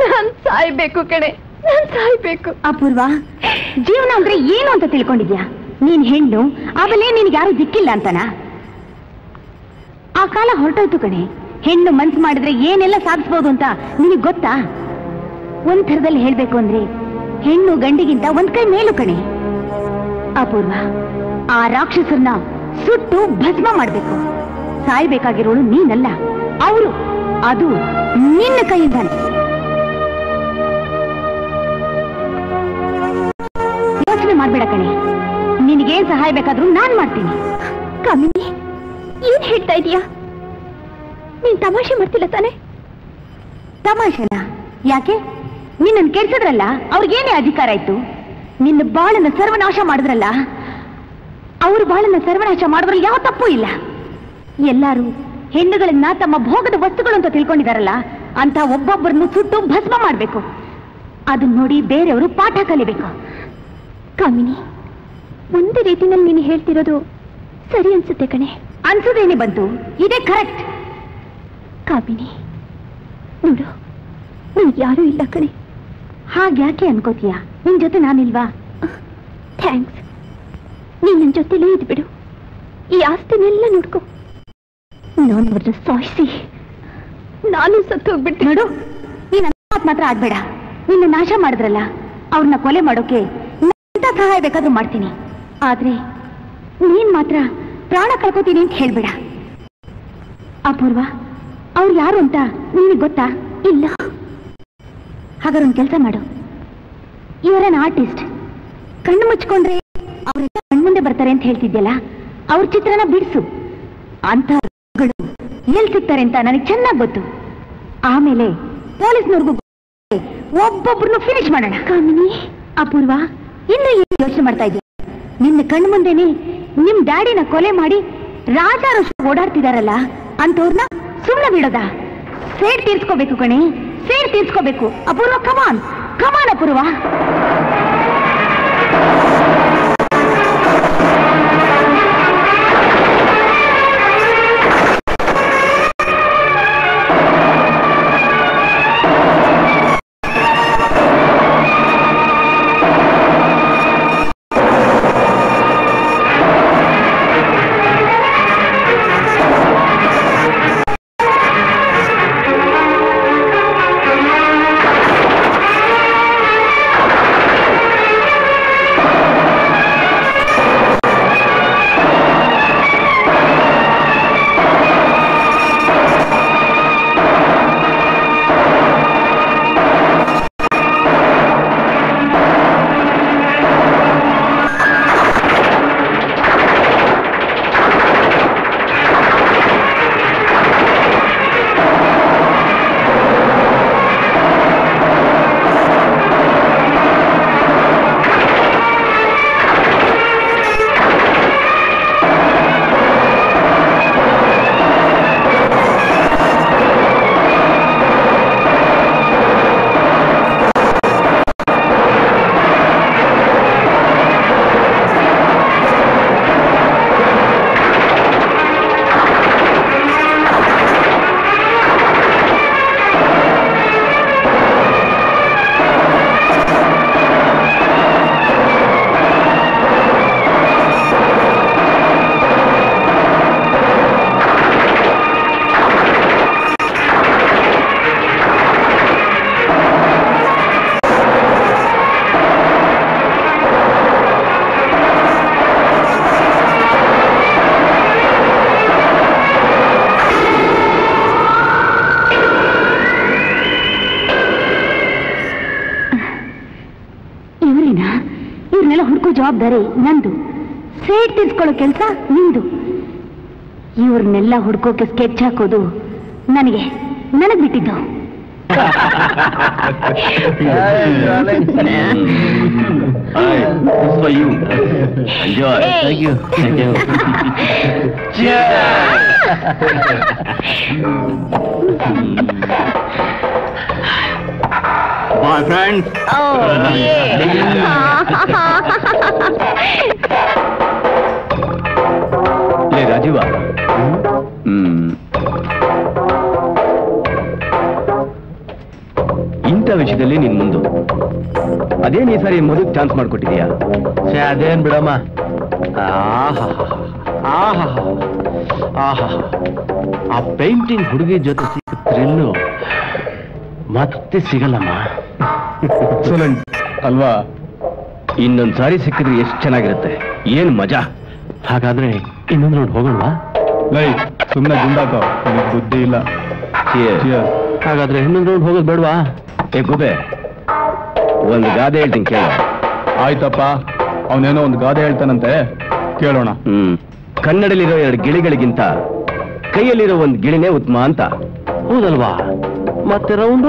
ನಾನು ಸಾಯ್ಬೇಕು ಕಣೆ ನಾನು ಸಾಯ್ಬೇಕು ಅಪೂರ್ವ ಜೀವನ ಅಂದ್ರೆ ಏನು ಅಂತ ತಿಳ್ಕೊಂಡಿದ್ಯಾ ನೀನ್ ಹೆಣ್ಣು ಆಮೇಲೆ ನಿನ್ಗೆ ಯಾರು ದಿಕ್ಕಿಲ್ಲ ಅಂತನಾ ಆ ಕಾಲ ಹೊರಟೋಯ್ತು ಕಣೆ ಹೆಣ್ಣು ಮನ್ಸು ಮಾಡಿದ್ರೆ ಏನೆಲ್ಲ ಸಾಧಿಸಬಹುದು ಅಂತ ನಿನಗೆ ಗೊತ್ತಾ ಒಂದ್ ಥರದಲ್ಲಿ ಹೇಳ್ಬೇಕು ಅಂದ್ರೆ ಹೆಣ್ಣು ಗಂಡಿಗಿಂತ ಒಂದ್ ಕೈ ಮೇಲು ಕಣೆ ಅಪೂರ್ವ ಆ ರಾಕ್ಷಸರನ್ನ ಸುಟ್ಟು ಭಸ್ಮ ಮಾಡ್ಬೇಕು ಸಾಯ್ಬೇಕಾಗಿರೋಳು ನೀನಲ್ಲ ಅವರು ಅದು ನಿನ್ನ ಕೈಯಿಂದಾನೆ ಯೋಚನೆ ಮಾಡ್ಬೇಡ ಕಣೆ ನಿನಗೇನ್ ಸಹಾಯ ಬೇಕಾದ್ರೂ ನಾನ್ ಮಾಡ್ತೀನಿ ಕಾಮಿನಿ ಏನ್ ಹೇಳ್ತಾ ಇದೀಯಾ ನೀನ್ ತಮಾಷೆ ಮಾಡ್ತಿಲ್ಲ ತಾನೆ ತಮಾಷೆನಾ ಯಾಕೆ ನಿನ್ನನ್ನು ಕೆಡ್ಸಿದ್ರಲ್ಲ ಅವ್ರಿಗೇನೇ ಅಧಿಕಾರ ಇತ್ತು ನಿನ್ನ ಬಾಳನ್ನ ಸರ್ವನಾಶ ಮಾಡಿದ್ರಲ್ಲ ಅವ್ರ ಬಾಳನ್ನ ಸರ್ವನಾಶ ಮಾಡಿದ್ರಲ್ಲಿ ಯಾವ ತಪ್ಪು ಇಲ್ಲ ಎಲ್ಲಾರು ಹೆಣ್ಣುಗಳನ್ನ ತಮ್ಮ ಭೋಗದ ವಸ್ತುಗಳು ಅಂತ ತಿಳ್ಕೊಂಡಿದಾರಲ್ಲ ಅಂತ ಒಬ್ಬೊಬ್ಬರನ್ನು ಸುಟ್ಟು ಭಸ್ಮ ಮಾಡ್ಬೇಕು ಅದನ್ನ ನೋಡಿ ಬೇರೆಯವರು ಪಾಠ ಕಲಿಬೇಕು ಕಾಮಿನಿ ಒಂದು ರೀತಿನಲ್ಲಿ ನೀನು ಹೇಳ್ತಿರೋದು ಸರಿ ಅನ್ಸುತ್ತೆ ಕಣೆ ಅನ್ಸೋದೇನೆ ಬಂತು ಇದೇ ಕರೆಕ್ಟ್ ಕಾಮಿನಿ ನೋಡು ನಿನ್ಗೆ ಯಾರೂ ಇಲ್ಲ ಕಣೆ ಹಾಗ್ಯಾಕೆ ಅನ್ಕೋತೀಯ ನಿನ್ ಜೊತೆ ನಾನಿಲ್ವಾ ಥ್ಯಾಂಕ್ಸ್ ನೀನ್ ನನ್ನ ಜೊತೆಲೇ ಇದ್ಬಿಡು ಈ ಆಸ್ತಿನೆಲ್ಲ ನೋಡ್ಕೊ ನಾನು ಅವ್ರನ್ನ ಸಾಯಿಸಿ ನಾನು ಸತ್ತು ಹೋಗ್ಬಿಟ್ಟು ನೋಡು ನೀನ್ ಮಾತ್ರ ಆಗ್ಬೇಡ ನಿನ್ನ ನಾಶ ಮಾಡಿದ್ರಲ್ಲ ಅವ್ರನ್ನ ಕೊಲೆ ಮಾಡೋಕೆ ಎಂತ ಸಹಾಯ ಬೇಕಾದ್ರೂ ಮಾಡ್ತೀನಿ ಆದ್ರೆ ನೀನ್ ಮಾತ್ರ ಪ್ರಾಣ ಕಳ್ಕೋತೀನಿ ಅಂತ ಹೇಳ್ಬೇಡ ಅಪೂರ್ವ ಅವ್ರು ಯಾರು ಅಂತ ನಿನಗೆ ಗೊತ್ತಾ ಇಲ್ಲ ಹಾಗಾದ್ರೆ ಒಂದು ಕೆಲಸ ಮಾಡು ಇವರನ್ನ ಆರ್ಟಿಸ್ಟ್ ಕಣ್ಣು ಮುಚ್ಕೊಂಡ್ರೆ ಅವರೆಲ್ಲ ಕಣ್ಮುಂದೆ ಬರ್ತಾರೆ ಅಂತ ಹೇಳ್ತಿದ್ಯಲ್ಲ ಅವ್ರ ಚಿತ್ರನ ಬಿಡಿಸು ಅಂತ ಎಲ್ಲಿ ಸಿಗ್ತಾರೆ ಅಂತ ನನಗೆ ಚೆನ್ನಾಗಿ ಗೊತ್ತು ಆಮೇಲೆ ಪೊಲೀಸ್ನವ್ರಿಗೂ ಒಬ್ಬೊಬ್ಬರನ್ನು ಫಿನಿಶ್ ಮಾಡೋಣ ಕಾಮಿನಿ ಅಪೂರ್ವ ಇನ್ನು ಏನು ಯೋಚನೆ ಮಾಡ್ತಾ ಇದೀಯ ನಿನ್ನ ಕಣ್ಣು ಮುಂದೆನೆ ನಿಮ್ ಡ್ಯಾಡಿನ ಕೊಲೆ ಮಾಡಿ ರಾಜಾರೋಷ ಓಡಾಡ್ತಿದಾರಲ್ಲ ಅಂತವ್ರನ್ನ ಸುಮ್ಮನೆ ಬಿಡೋದಾ ಸೇಡ್ ತೀರ್ಸ್ಕೋಬೇಕು ಕಣೆ ಸೇಡ್ ತೀರ್ಸ್ಕೋಬೇಕು ಅಪೂರ್ವ ಕಮಾನ್ ಕಮಾನ್ ಅಪೂರ್ವ ಜವಾಬ್ದಾರಿ ನಂದು ಸೇಡ್ ತೀರ್ಸ್ಕೊಳ್ಳೋ ಕೆಲಸ ನಿಂದು ಇವ್ರನ್ನೆಲ್ಲ ಹುಡ್ಕೋಕೆ ಸ್ಕೆಚ್ ಹಾಕೋದು ನನಗೆ ಬಿಟ್ಟಿದ್ದು. Bye, friends. Oh, yeah. Hey, Rajiva. ಇಂಥ ವಿಷಯದಲ್ಲಿ ನೀನ್ ಮುಂದು ಅದೇನು ಈ ಸಾರಿ ಮದುವೆ ಚಾನ್ಸ್ ಮಾಡ್ಕೊಟ್ಟಿದ್ಯಾ? ಸೇ ಅದೇನು ಬಿಡಮ್ಮ. ಆಹಾ ಆಹಾ ಆಹಾ ಆ ಪೇಂಟಿಂಗ್ ಹುಡುಗಿ ಜೊತೆ ಸಿಕ್ಕಿದ್ರಿಲ್ಲೂ ಮತ್ತೆ ಸಿಗಲ್ಲಮ್ಮ. ಎಕ್ಸಲೆಂಟ್ ಅಲ್ವಾ? ಇನ್ನೊಂದ್ಸಾರಿ ಸಿಕ್ಕಿದ್ರೆ ಎಷ್ಟು ಚೆನ್ನಾಗಿರುತ್ತೆ, ಏನ್ ಮಜಾ. ಹಾಗಾದ್ರೆ ಇನ್ನೊಂದು ರೌಂಡ್ ಹೋಗೋಣವಾ? ಲೈ ಸುಮ್ಮನೆ ಗುಂಡಾಕೋ, ನಿಮಗೆ ಬುದ್ಧಿ ಇಲ್ಲ. ಹಾಗಾದ್ರೆ ಇನ್ನೊಂದು ರೌಂಡ್ ಹೋಗೋದು ಬೇಡವಾ? ಏ ಗುಬೆ, ಒಂದು ಗಾದೆ ಹೇಳ್ತೀನಿ ಕೇಳ. ಆಯ್ತಪ್ಪ, ಅವನೇನೋ ಒಂದು ಗಾದೆ ಹೇಳ್ತಾನಂತೆ, ಕೇಳೋಣ. ಕನ್ನಡಲಿರೋ ಎರಡು ಗಿಳಿಗಳಿಗಿಂತ ಕೈಯಲ್ಲಿರೋ ಒಂದು ಗಿಳಿನೇ ಉತ್ತಮ ಅಂತ, ಹೌದಲ್ವಾ? ಮತ್ತೆ ರೌಂಡ್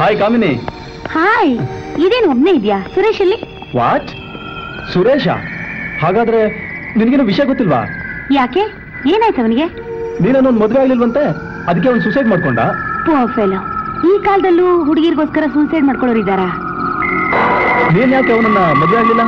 ಹಾಯ್ ಕಾಮಿನಿ. ಹಾಯ್, ಇದೇನು ಒಮ್ಮೆ ಇದೆಯಾ? ಸುರೇಶ್ ಅಲ್ಲಿ. ವಾಟ್, ಸುರೇಶ? ಹಾಗಾದ್ರೆ ನಿನಗೇನು ವಿಷಯ ಗೊತ್ತಿಲ್ವಾ? ಯಾಕೆ, ಏನಾಯ್ತು ಅವನಿಗೆ? ನೀನೊಂದು ಮದುವೆ ಆಗ್ಲಿಲ್ವಂತೆ, ಅದಕ್ಕೆ ಅವ್ನು ಸೂಸೈಡ್ ಮಾಡ್ಕೊಂಡ. ಈ ಕಾಲದಲ್ಲೂ ಹುಡುಗಿರ್ಗೋಸ್ಕರ ಸೂಸೈಡ್ ಮಾಡ್ಕೊಳ್ಳೋರು ಇದ್ದಾರಾ? ನೀನ್ ಯಾಕೆ ಅವನನ್ನ ಮದುವೆ ಆಗ್ಲಿಲ್ಲ?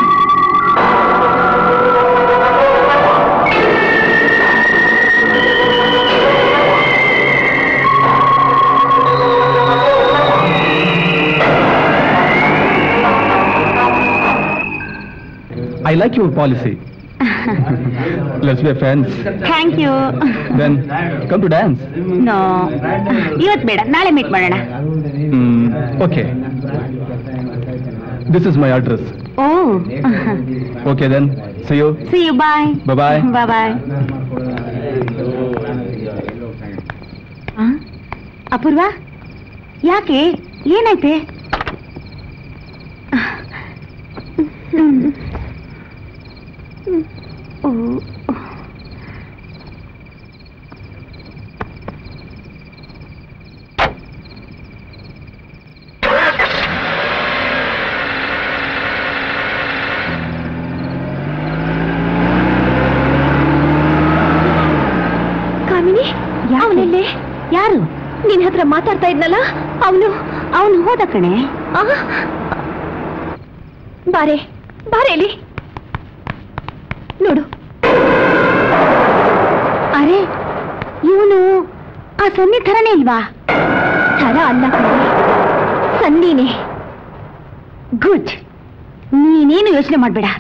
I like your policy. Let's be friends. Thank you. Then come to dance. No. Ivat beda, naale meet madana. Okay. This is my address. Oh. Okay then. See you. See you. Bye. Bye bye. Bye bye. Apurva, yaake yenaithe? ಯಾರು ನಿನ್ ಹತ್ರ ಮಾತಾಡ್ತಾ ಇದ್ನಲ್ಲ ಅವನು? ಅವನು ಹೋದ ಕಣೆ. ಬಾರೆ ಬಾರೇಲಿ ನೋಡು. ಅರೆ, ಇವನು ಆ ಸನ್ನಿ ಥರನೇ ಇಲ್ವಾ? ಥರ ಅಲ್ಲ ಕಣೆ, ಸನ್ನಿನೇ. ಗುಡ್, ನೀನೇನು ಯೋಚನೆ ಮಾಡ್ಬೇಡ.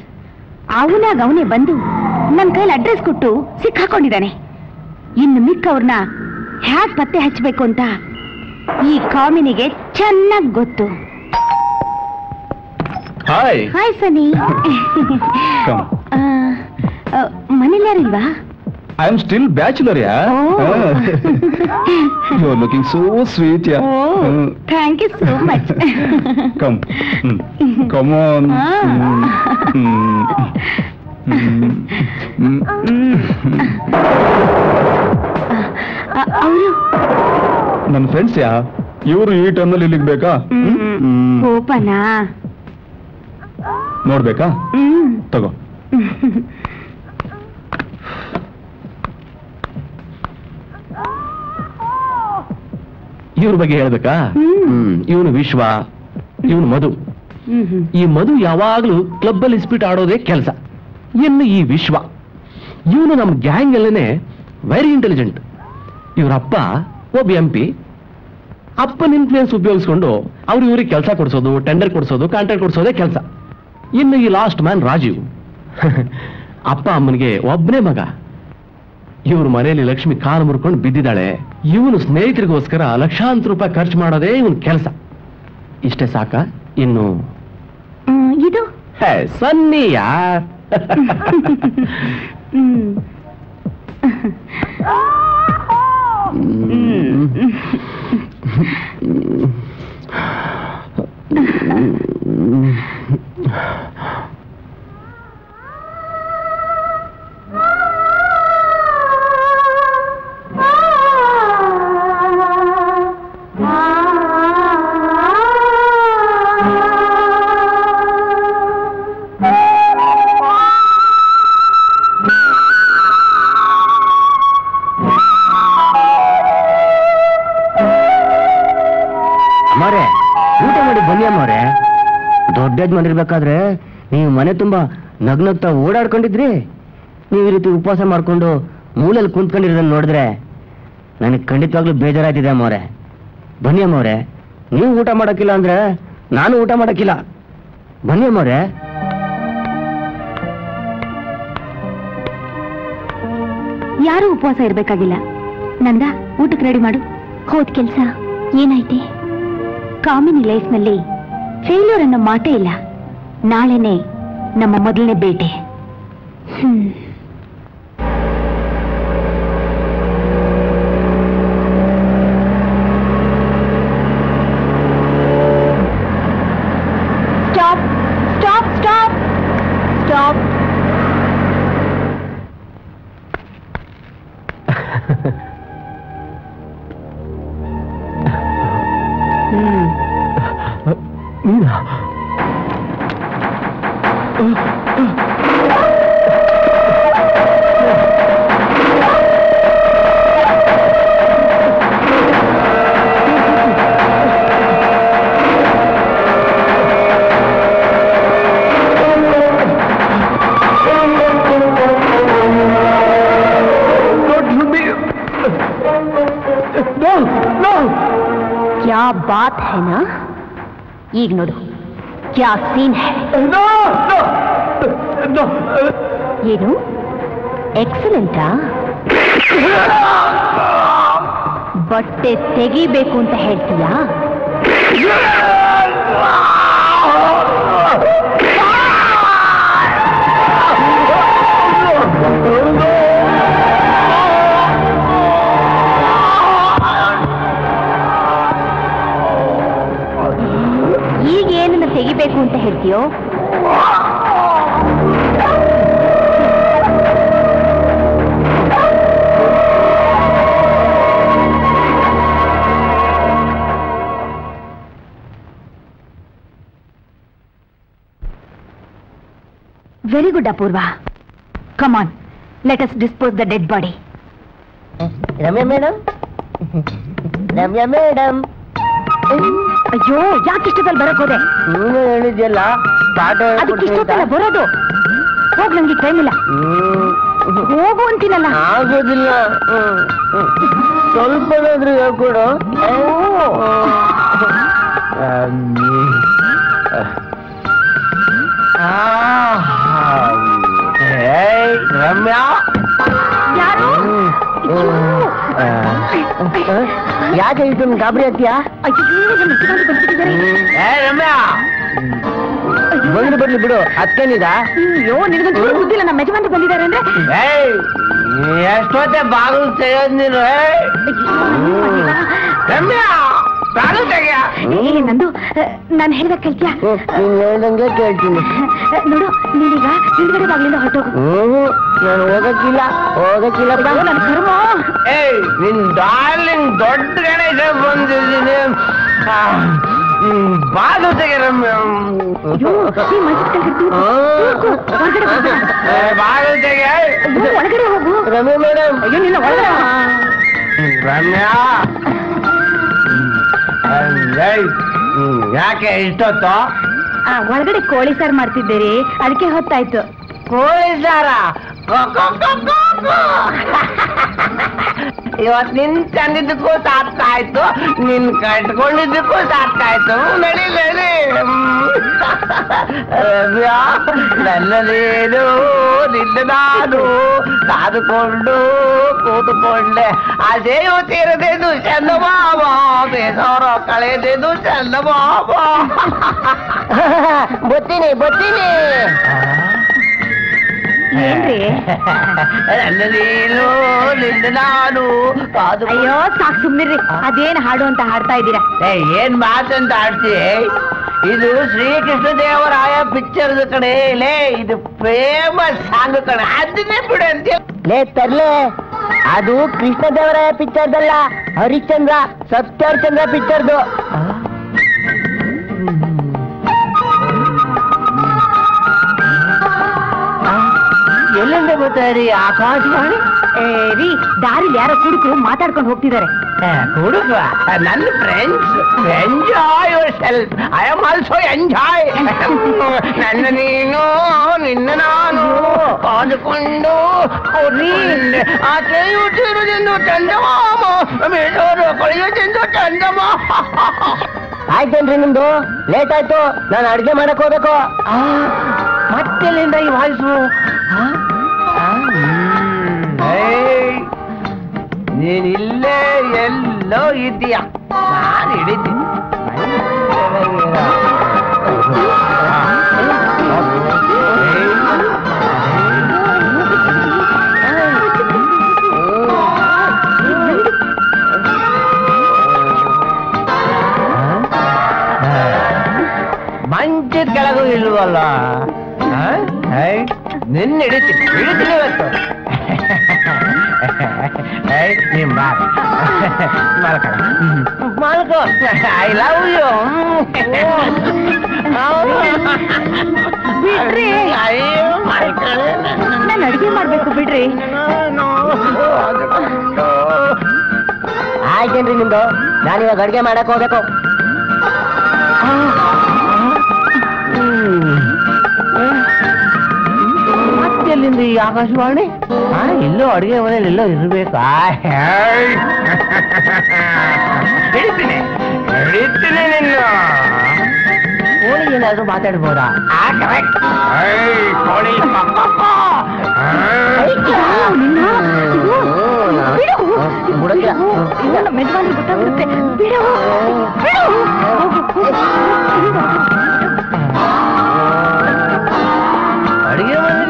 ಅವನಾಗ ಅವನೇ ಬಂದು ನನ್ನ ಕೈಲಿ ಅಡ್ರೆಸ್ ಕೊಟ್ಟು ಸಿಕ್ಕಾಕೊಂಡಿದ್ದಾನೆ. ಇನ್ನು ಮಿಕ್ಕವ್ರನ್ನ ಹ್ಯಾಕ್ ಪತ್ತೆ ಹಚ್ಚಬೇಕು ಅಂತ ಈ ಕಾಮಿನಿಗೆ ಚೆನ್ನಾಗಿ ಗೊತ್ತು. Hi hi Sunny. ಮನೇಲಿ ಯಾರಿಲ್ವಾ? I am still bachelor. Yeah, you are looking so sweet. Yeah, thank you so much. Come come on. ನನ್ನ ಫ್ರೆಂಡ್ಸ್ ಯಾ ಇವರು. ಈ ಟೈಮ್ನಲ್ಲಿ ಇಲ್ಲಿಗೆ ಬೇಕಾ? ಓಪನಾ? ನೋಡ್ಬೇಕಾ? ತಗೋ. ಇವ್ರ ಬಗ್ಗೆ ಹೇಳ್ಬೇಕಾ? ಇವನು ವಿಶ್ವ, ಇವನು ಮಧು. ಈ ಮಧು ಯಾವಾಗ್ಲೂ ಕ್ಲಬ್ ಅಲ್ಲಿ ಇಸ್ಪಿಟ್ ಆಡೋದೇ ಕೆಲಸ. ಇನ್ನು ಈ ವಿಶ್ವ, ಇವನು ನಮ್ಮ ಗ್ಯಾಂಗ್ ಅಲ್ಲೇನೆ ವೆರಿ ಇಂಟೆಲಿಜೆಂಟ್. ಇವರಪ್ಪ ಒಬ್ಬ MP. ಅಪ್ಪನ ಇನ್ಫ್ಲೂಯೆನ್ಸ್ ಉಪಯೋಗಿಸ್ಕೊಂಡು ಅವ್ರು ಇವ್ರಿಗೆ ಕೆಲಸ ಕೊಡಿಸೋದು, ಟೆಂಡರ್ ಕೊಡಿಸೋದು, ಕಾಂಟ್ರಾಕ್ಟ್ ಕೊಡಿಸೋದೇ ಕೆಲಸ. ಇನ್ನು ಈ ಲಾಸ್ಟ್ ಮ್ಯಾನ್ ರಾಜೀವ್, ಅಪ್ಪ ಅಮ್ಮನಿಗೆ ಒಬ್ಬನೇ ಮಗ. ಇವ್ರ ಮನೆಯಲ್ಲಿ ಲಕ್ಷ್ಮಿ ಕಾಲು ಮುರ್ಕೊಂಡು ಬಿದ್ದಿದ್ದಾಳೆ. ಇವನು ಸ್ನೇಹಿತರಿಗೋಸ್ಕರ ಲಕ್ಷಾಂತರ ರೂಪಾಯಿ ಖರ್ಚು ಮಾಡೋದೇ ಇವನ್ ಕೆಲಸ. ಇಷ್ಟೇ ಸಾಕ? ಇನ್ನು ಇದು ಸನ್ನಿ ಯಾರ್? ಮಾಡಿರ್ಬೇಕಾದ್ರೆ ನೀವು ಮನೆ ತುಂಬಾ ನಗ್ನಗ್ತಾ ಓಡಾಡ್ಕೊಂಡಿದ್ರಿ. ನೀವು ಈ ರೀತಿ ಉಪವಾಸ ಮಾಡ್ಕೊಂಡು ಮೂಲಲ್ಲಿ ಕುಂತ್ಕೊಂಡಿರೋದನ್ನ ನೋಡಿದ್ರೆ ನನಗೆ ಖಂಡಿತವಾಗ್ಲೂ ಬೇಜಾರಾಯ್ತಿದೆ ಅಮ್ಮವ್ರೆ. ಬನ್ನಿ ಅಮ್ಮವ್ರೆ, ನೀವು ಊಟ ಮಾಡಕ್ಕಿಲ್ಲ ಅಂದ್ರೆ ನಾನು ಊಟ ಮಾಡಕ್ಕಿಲ್ಲ. ಬನ್ನಿ ಅಮ್ಮವ್ರೆ. ಯಾರು ಉಪವಾಸ ಇರ್ಬೇಕಾಗಿಲ್ಲ. ನಂದ, ಊಟಕ್ಕೆ ರೆಡಿ ಮಾಡು. ಹೋದ್ ಕೆಲ್ಸ ಏನಾಯ್ತಿ? ಕಾಮಿನಿ ಲೈಫ್ನಲ್ಲಿ ಫೇಲ್ಯೂರ್ ಅನ್ನೋ ಮಾತೇ ಇಲ್ಲ. ನಾಳೆನೆ ನಮ್ಮ ಮೊದಲನೇ ಭೇಟಿ. Stop stop stop stop. ಈಗ ನೋಡು ಕ್ಯಾ ಸೀನ್ ಹೈ. ಏನು ಎಕ್ಸಲೆಂಟಾ? ಬಟ್ಟೆ ತೆಗಿಬೇಕು ಅಂತ ಹೇಳ್ತೀಯಾ? ತೆಗಿಬೇಕು ಅಂತ ಹೇಳ್ತೀಯೋ? Very good Apoorva. Come on, let us dispose the dead body. Ramya madam, Ramya madam. ಅಯ್ಯೋ, ಯಾಕೆ ಇಷ್ಟದಲ್ಲಿ ಬರೋಕೋದೆ? ನೀವೇ ಹೇಳಿದ್ಯಲ್ಲ ಬರೋದು. ಹೋಗ್, ನಂಗೆ ಟೈಮ್ ಇಲ್ಲ. ಹೋಗು ಅಂತೀನಲ್ಲ. ಆಗೋದಿಲ್ಲ, ಸ್ವಲ್ಪ ಹೇಳ್ಕೊಡು. ರಮ್ಯಾ, ಯಾರು ಯಾಕೆ ಇಷ್ಟೊಂದು ಗಾಬರಿ ಆಗ್ತೀಯಾ? ಬಂದು ಬರ್ಲಿ ಬಿಡು, ಅತ್ಕೇನಿದ. ಅಯ್ಯೋ, ನಿನಗಂತೂ ಗೊತ್ತಿಲ್ಲ ನಮ್ಮ ಯಜಮಾನ್ ಬಂದಿದ್ದಾರೆ ಅಂದ್ರೆ. ಎಷ್ಟೊತ್ತೆ ಬಾಗಿಲು ತೆಗೆಯೋದು ನೀನು? ಬಾಗಿಲು ತೆಗೆಯ. ನಂದು, ನಾನು ಹೇಳಿದ ಕೇಳ್ತೀಯಾ? ಹೇಳ್ದಂಗೆ ಕೇಳ್ತೀನಿ ನೋಡು. ನೀನೀಗ ಹಿಂದ್ಗಡೆ ಬಾಗಿಲಿಂದ ಹೊರಟೋಗು. ನಾನು ಹೋಗಕ್ಕಿಲ್ಲ, ಹೋಗಕ್ಕಿಲ್ಲ. ನನ್ನ ಕರ್ಮ. ನಿನ್ ಡಾರ್ಲಿಂಗ್ ದೊಡ್ಡ ಗಣೇಶ ಬಂದಿದ್ದೀನಿ. ಬಾಗಿಲು ತೆಗೆಯ. ಬಾಗಿಲು ತೆಗೆಯ. ಒಳಗಡೆ ಹೋಗು. ರಮ್ಯಾ ಮೇಡಮ್. ಅಯ್ಯೋ, ನಿನ್ನ ಒಳಗಡೆ. ರಮ್ಯಾ, ಯಾಕೆ ಇಷ್ಟೊತ್ತು? ಒಳಗಡೆ ಕೋಳಿ ಸಾರು ಮಾಡ್ತಿದ್ದೀರಿ, ಅದಕ್ಕೆ ಹೊತ್ತಾಯ್ತು. ಕೋಳಿ ಸಾರಾ? ಇವತ್ತು ನಿನ್ ತಂದಿದ್ದಕ್ಕೂ ಸಾರ್ಥಕ ಆಯ್ತು, ನಿನ್ ಕಟ್ಕೊಂಡಿದ್ದಕ್ಕೂ ಸಾರ್ಥಕ ಆಯ್ತು. ನಡಿ ನಡಿ ನನ್ನದೇನು ನಿನ್ನ ನಾನು ಕಾದುಕೊಂಡು ಕೂತುಕೊಂಡೆ. ಅಜೆಯು ತೀರದೆದು ಚಂದಮಾವ, ಬೇಸರ ಕಳೆದೆದು ಚಂದಮಾವ. ಬತ್ತೀನಿ ಬತ್ತೀನಿ ಅಯ್ಯೋ ಸಾಕು ಸುಮ್ಮಿರ್ರಿ, ಅದೇನ್ ಹಾಡು ಅಂತ ಹಾಡ್ತಾ ಇದ್ದೀರಾ? ಏನ್ ಮಾತಂತ ಹಾಡ್ತೀವಿ? ಇದು ಶ್ರೀಕೃಷ್ಣ ದೇವರಾಯ ಪಿಕ್ಚರ್ ಕಡೆ ಲೇ, ಇದು ಫೇಮಸ್ ಸಾಂಗ್ ಕಡೆ, ಅದನ್ನೇ ಬಿಡು ಅಂತೇಳಿ ತರ್ಲೆ. ಅದು ಕೃಷ್ಣ ದೇವರಾಯ ಪಿಕ್ಚರ್ದಲ್ಲ, ಹರಿಶ್ಚಂದ್ರ ಸತ್ಯ ಹರಿಶ್ಚಂದ್ರ ಪಿಕ್ಚರ್ದು. ಎಲ್ಲಿಂದ ಗೊತ್ತೀ? ಆಕಾಶವಾಣಿ ರೀ. ದಾರಿಲಿ ಯಾರೋ ಕುಡುಕರು ಮಾತಾಡ್ಕೊಂಡು ಹೋಗ್ತಿದ್ದಾರೆ. ಕುಡುಕ ನನ್ನ friends. Enjoy yourself, I am also enjoy. ನನ್ನ ನೀನು ನಿನ್ನ ನಾನು ಕಾದುಕೊಂಡು ಆಚೆ ಉಚ್ಚಿರುವುದೆಂದು ಚಂದಮಾಮ, ಬೇಡೋರು ಕೊಳೆಯುವುದೆಂದು ಚಂದಮ. ಆಯ್ತೇನ್ರಿ ನಿಮ್ದು? ಲೇಟ್ ಆಯ್ತು, ನಾನು ಅಡ್ಗೆ ಮಾಡಕ್ ಹೋಗ್ಬೇಕು. ಮತ್ತೆಲ್ಲಿಂದ ಈ ವಾಯ್ಸು? ನೀನ್ ಇಲ್ಲೇ ಎಲ್ಲೋ ಇದೀಯ, ನಾನು ಹಿಡಿತೀನಿ. ಮಂಚದ ಕೆಳಗೂ ಇಲ್ವಲ್ಲ, ನಿನ್ನ ಹಿಡಿತೀನಿ ಹಿಡಿತೀನಿ ಇವತ್ತು. ನಿಮ್ಮ ಮಾಲಕ ಮಾಲಕ, ಐ ಲವ್ ಯು. ಬಿಡ್ರಿ, ನಾನು ಅಡುಗೆ ಮಾಡಬೇಕು ಬಿಡ್ರಿ. ಆಯ್ತೇನ್ರಿ ನಿಮ್ದು? ನಾನಿವಾಗ ಅಡುಗೆ ಮಾಡಕ್ ಹೋಗ್ಬೇಕು. ಎಲ್ಲಿಂದ ಈ ಆಕಾಶವಾಣಿ? ಎಲ್ಲೋ ಅಡುಗೆ ಮನೇಲಿ ಎಲ್ಲೋ ಇರ್ಬೇಕಾ? ಹಿಡಿತೀನಿ ಹಿಡಿತೀನಿ ನಿನ್ನ. ಕೋಳಿ ಏನಾದ್ರು ಮಾತಾಡ್ಬೋದಾ? ಕರೆಕ್ಟ್. ಕೋಳಿ ಮೆಜವಾನಿ ಗೊತ್ತಾಗುತ್ತೆ. ಅಡುಗೆ ಮನೇಲಿ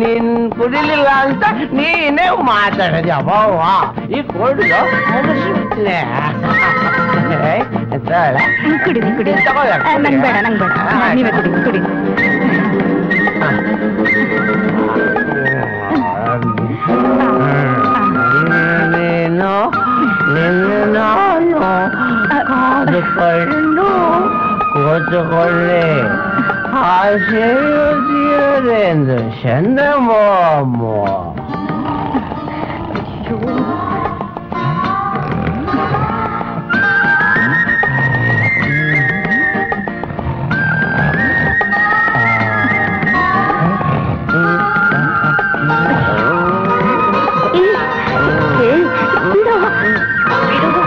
ನೀನ್ ಕುಡಿಲಿಲ್ಲ ಅಂತ ನೀನೇ ಮಾತಾಡೋದು. ಅಬ್ಬವ್ವ, ಈ ಕೊಡ್ಲು ಮುಗಿಸ್ಬಿಟ್ಲೆ. ಕುಡಿ ಕುಡಿ, ತಗೊಳ್ಳ. ನಂಗೆ ಬೇಡ ನಂಗೆ ಬೇಡ, ನೀವೇ ಕುಡಿ ಕುಡಿ. ನೀನೇನೋ ನಿನ್ನೇನೋ ಕಾದುಕೊಂಡು ಕೂತುಕೊಳ್ಳಿ ಆಶೆಯುದೇಂದು ಚಂದಮಾಮ.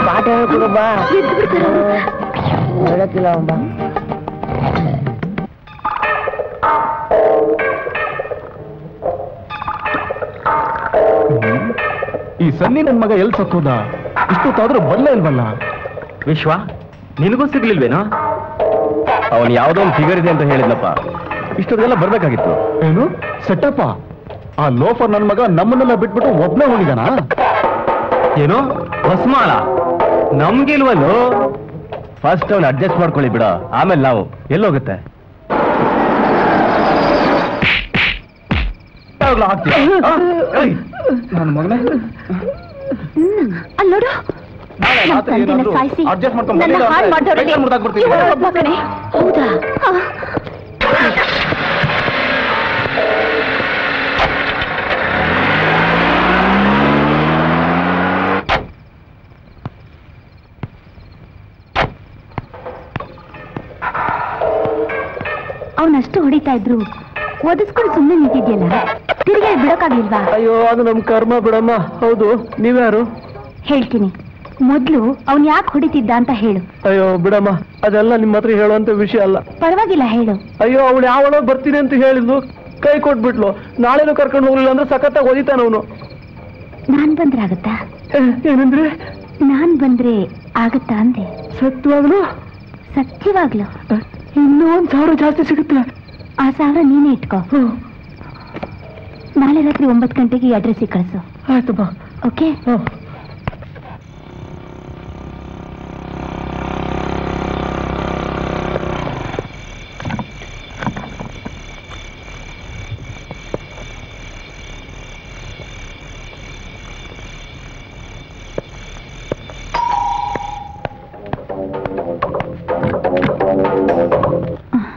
ಪಾಠ ಹೇಳ್ಕೊಡಬಾ, ಹೇಳಕ್ಕಿಲ್ಲ ಅಂಬ. ಈ ಸನ್ನಿ ನನ್ನ ಮಗ ಎಲ್ಲಿ ಸತ್ತೋದ? ಇಷ್ಟೊತ್ತಾದ್ರೂ ಬರಲೇ ಇಲ್ವಲ್ಲ. ವಿಶ್ವ, ನಿನಗೂ ಸಿಗ್ಲಿಲ್ವೇನೋ? ಅವನು ಯಾವುದೋ ಒಂದು ಫಿಗರ್ ಇದೆ ಅಂತ ಹೇಳಿದ್ನಪ್ಪ, ಇಷ್ಟೊಂದೆಲ್ಲ ಬರ್ಬೇಕಾಗಿತ್ತು. ಏನು ಸೆಟ್ಟಪ್ಪ, ಆ ಲೋಫರ್ ನನ್ನ ಮಗ ನಮ್ಮನ್ನೆಲ್ಲ ಬಿಟ್ಬಿಟ್ಟು ಒಬ್ಬನೇ ಹೋಗಿದಾನ? ಏನೋ ಹೊಸಮಾಳ ನಮ್ಗಿಲ್ವಲ್ಲೋ. ಫಸ್ಟ್ ಅವನು ಅಡ್ಜಸ್ಟ್ ಮಾಡ್ಕೊಳ್ಳಿ ಬಿಡ, ಆಮೇಲೆ ನಾವು ಎಲ್ಲೋಗುತ್ತೆ ಅವನಷ್ಟು ಹೊಡಿತಾ ಇದ್ರು, ಓದಿಸ್ಕೊಂಡು ಸುಮ್ಮನೆ ನಿಂತಿದ್ಯಲ್ಲ, ತಿರುಗಿ ಬಿಡೋಕ್ಕಾಗ್ಲಿಲ್ವಾ? ಅಯ್ಯೋ ಅದು ನಮ್ ಕರ್ಮ ಬಿಡಮ್ಮ. ಹೌದು, ನೀವ್ಯಾರು? ಹೇಳ್ತೀನಿ, ಮೊದ್ಲು ಅವ್ನು ಯಾಕೆ ಹೊಡಿತಿದ್ದ ಅಂತ ಹೇಳು. ಅಯ್ಯೋ ಬಿಡಮ್ಮ, ಅದೆಲ್ಲ ನಿಮ್ಮ ಹತ್ರ ಹೇಳುವಂತ ವಿಷಯ ಅಲ್ಲ. ಪರವಾಗಿಲ್ಲ, ಹೇಳು. ಅಯ್ಯೋ ಅವಳು ಯಾವಳೋ ಬರ್ತೀನಿ ಅಂತ ಹೇಳಿದ್ಲು, ಕೈ ಕೊಟ್ಬಿಟ್ಲು. ನಾಳೆನೂ ಕರ್ಕೊಂಡು ಹೋಗ್ಲಿಲ್ಲ ಅಂದ್ರೆ ಸಖತ್ತಾಗಿ ಓದಿತಾನ ಅವನು. ನಾನ್ ಬಂದ್ರೆ ಆಗತ್ತಾ? ಏನಂದ್ರೆ? ನಾನ್ ಬಂದ್ರೆ ಆಗತ್ತಾ ಅಂದೆ. ಸತ್ಯವಾಗ್ಲು? ಸತ್ಯವಾಗ್ಲು. ಇನ್ನೂ 1,000 ಜಾಸ್ತಿ ಸಿಗುತ್ತೆ. ಆ 1,000 ನೀನೇ ಇಟ್ಕೋ. ನಾಳೆ ರಾತ್ರಿ 9 ಗಂಟೆಗೆ ಅಡ್ರೆಸ್ ಕಳಿಸು. ಆಯ್ತು ಬಾ. ಓಕೆ.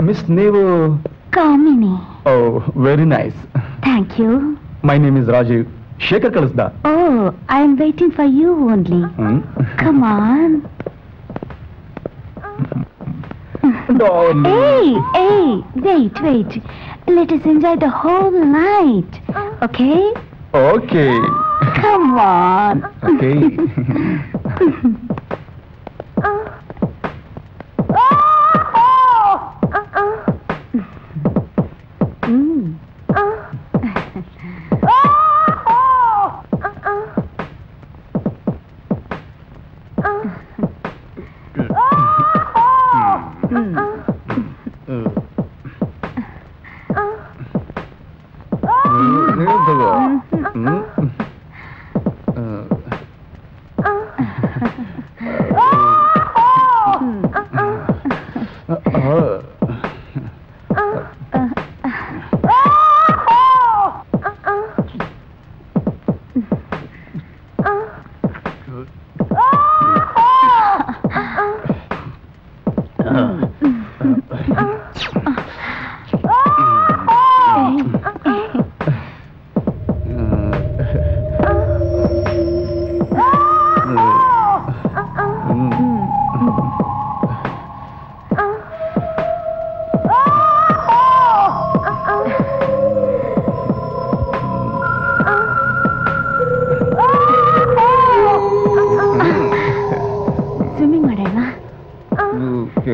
Miss, ನೀವು Kamini? Oh very nice, thank you. My name is Rajeev. Shekhar ಕಳಿಸ್ದ? Oh I am waiting for you only, come on. ಏಯ್ ಏಯ್, wait wait, let us enjoy the whole night. Okay okay, come on. Okay.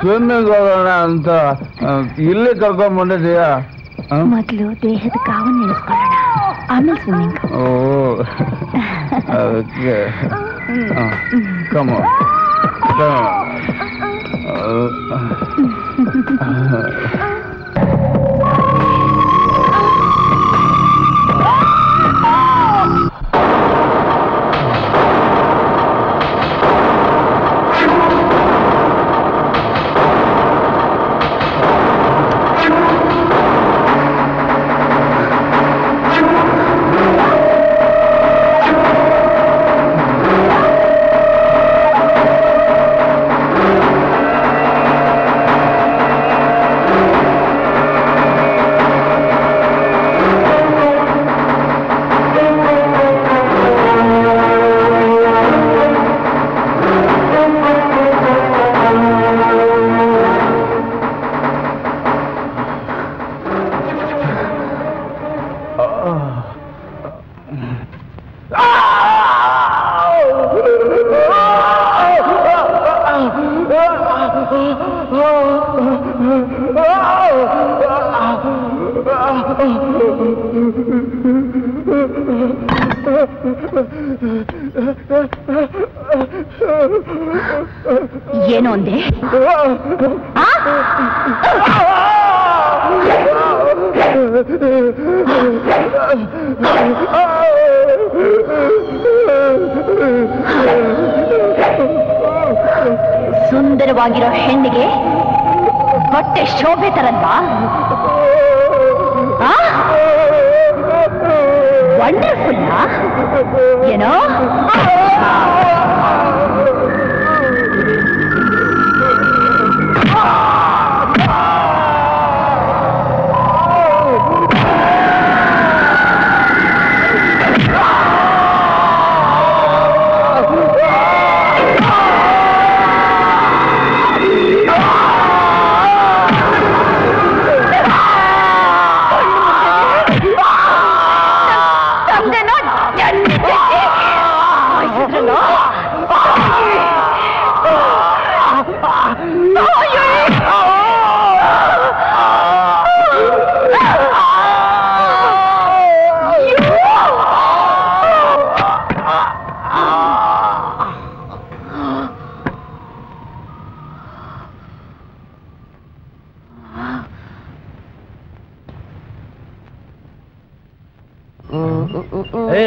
Swimming ಹೋಗೋಣ ಅಂತ ಇಲ್ಲೇ ಕರ್ಕೊಂಡ್ ಬಂದಿದೀಯಾ? ಮೊದಲು ದೇಹದ ಕಾವನ್ನು ಇಳಿಸ್ಕೊಳ್ಳೋಣ, ಆಮೇಲೆ ಸ್ವಿಮ್ಮಿಂಗ್. Okay, come on. ಸುಂದರವಾಗಿರೋ ಹೆಣ್ಣಿಗೆ ಬಟ್ಟೆ ಶೋಭೆ ತರಲ್ವಾ? ವಂಡರ್ಫುಲ್ ಏನೋ.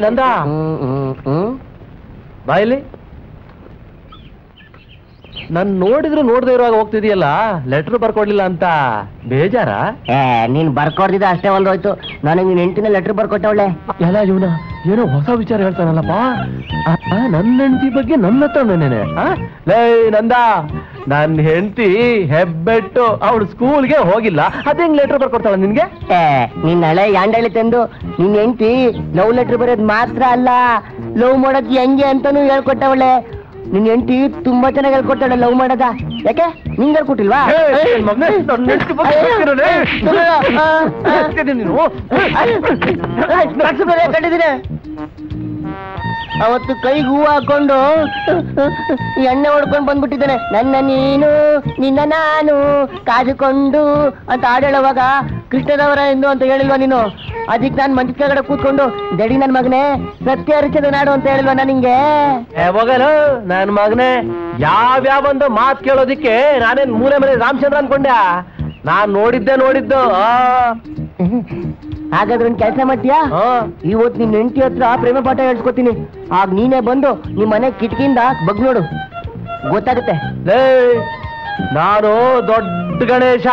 ನಂದ ಬಾಯಲ್ಲಿ ನನ್ ನೋಡಿದ್ರು ನೋಡದೆ ಇರುವಾಗ ಹೋಗ್ತಿದೀಯಲ್ಲ, ಲೆಟರ್ ಬರ್ಕೊಡ್ಲಿಲ್ಲ ಅಂತ ಬೇಜಾರ? ನೀನ್ ಬರ್ಕೊಡ್ತಿದ್ದ ಅಷ್ಟೇ ಒಂದು ಹೋಯ್ತು, ನನಗೆ ನೀನ್ ಹೆಂಡತಿನ ಲೆಟರ್ ಬರ್ಕೊಟ್ಟವಳೆ. ಎಲ್ಲ ಇವನ ಏನೋ ಹೊಸ ವಿಚಾರ ಹೇಳ್ತಾನಲ್ಲಪ್ಪ, ನನ್ನ ಹೆಂಡತಿ ಬಗ್ಗೆ ನನ್ನ ಹತ್ರ ನೆನೆ. ಲೇ ನಂದ, ನನ್ನ ಹೆಂಡತಿ ಹೆಬ್ಬೆಟ್ಟು, ಅವಳು ಸ್ಕೂಲ್ಗೆ ಹೋಗಿಲ್ಲ, ಅದೇಂಗ್ ಲೆಟರ್ ಬರ್ಕೊಡ್ತಾಳ ನಿನ್ಗೆ? ನಿನ್ನ ಹಳೆ ಯಾಂಡಳಿ ತಂದು ನಿನ್ನ ಹೆಂಡತಿ ಲವ್ ಲೆಟರ್ ಬರೋದ್ ಮಾತ್ರ ಅಲ್ಲ, ಲವ್ ಮಾಡೋದ್ ಹೆಂಗೆ ಅಂತಾನು ಹೇಳ್ಕೊಟ್ಟವಳೆ. ನಿನ್ ಹೆಂಡತಿ ತುಂಬಾ ಚೆನ್ನಾಗಿ ಹೇಳ್ಕೊಡ್ತಾಳೆ ಲವ್ ಮಾಡೋದ, ಯಾಕೆ ನಿಂಗೆ ಹೇಳ್ಕೊಟ್ಟಿಲ್ವಾ? ಕಂಡಿದ್ದೀನಿ ಅವತ್ತು ಕೈಗೆ ಹೂವು ಹಾಕೊಂಡು ಎಣ್ಣೆ ಹೊಡ್ಕೊಂಡು ಬಂದ್ಬಿಟ್ಟಿದ್ದಾನೆ. ನನ್ನ ನೀನು ನಿನ್ನ ನಾನು ಕಾದುಕೊಂಡು ಅಂತ ಹಾಡು ಹೇಳುವಾಗ ಕೃಷ್ಣದವರ ಎಂದು ಅಂತ ಹೇಳಿಲ್ವಾ ನೀನು? ಅದಕ್ಕೆ ನಾನು ಮಂಚ ಕೆಳಗಡೆ ಕೂತ್ಕೊಂಡು ದಡಿ ನನ್ನ ಮಗನೇ ಸತ್ಯರಿಚದ ನಾಡು ಅಂತ ಹೇಳಿಲ್ವಾ ನನಗೆ? ಹೋಗಲು ನನ್ನ ಮಗನೇ ಯಾವ್ಯಾವೊಂದು ಮಾತು ಕೇಳೋದಿಕ್ಕೆ ನಾನೇನ್ ಮೂಲೆ ಮನೆ ರಾಮಚಂದ್ರ ಅನ್ಕೊಂಡೆ. ನಾನ್ ನೋಡಿದ್ದು. ಹಾಗಾದ್ರೆ ಒಂದ್ ಕೆಲಸ ಮಾಡ್ತೀಯಾ, ಇವತ್ತು ನಿನ್ ಹೆಂಡತಿ ಹತ್ರ ಪ್ರೇಮ ಪಾಠ ಹೇಳ್ಸ್ಕೊತೀನಿ, ಆಗ ನೀನೇ ಬಂದು ನಿಮ್ ಮನೆ ಕಿಟಕಿಯಿಂದ ಬಗ್ ನೋಡು, ಗೊತ್ತಾಗುತ್ತೆ. ನಾನು ದೊಡ್ಡ ಗಣೇಶ,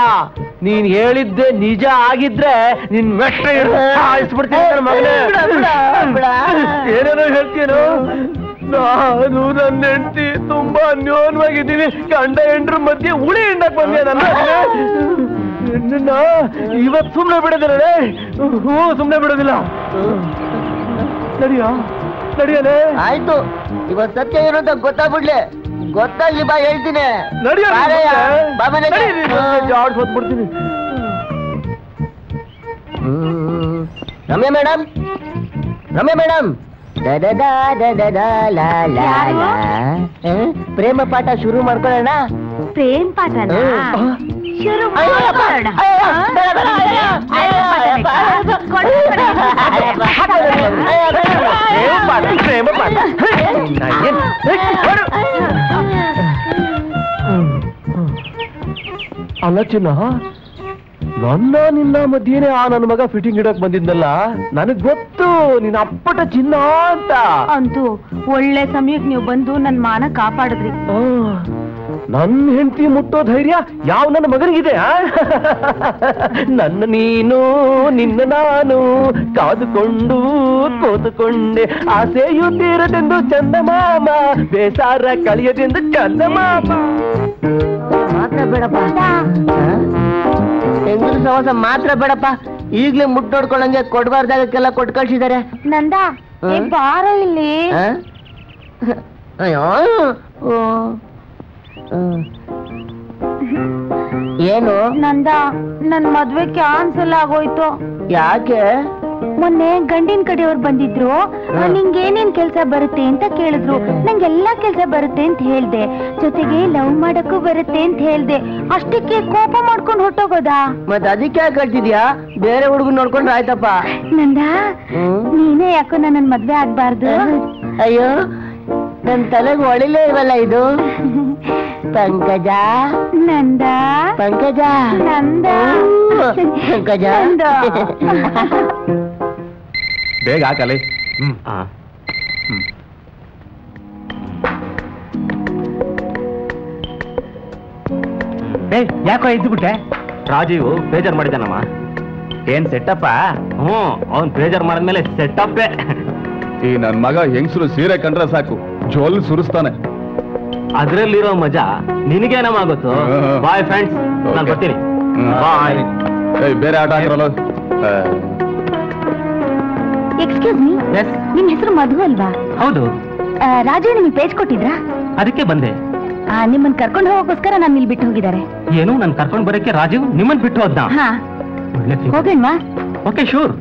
ನೀನ್ ಹೇಳಿದ್ದೆ ನಿಜ ಆಗಿದ್ರೆ ನಿನ್ ಮೆಟ್ಟ ಇಳಿಸ್ಬಿಡ್ತೀನಿ ಮಗನೇ. ಏನೇನೋ ಹೇಳ್ತೀನೋ, ನಾನು ನನ್ನ ಹೆಂಡತಿ ತುಂಬಾ ಅನ್ಯೋನ್ವಾಗಿದ್ದೀನಿ, ಗಂಡ ಹೆಂಡ್ರ ಮಧ್ಯೆ ಉಳಿ ಹಿಂಡಕ್ ಬಂದೆ. ನನ್ನ ಇವತ್ ಸುಮ್ನೆ ಬಿಡೋದಿಲ್ಲ, ಹೂ ಸುಮ್ನೆ ಬಿಡೋದಿಲ್ಲ. ನಡಿಯಾನೆ ಆಯ್ತು, ಇವತ್ ಸತ್ಯ ಇರೋದ ಗೊತ್ತಾಗ್ಬಿಡ್ಲಿ, ಗೊತ್ತಾಗ್ಲಿ ಬಾ ಹೇಳ್ತೀನಿ. ಜಾಡ್ ಹೊತ್ಬಿಡ್ತೀನಿ. ರಮ್ಯಾ ಮೇಡಮ್, ರಮ್ಯಾ ಮೇಡಮ್, ಪ್ರೇಮ ಪಾಠ ಶುರು ಮಾಡ್ಕೊಳ್ಳೋಣ. ಪ್ರೇಮ ಪಾಠನ ಶುರು ಮಾಡೋಣ. ಅಲ್ಲ ಚಿನ್ನ, ನನ್ನ ನಿನ್ನ ಮಧ್ಯೆನೆ ಆ ನನ್ನ ಮಗ ಫಿಟ್ಟಿಂಗ್ ಇಡಕ್ ಬಂದಿದ್ದಲ್ಲ, ನನಗ್ ಗೊತ್ತು ನಿನ್ನ ಅಪ್ಪಟ ಚಿನ್ನ ಅಂತ. ಅಂತೂ ಒಳ್ಳೆ ಸಮಯಕ್ಕೆ ನೀವು ಬಂದು ನನ್ ಮಾನ ಕಾಪಾಡಿದ್ರಿ. ನನ್ ಹೆಂಡತಿ ಮುಟ್ಟೋ ಧೈರ್ಯ ಯಾವ ನನ್ನ ಮಗನಿಗಿದೆ? ನನ್ನ ನೀನು ನಿನ್ನ ನಾನು ಕಾದುಕೊಂಡು ಕೂತುಕೊಂಡೆ, ಆಸೆಯು ತೀರದೆಂದು ಚಂದಮಾಮ, ಬೇಸಾರ ಕಳಿಯದೆಂದು ಚಂದಮಾಮ. ಬೇಡಪ್ಪ ಬೆಂಗಳೂರು ಸವಾಸ ಮಾತ್ರ ಬೇಡಪ್ಪ, ಈಗ್ಲೇ ಮುಟ್ ನೋಡ್ಕೊಂಡಂಗೆ ಕೊಡ್ಬಾರ್ದಾಗಕ್ಕೆಲ್ಲ ಕೊಟ್ಟು ಕಳ್ಸಿದಾರೆ. ನಂದ ಬಾರ ಇಲ್ಲಿ. ಅಯ್ಯೋ ಏನು ನಂದ, ನನ್ ಮದ್ವೆ ಕ್ಯಾನ್ಸಲ್ ಆಗೋಯ್ತು. ಯಾಕೆ? ಮೊನ್ನೆ ಗಂಡಿನ ಕಡೆಯವ್ರು ಬಂದಿದ್ರು, ನಿಂಗೇನೇನ್ ಕೆಲ್ಸ ಬರುತ್ತೆ ಅಂತ ಕೇಳಿದ್ರು. ನಂಗೆಲ್ಲಾ ಕೆಲ್ಸ ಬರುತ್ತೆ ಅಂತ ಹೇಳ್ದೆ, ಜೊತೆಗೆ ಲವ್ ಮಾಡಕ್ಕೂ ಬರುತ್ತೆ ಅಂತ ಹೇಳ್ದೆ. ಅಷ್ಟಕ್ಕೆ ಕೋಪ ಮಾಡ್ಕೊಂಡು ಹೊಟ್ಟೋಗೋದಾ? ಮತ್ ಅದಕ್ಕೆ ಕಳ್ತಿದ್ಯಾ? ಬೇರೆ ಹುಡುಗನ್ ನೋಡ್ಕೊಂಡ್ರೆ ಆಯ್ತಪ್ಪ. ನಂದ ನೀನೇ ಯಾಕೋ ನನ್ನ ಮದ್ವೆ ಆಗ್ಬಾರ್ದು. ಅಯ್ಯೋ ನನ್ ತಲೆಗೆ ಒಳಿಲೇ ಇರಲ್ಲ ಇದು. ಪಂಕಜ ನಂದ, ಪಂಕಜ ನಂದ, ಪಂಕಜ ನಂದ. ಬೇಗ ಹಾಕಲಿ. Hey, why did you do it? Rajiv, pressure made it. What set up? Oh, pressure made it. Set up. Hey, nan maga hengsu seere kandra saaku. Jol surustane. Adrelliro maja. Ninige na magotu. Bye friends. Nan bartini. Bye. Hey, bere aata karalo. Excuse me. Yes. Nim hesru Madhu alva? Haudu. Rajiv nimage page kottidra? Adakke bande. ನಿಮ್ಮನ್ನ ಕರ್ಕೊಂಡು ಹೋಗೋಸ್ಕರ ನಾನು ಇಲ್ಲಿ ಬಿಟ್ಟು ಹೋಗಿದ್ದಾರೆ ಏನು ನಾನು ಕರ್ಕೊಂಡು ಬರಕ್ಕೆ ರಾಜೀವ್ ನಿಮ್ಮನ್ನ ಬಿಟ್ಟು ಹೋದ್ನಾ ಹಾ ಹೋಗೋಣವಾ ಓಕೆ ಶೂರ್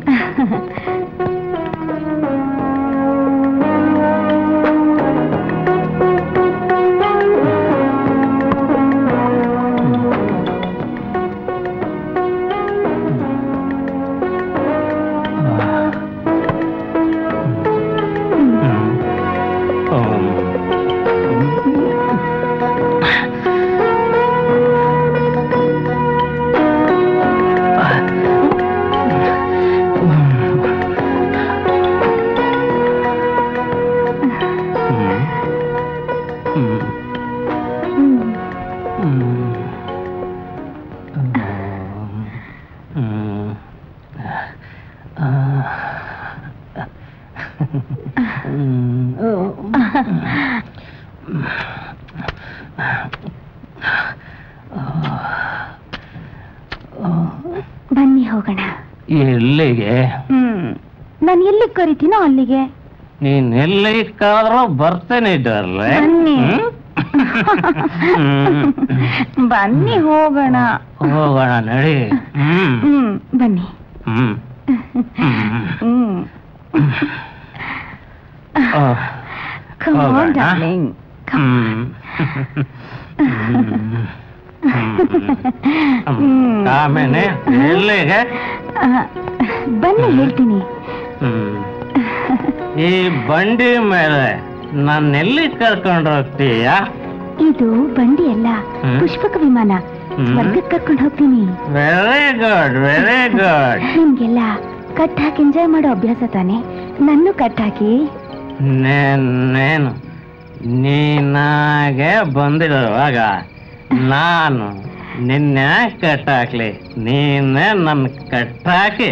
ಅಲ್ಲಿಗೆ ನೀನ್ ಎಲ್ಲಾದ್ರೂ ಬರ್ತೇನೆ ಬನ್ನಿ ಬನ್ನಿ ಹೋಗೋಣ ಹೋಗೋಣ ನಡಿ ಬನ್ನಿ ಆಮೇಲೆ ಎಲ್ಲಿಗೆ ಬನ್ನಿ ಹೇಳ್ತೀನಿ ಈ ಬಂಡಿ ಮೇಲೆ ನಾನೆಲ್ಲಿ ಕರ್ಕೊಂಡು ಹೋಗ್ತೀಯಾ ಇದು ಬಂಡಿ ಅಲ್ಲ ಪುಷ್ಪಕ ವಿಮಾನ ಸ್ವರ್ಗಕ್ಕೆ ಕರ್ಕೊಂಡು ಹೋಗ್ತೀನಿ ವೆರಿ ಗುಡ್ ನಿಮ್ಗೆಲ್ಲ ಕಟ್ ಹಾಕಿ ಎಂಜಾಯ್ ಮಾಡೋ ಅಭ್ಯಾಸ ತಾನೆ ನನ್ನೂ ಕಟ್ ಹಾಕಿ ನೀನಾಗೆ ಬಂದಿರೋವಾಗ ನಾನು ನಿನ್ನ ಕಟ್ ಹಾಕ್ಲಿ ನೀನೇ ನನ್ನ ಕಟ್ ಹಾಕಿ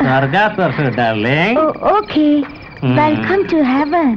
ಸ್ವರ್ಗ ತೋರಿಸು darling okay Welcome to heaven.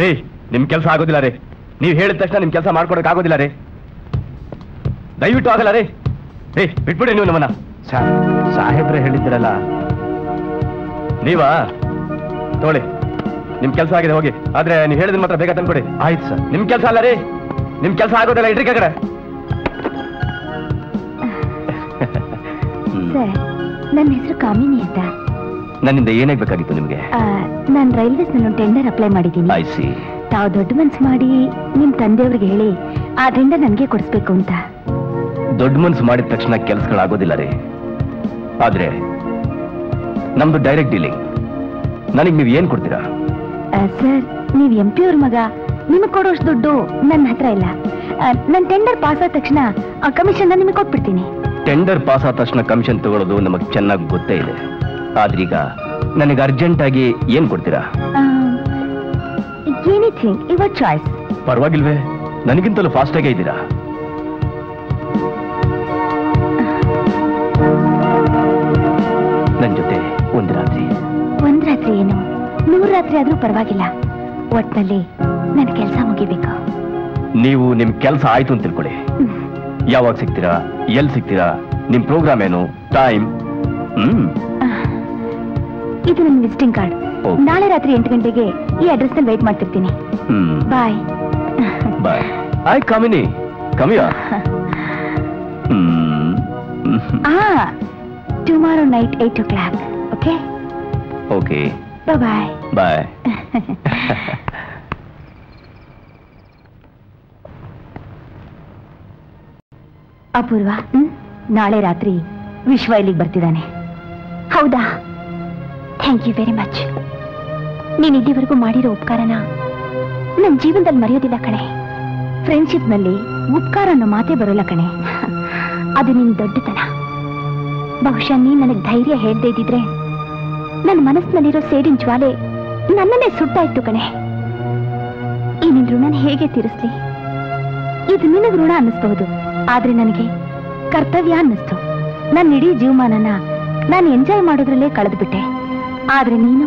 ರೀ ನಿಮ್ ಕೆಲಸ ಆಗೋದಿಲ್ಲ ರೀ. ನೀವ್ ಹೇಳಿದ ತಕ್ಷಣ ನಿಮ್ ಕೆಲಸ ಮಾಡ್ಕೊಡಕ್ ಆಗೋದಿಲ್ಲ ರೀ. ದಯವಿಟ್ಟು ಆಗಲ್ಲ ರೀ. ರೀ ಬಿಟ್ಬಿಡಿ ನೀವು ನಮ್ಮನ್ನ. ಸಾಹೇಬ್ರೆ ಹೇಳಿದ್ದೀರಲ್ಲ ನೀವಾ? ತೋಳಿ ನಿಮ್ ಕೆಲಸ ಆಗಿದೆ, ಹೋಗಿ. ಆದ್ರೆ ನೀವ್ ಹೇಳಿದ್ರೆ ಮಾತ್ರ ಬೇಗ ತಂದ್ಕೊಡಿ. ಆಯ್ತು ಸರ್. ನಿಮ್ ಕೆಲಸ ಅಲ್ಲ ರೀ, ನಿಮ್ ಕೆಲಸ ಆಗೋದಿಲ್ಲ. ಇಡ್ರಿ ಕಡೆ. ನನ್ನ ಹೆಸರು ಕಾಮಿನಿ ಅಂತ. ನನ್ನಿಂದ ಏನಾಗಬೇಕಾಗಿತ್ತು ನಿಮ್ಗೆ? ನಾನು ರೈಲ್ವೇಸ್ ಟೆಂಡರ್ ಅಪ್ಲೈ ಮಾಡಿದ್ದೀನಿ. ತಾವು ದೊಡ್ಡ ಮನ್ಸು ಮಾಡಿ ನಿಮ್ ತಂದೆಯವ್ರಿಗೆ ಹೇಳಿ ಆ ಟೆಂಡರ್ ನನ್ಗೆ ಕೊಡಿಸ್ಬೇಕು ಅಂತ. ದೊಡ್ಡ ಮನ್ಸು ಮಾಡಿದ ತಕ್ಷಣ ಕೆಲಸಗಳಾಗೋದಿಲ್ಲ ರೀ. ಆದ್ರೆ ನಮ್ದು ಡೈರೆಕ್ಟ್ ಡೀಲಿಂಗ್. ನನಗ್ ನೀವ್ ಏನ್ ಕೊಡ್ತೀರಾ? ಸರ್, ನೀವ್ ಎಂ ಪಿ ಅವ್ರ ಮಗ. ನಿಮಗ್ ಕೊಡೋಷ್ಟು ದುಡ್ಡು ನನ್ನ ಹತ್ರ ಇಲ್ಲ. ನನ್ ಟೆಂಡರ್ ಪಾಸ್ ಆದ ತಕ್ಷಣ ಆ ಕಮಿಷನ್ ನಿಮಗೆ ಕೊಟ್ಬಿಡ್ತೀನಿ. ಟೆಂಡರ್ ಪಾಸ್ ಆದ ತಕ್ಷಣ ಕಮಿಷನ್ ತಗೊಳ್ಳೋದು ನಮಗ್ ಚೆನ್ನಾಗಿ ಗೊತ್ತೇ ಇದೆ. ಆದ್ರೀಗ ನನಗೆ ಅರ್ಜೆಂಟ್ ಆಗಿ ಏನ್ ಕೊಡ್ತೀರಾ? Anything your choice. ಪರವಾಗಿಲ್ವೇ? ನನಗಿಂತಲೂ ಫಾಸ್ಟ್ ಆಗೇ ಇದ್ದೀರಾ. ನನ್ನ ಜೊತೆ ಒಂದು ರಾತ್ರಿ. ಒಂದ್ ರಾತ್ರಿ ಏನು, 100 ರಾತ್ರಿ ಆದ್ರೂ ಪರವಾಗಿಲ್ಲ. ಒಟ್ನಲ್ಲಿ ನನ್ನ ಕೆಲಸ ಮುಗಿಬೇಕು. ನೀವು ನಿಮ್ ಕೆಲಸ ಆಯ್ತು ಅಂತ ತಿಳ್ಕೊಳ್ಳಿ. ಯಾವಾಗ ಸಿಗ್ತೀರಾ? ಎಲ್ಲಿ ಸಿಗ್ತೀರಾ? ನಿಮ್ ಪ್ರೋಗ್ರಾಮ್ ಏನು? ಟೈಮ್? ಇದು ನನ್ನ ವಿಸಿಟಿಂಗ್ ಕಾರ್ಡ್. ನಾಳೆ ರಾತ್ರಿ 8 ಗಂಟೆಗೆ ಈ ಅಡ್ರೆಸ್ ನಲ್ಲಿ ವೇಟ್ ಮಾಡ್ತಿರ್ತೀನಿ. Bye bye. ಐ ಕಾಮಿನಿ ಕಮಿಯ. Tomorrow night 8 o'clock. Okay okay. Bye bye. Apoorva, ನಾಳೆ ರಾತ್ರಿ ವಿಶ್ವ ಇಲ್ಲಿಗೆ ಬರ್ತಿದ್ದಾನೆ. ಹೌದಾ? Thank you very much. ನೀನು ಇಲ್ಲಿವರೆಗೂ ಮಾಡಿರೋ ಉಪಕಾರನ ನನ್ನ ಜೀವನದಲ್ಲಿ ಮರೆಯೋದಿಲ್ಲ ಕಣೆ. ಫ್ರೆಂಡ್ಶಿಪ್ನಲ್ಲಿ ಉಪಕಾರ ಅನ್ನೋ ಮಾತೇ ಬರೋಲ್ಲ ಕಣೆ. ಅದು ನಿನ್ನ ದೊಡ್ಡತನ. ಬಹುಶಃ ನೀನು ನನಗೆ ಧೈರ್ಯ ಹೇಳದೇ ಇದ್ದಿದ್ರೆ ನನ್ನ ಮನಸ್ಸಿನಲ್ಲಿರೋ ಸೇಡಿನ ಜ್ವಾಲೆ ನನ್ನನ್ನೇ ಸುಟ್ಟಾಯಿತು ಕಣೆ. ಈ ನಿನ್ನ ಋಣನ ಹೇಗೆ ತೀರಿಸ್ಲಿ? ಇದು ನಿನಗೆ ಋಣ ಅನ್ನಿಸ್ಬಹುದು, ಆದರೆ ನನಗೆ ಕರ್ತವ್ಯ ಅನ್ನಿಸ್ತು. ನನ್ನ ಇಡೀ ಜೀವಮಾನನ ನಾನು ಎಂಜಾಯ್ ಮಾಡೋದ್ರಲ್ಲೇ ಕಳೆದುಬಿಟ್ಟೆ. ಆದ್ರೆ ನೀನು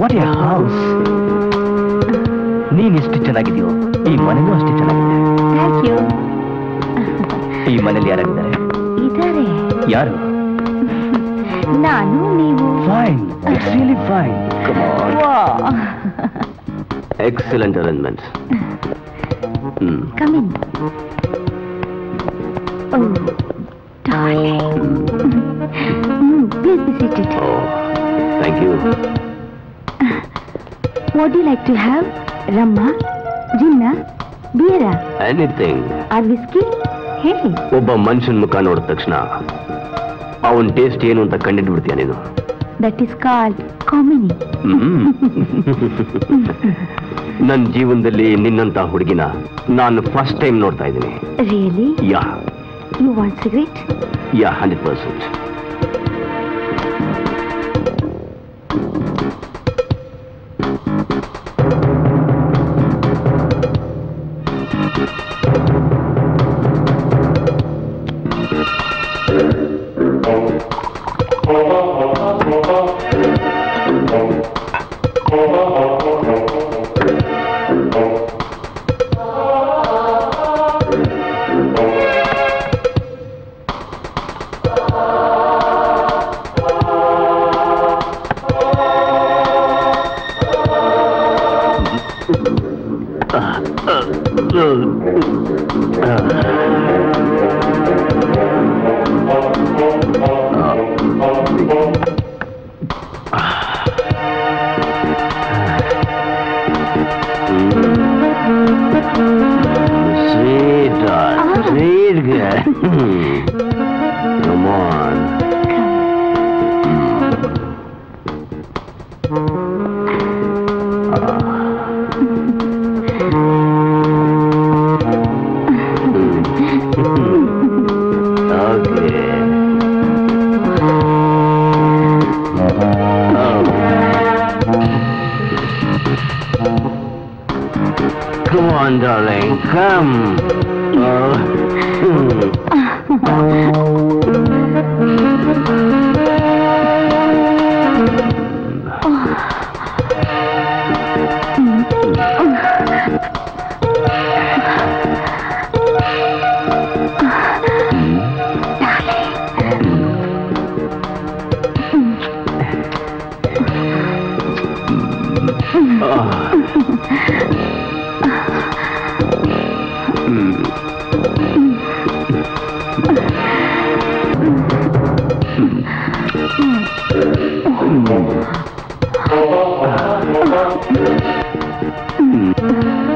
What a house! ನೀನ್ ಇಷ್ಟು ಚೆನ್ನಾಗಿದೆಯೋ ಈ ಮನೆಗೂ ಅಷ್ಟು ಚೆನ್ನಾಗಿದೆ. Thank you. ಈ ಮನೇಲಿ ಯಾರಾಗಿದ್ದಾರೆ? ಇದಾರೆ. ಯಾರು? ನಾನು, ನೀವು. Fine. It's really fine. Come on. Wow. Excellent arrangements. Come in. Oh, darling. Please be seated. Oh, thank you. What do you like to have? Ramma, ginna, beer? Anything. Or whiskey? Hey. ಒಬ್ಬ ಮನುಷ್ಯನ ಮುಖ ನೋಡಿದ ತಕ್ಷಣ ಅವನ taste ಏನು ಅಂತ ಕಂಡಿದ್ದು ಬಿಡ್ತೀಯ ನೀನು. That is called comedy. ನನ್ನ ಜೀವನದಲ್ಲಿ ನಿನ್ನಂತ ಹುಡುಗಿನ ನಾನು ಫಸ್ಟ್ ಟೈಮ್ ನೋಡ್ತಾ ಇದ್ದೀನಿ. Really? Yeah. You want cigarette? Yeah, 100%.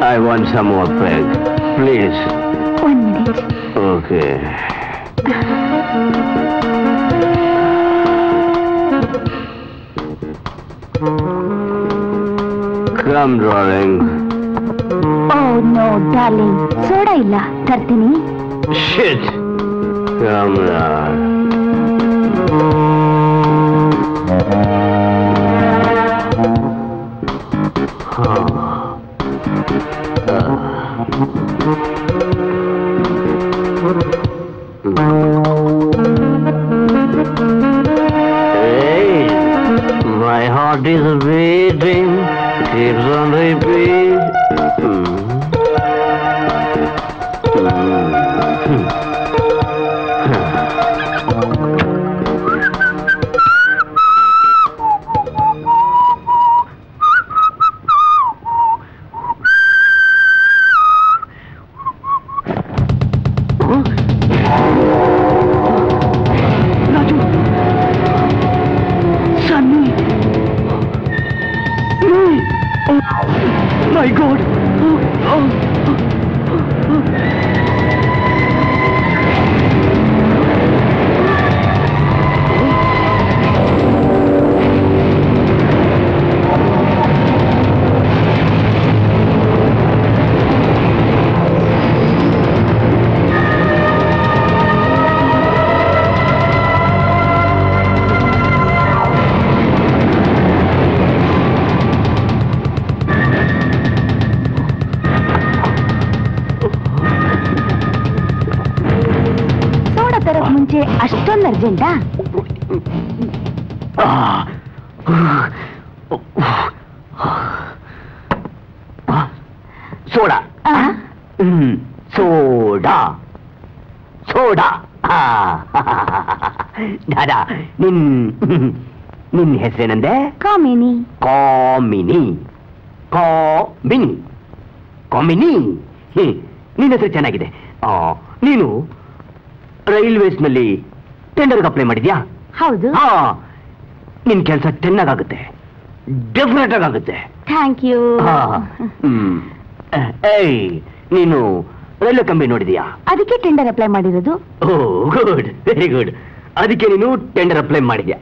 I want some more peg, please. 1 minute. Okay. Come, darling. Oh no, darling. Soda illa, tartini. Shit. Come now. Hey, my heart is beating, keeps on repeating. ಹೆಸರೇನಂದೆ? ಕಾಮಿನಿ. ಕಾಮಿನಿ. ಕಾಮಿನಿ. ಕಾಮಿನಿ. ನಿನ್ನ ಹೆಸರು ಚೆನ್ನಾಗಿದೆ. ನೀನು railways ನಲ್ಲಿ ಟೆಂಡರ್ಗೆ apply ಮಾಡಿದ್ಯಾ? ಹೌದು. ನಿನ್ ಕೆಲಸ ಚೆನ್ನಾಗಾಗುತ್ತೆ, ಡೆಫಿನೆಟ್ ಆಗುತ್ತೆ. Thank you. ಏಯ್, ನೀನು ರೈಲ್ವೆ ಕಂಪನಿ ನೋಡಿದ್ಯಾ? ಅದಕ್ಕೆ ಟೆಂಡರ್ ಅಪ್ಲೈ ಮಾಡಿರೋದು. Oh good, very good. ಅದಕ್ಕೆ ನೀನು ಟೆಂಡರ್ ಅಪ್ಲೈ ಮಾಡಿದ್ಯಾ?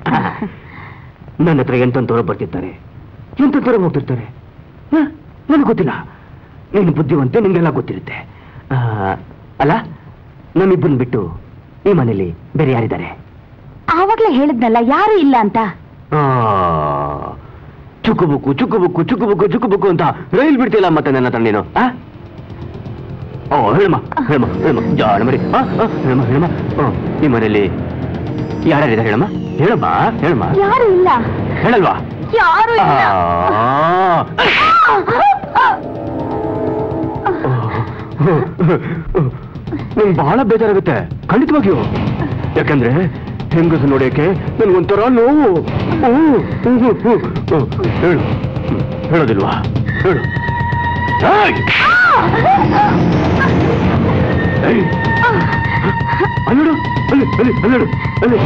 ನನ್ನ ಹತ್ರ ಎಂತಂತವ್ರು ಬರ್ತಿರ್ತಾರೆ, ಎಂತಂತವ್ರು ಹೋಗ್ತಿರ್ತಾರೆ, ನನಗೆ ಗೊತ್ತಿಲ್ಲ. ನೀನು ಬುದ್ಧಿವಂತೆ, ನಿಮಗೆಲ್ಲ ಗೊತ್ತಿರುತ್ತೆ ಅಲ್ಲ? ನಮ್ಮಿಬ್ಬರನ್ನ ಬಿಟ್ಟು ಈ ಮನೇಲಿ ಬೇರೆ ಯಾರಿದ್ದಾರೆ? ಆವಾಗಲೇ ಹೇಳಿದ್ನಲ್ಲ, ಯಾರು ಇಲ್ಲ ಅಂತ. ಚುಕ್ಕುಬುಕ್ಕು ಚುಕ್ಕುಬುಕ್ಕು ಚುಕ್ಕುಬುಕ್ಕು ಚುಕ್ಕುಬುಕ್ಕು ಅಂತ ರೈಲ್ ಬಿಡ್ತಿಲ್ಲ ಮತ್ತೆ ನನ್ನ ಹತ್ರ ನೀನು. ಹೇಳಮ್ಮ ಹೇಳಮ್ಮ ಹೇಳಮ್ಮ ಜಾಣ ಮರಿ. ಹೇಳಮ್ಮ ಹೇಳಮ್ಮ, ಈ ಮನೇಲಿ ಯಾರು ಹೇಳಮ್ಮ ಹೇಳಮ್ಮ ಹೇಳಮ್ಮ ಯಾರು ಇಲ್ಲ ಹೇಳಲ್ವಾ ಯಾರು ಇಲ್ಲ ನಿಮ್ಗೆ ಬಹಳ ಬೇಜಾರಾಗುತ್ತೆ ಖಂಡಿತವಾಗಿಯೂ ಯಾಕಂದ್ರೆ ಹೆಂಗಸು ನೋಡೋಕೆ ನನ್ಗೊಂಥರ ನೋವು ಹೇಳು ಹೇಳೋದಿಲ್ವಾ ಹೇಳು ಅಲ್ಲೋಡು ಅಲ್ಲಿ ಅಲ್ಲಿ ಅಲ್ಲೋಡು ಅಲ್ಲಿ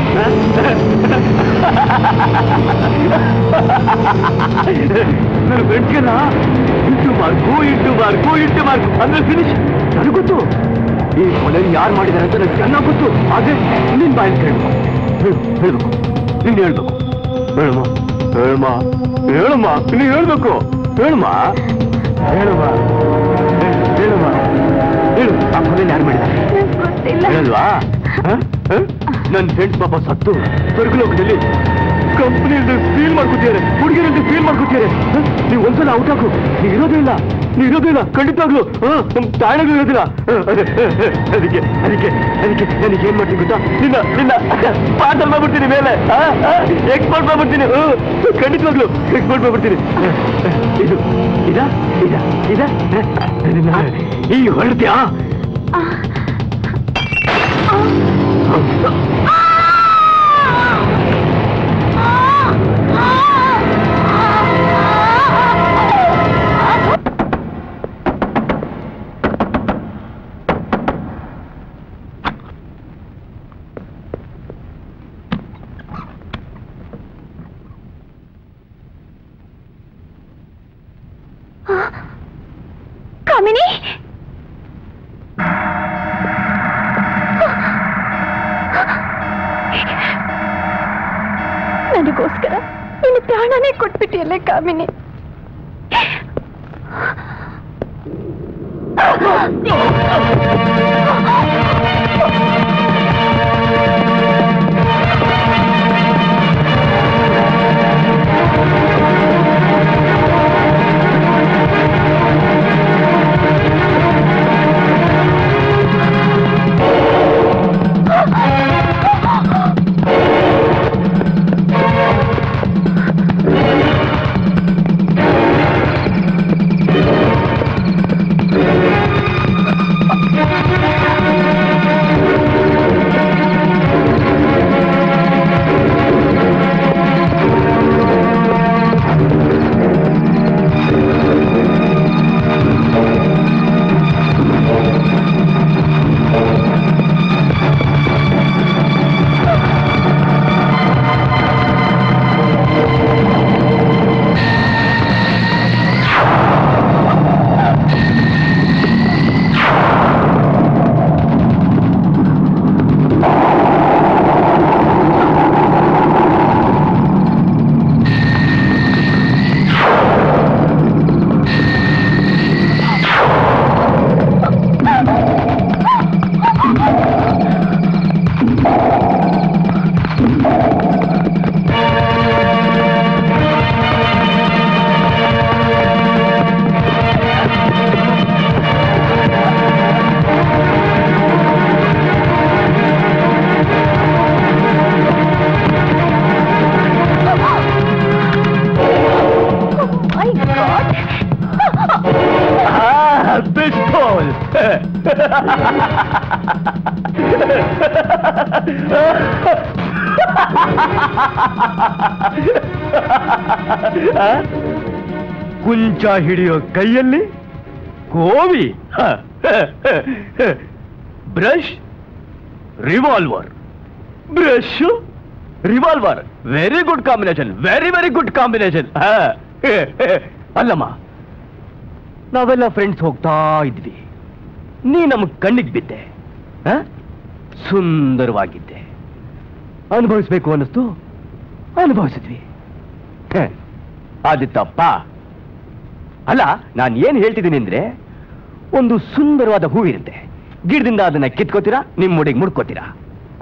ನಾನು ಬೆಟ್ಕನ ಇಟ್ಟು ಮಾರ್ಕು ಅಂದ್ರೆ ಫಿನಿಶ್ ನನಗೆ ಗೊತ್ತು ಈ ಕೊಲೆಯಲ್ಲಿ ಯಾರು ಮಾಡಿದ್ದಾರೆ ಅಂತ ನನಗೆ ಚೆನ್ನಾಗಿ ಗೊತ್ತು ಹಾಗೆ ನಿನ್ನ ಬಾಯಲ್ಲಿ ಹೇಳ್ಬೇಕು ನೀನು ಹೇಳ್ಬೇಕು ಹೇಳಮ್ಮ ನೀನು ಹೇಳ್ಬೇಕು ಹೇಳಮ್ಮ ಹೇಳು ಆ ಕೊಲೆಯಲ್ಲಿ ಯಾರು ಮಾಡಿದ್ದಾರೆ ಹೇಳಲ್ವಾ ನನ್ನ ಫ್ರೆಂಡ್ಸ್ ಪಾಪ ಸತ್ತು ಸ್ವರ್ಗಲೋಕದಲ್ಲಿ ಕಂಪ್ನಿ ಫೀಲ್ ಮಾಡ್ಕೊತಿದ್ದಾರೆ ಹುಡುಗಿರಂತೆ ಫೀಲ್ ಮಾಡ್ಕೊತಿದ್ದಾರೆ ನೀವು ಒಂದ್ಸಲ ಔಟ್ ಹಾಕು ನೀವು ಇರೋದಿಲ್ಲ ಖಂಡಿತವಾಗ್ಲು ನಮ್ ತಾಯಿಗಳು ಇರೋದಿಲ್ಲ ಅದಕ್ಕೆ ಅದಕ್ಕೆ ಅದಕ್ಕೆ ನನಗೆ ಏನ್ ಮಾಡ್ತೀನಿ ಗೊತ್ತಾ ನಿನ್ನ ಪಾರ್ಸಲ್ ಮಾಡ್ಬಿಡ್ತೀನಿ ಮೇಲೆ ಎಕ್ಸ್ಪೋರ್ಟ್ ಮಾಡ್ಬಿಡ್ತೀನಿ ಖಂಡಿತವಾಗ್ಲು ಎಕ್ಸ್ಪೋರ್ಟ್ ಮಾಡ್ಬಿಡ್ತೀನಿ ಇದು ಇದ ಈ ಹೊರಡ್ತೀಯಾ ಕುಂಚ ಹಿಡಿಯೋ ಕೈಯಲ್ಲಿ ಕೋವಿ brush revolver very good combination very good combination ಅಲ್ಲಮ್ಮ ನಾವೆಲ್ಲ ಫ್ರೆಂಡ್ಸ್ ಹೋಗ್ತಾ ಇದ್ವಿ ನೀ ನಮ್ಮ ಕಣ್ಣಿಗೆ ಬಿದ್ದೆ ಸುಂದರವಾಗಿದ್ದೆ ಅನುಭವಿಸ್ಬೇಕು ಅನ್ನಿಸ್ತು ಅನುಭವಿಸಿದ್ವಿ ಆದಿತ್ತಪ್ಪ ಅಲ್ಲ ನಾನು ಏನು ಹೇಳ್ತಿದ್ದೀನಿ ಅಂದ್ರೆ ಒಂದು ಸುಂದರವಾದ ಹೂವಿರುತ್ತೆ ಗಿಡದಿಂದ ಅದನ್ನ ಕಿತ್ಕೋತೀರಾ ನಿಮ್ಮ ಮುಡಿಗೆ ಮುಡ್ಕೋತೀರಾ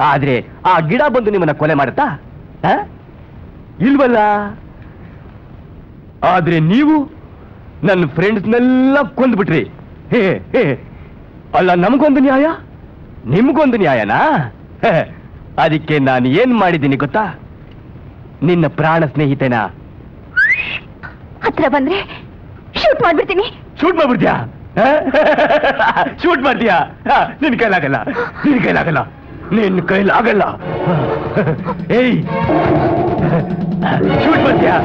ಆದ್ರೆ ಆ ಗಿಡ ಬಂದು ನಿಮ್ಮನ್ನ ಕೊಲೆ ಮಾಡುತ್ತಾ ಇಲ್ವಲ್ಲ ಆದ್ರೆ ನೀವು ನನ್ನ ಫ್ರೆಂಡ್ಸ್ನೆಲ್ಲ ಕೊಂದ್ಬಿಟ್ರಿ ಹೇ ಹೇ ಅಲ್ಲ ನಮಗೊಂದು ನ್ಯಾಯ ನಿಮ್ಗೊಂದು ನ್ಯಾಯನಾ ಅದಕ್ಕೆ ನಾನು ಏನ್ ಮಾಡಿದ್ದೀನಿ ಗೊತ್ತಾ? ನಿನ್ನ ಪ್ರಾಣ ಸ್ನೇಹಿತನ ಹತ್ರ ಬಂದ್ರೆ ಶೂಟ್ ಮಾಡ್ಬಿಡ್ತೀನಿ. ಶೂಟ್ ಮಾಡ್ಬಿಡ್ತೀಯಾ? ಶೂಟ್ ಮಾಡ್ತೀಯಾ? ನಿನ್ ಕೈಲಾಗಲ್ಲ, ನಿನ್ ಕೈಲಾಗಲ್ಲ, ನಿನ್ ಕೈಲಾಗಲ್ಲ. ಏಯ್, ಶೂಟ್ ಮಾಡ್ತೀಯಾ?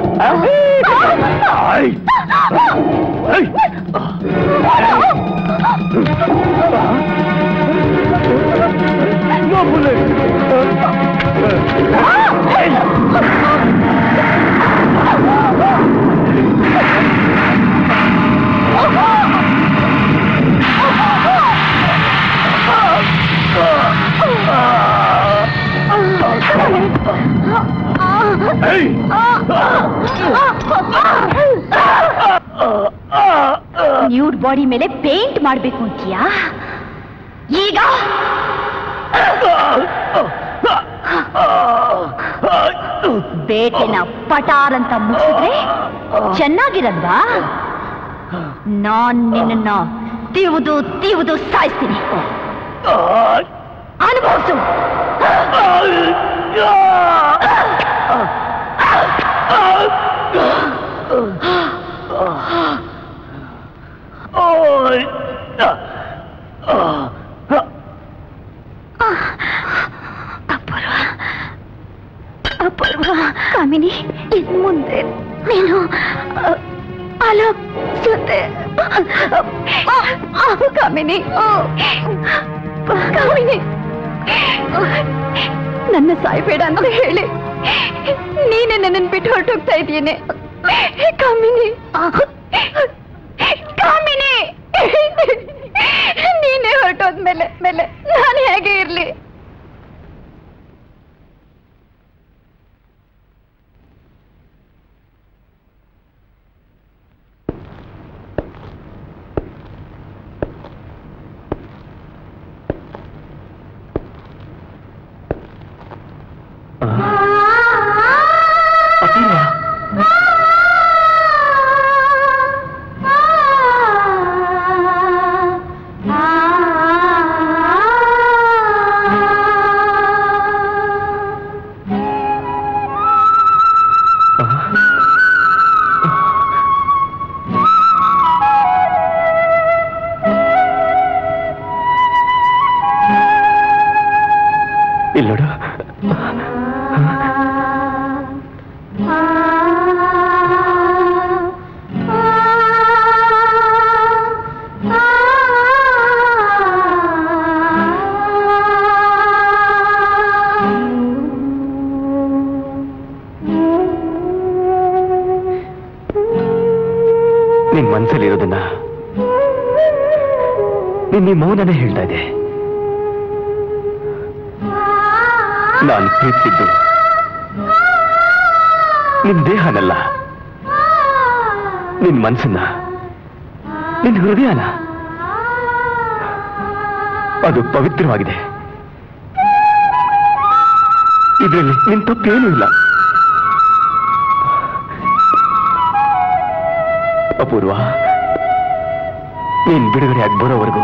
No bullet! Hey! Nude body ಮೇಲೆ paint ಮಾಡಬೇಕು ಅಂತೀಯಾ? ಈಗ ಬೇಟೆನ ಪಟಾರ್ ಅಂತ ಮುಗಿಸಿದ್ರೆ ಚೆನ್ನಾಗಿರಲ್ವಾ? ನಾನ್ ನಿನ್ನ ತಿವುದು ತಿವುದು ಸಾಯಿಸ್ತೀನಿ, ಅನುಭವಿಸು. ಅಪೂರ್ವ, ಕಾಮಿನಿ, ಇನ್ ಮುಂದೆ ನೀನು ಅಲೋಕ್ ಜೊತೆ. ಕಾಮಿನಿ, ಕಾಮಿನಿ, ನನ್ನ ಸಾಯ್ಬೇಡ ಅಂತ ಹೇಳಿ ನೀನೆ ನನ್ನನ್ನು ಬಿಟ್ಟು ಹೊರಟೋಗ್ತಾ ಇದ್ದೀನಿ. ಕಾಮಿನಿ, ಕಾಮಿನಿ, ನೀನೇ ಹೊರಟೋದ್ಮೇಲೆ ನಾನು ಹೇಗೆ ಇರ್ಲಿ? ಈ ಮೌನನೇ ಹೇಳ್ತಾ ಇದೆ, ನಾನು ಪ್ರೀತಿಸಿದ್ದು ನಿನ್ ದೇಹನಲ್ಲ, ನಿನ್ ಮನಸ್ಸನ್ನ, ನಿನ್ ಹೃದಯನ. ಅದು ಪವಿತ್ರವಾಗಿದೆ, ಇದರಲ್ಲಿ ನಿನ್ ತಪ್ಪೇನೂ ಇಲ್ಲ. ಅಪೂರ್ವ, ನೀನ್ ಬಿಡುಗಡೆ ಆಗ್ಬೋರೋವರೆಗೂ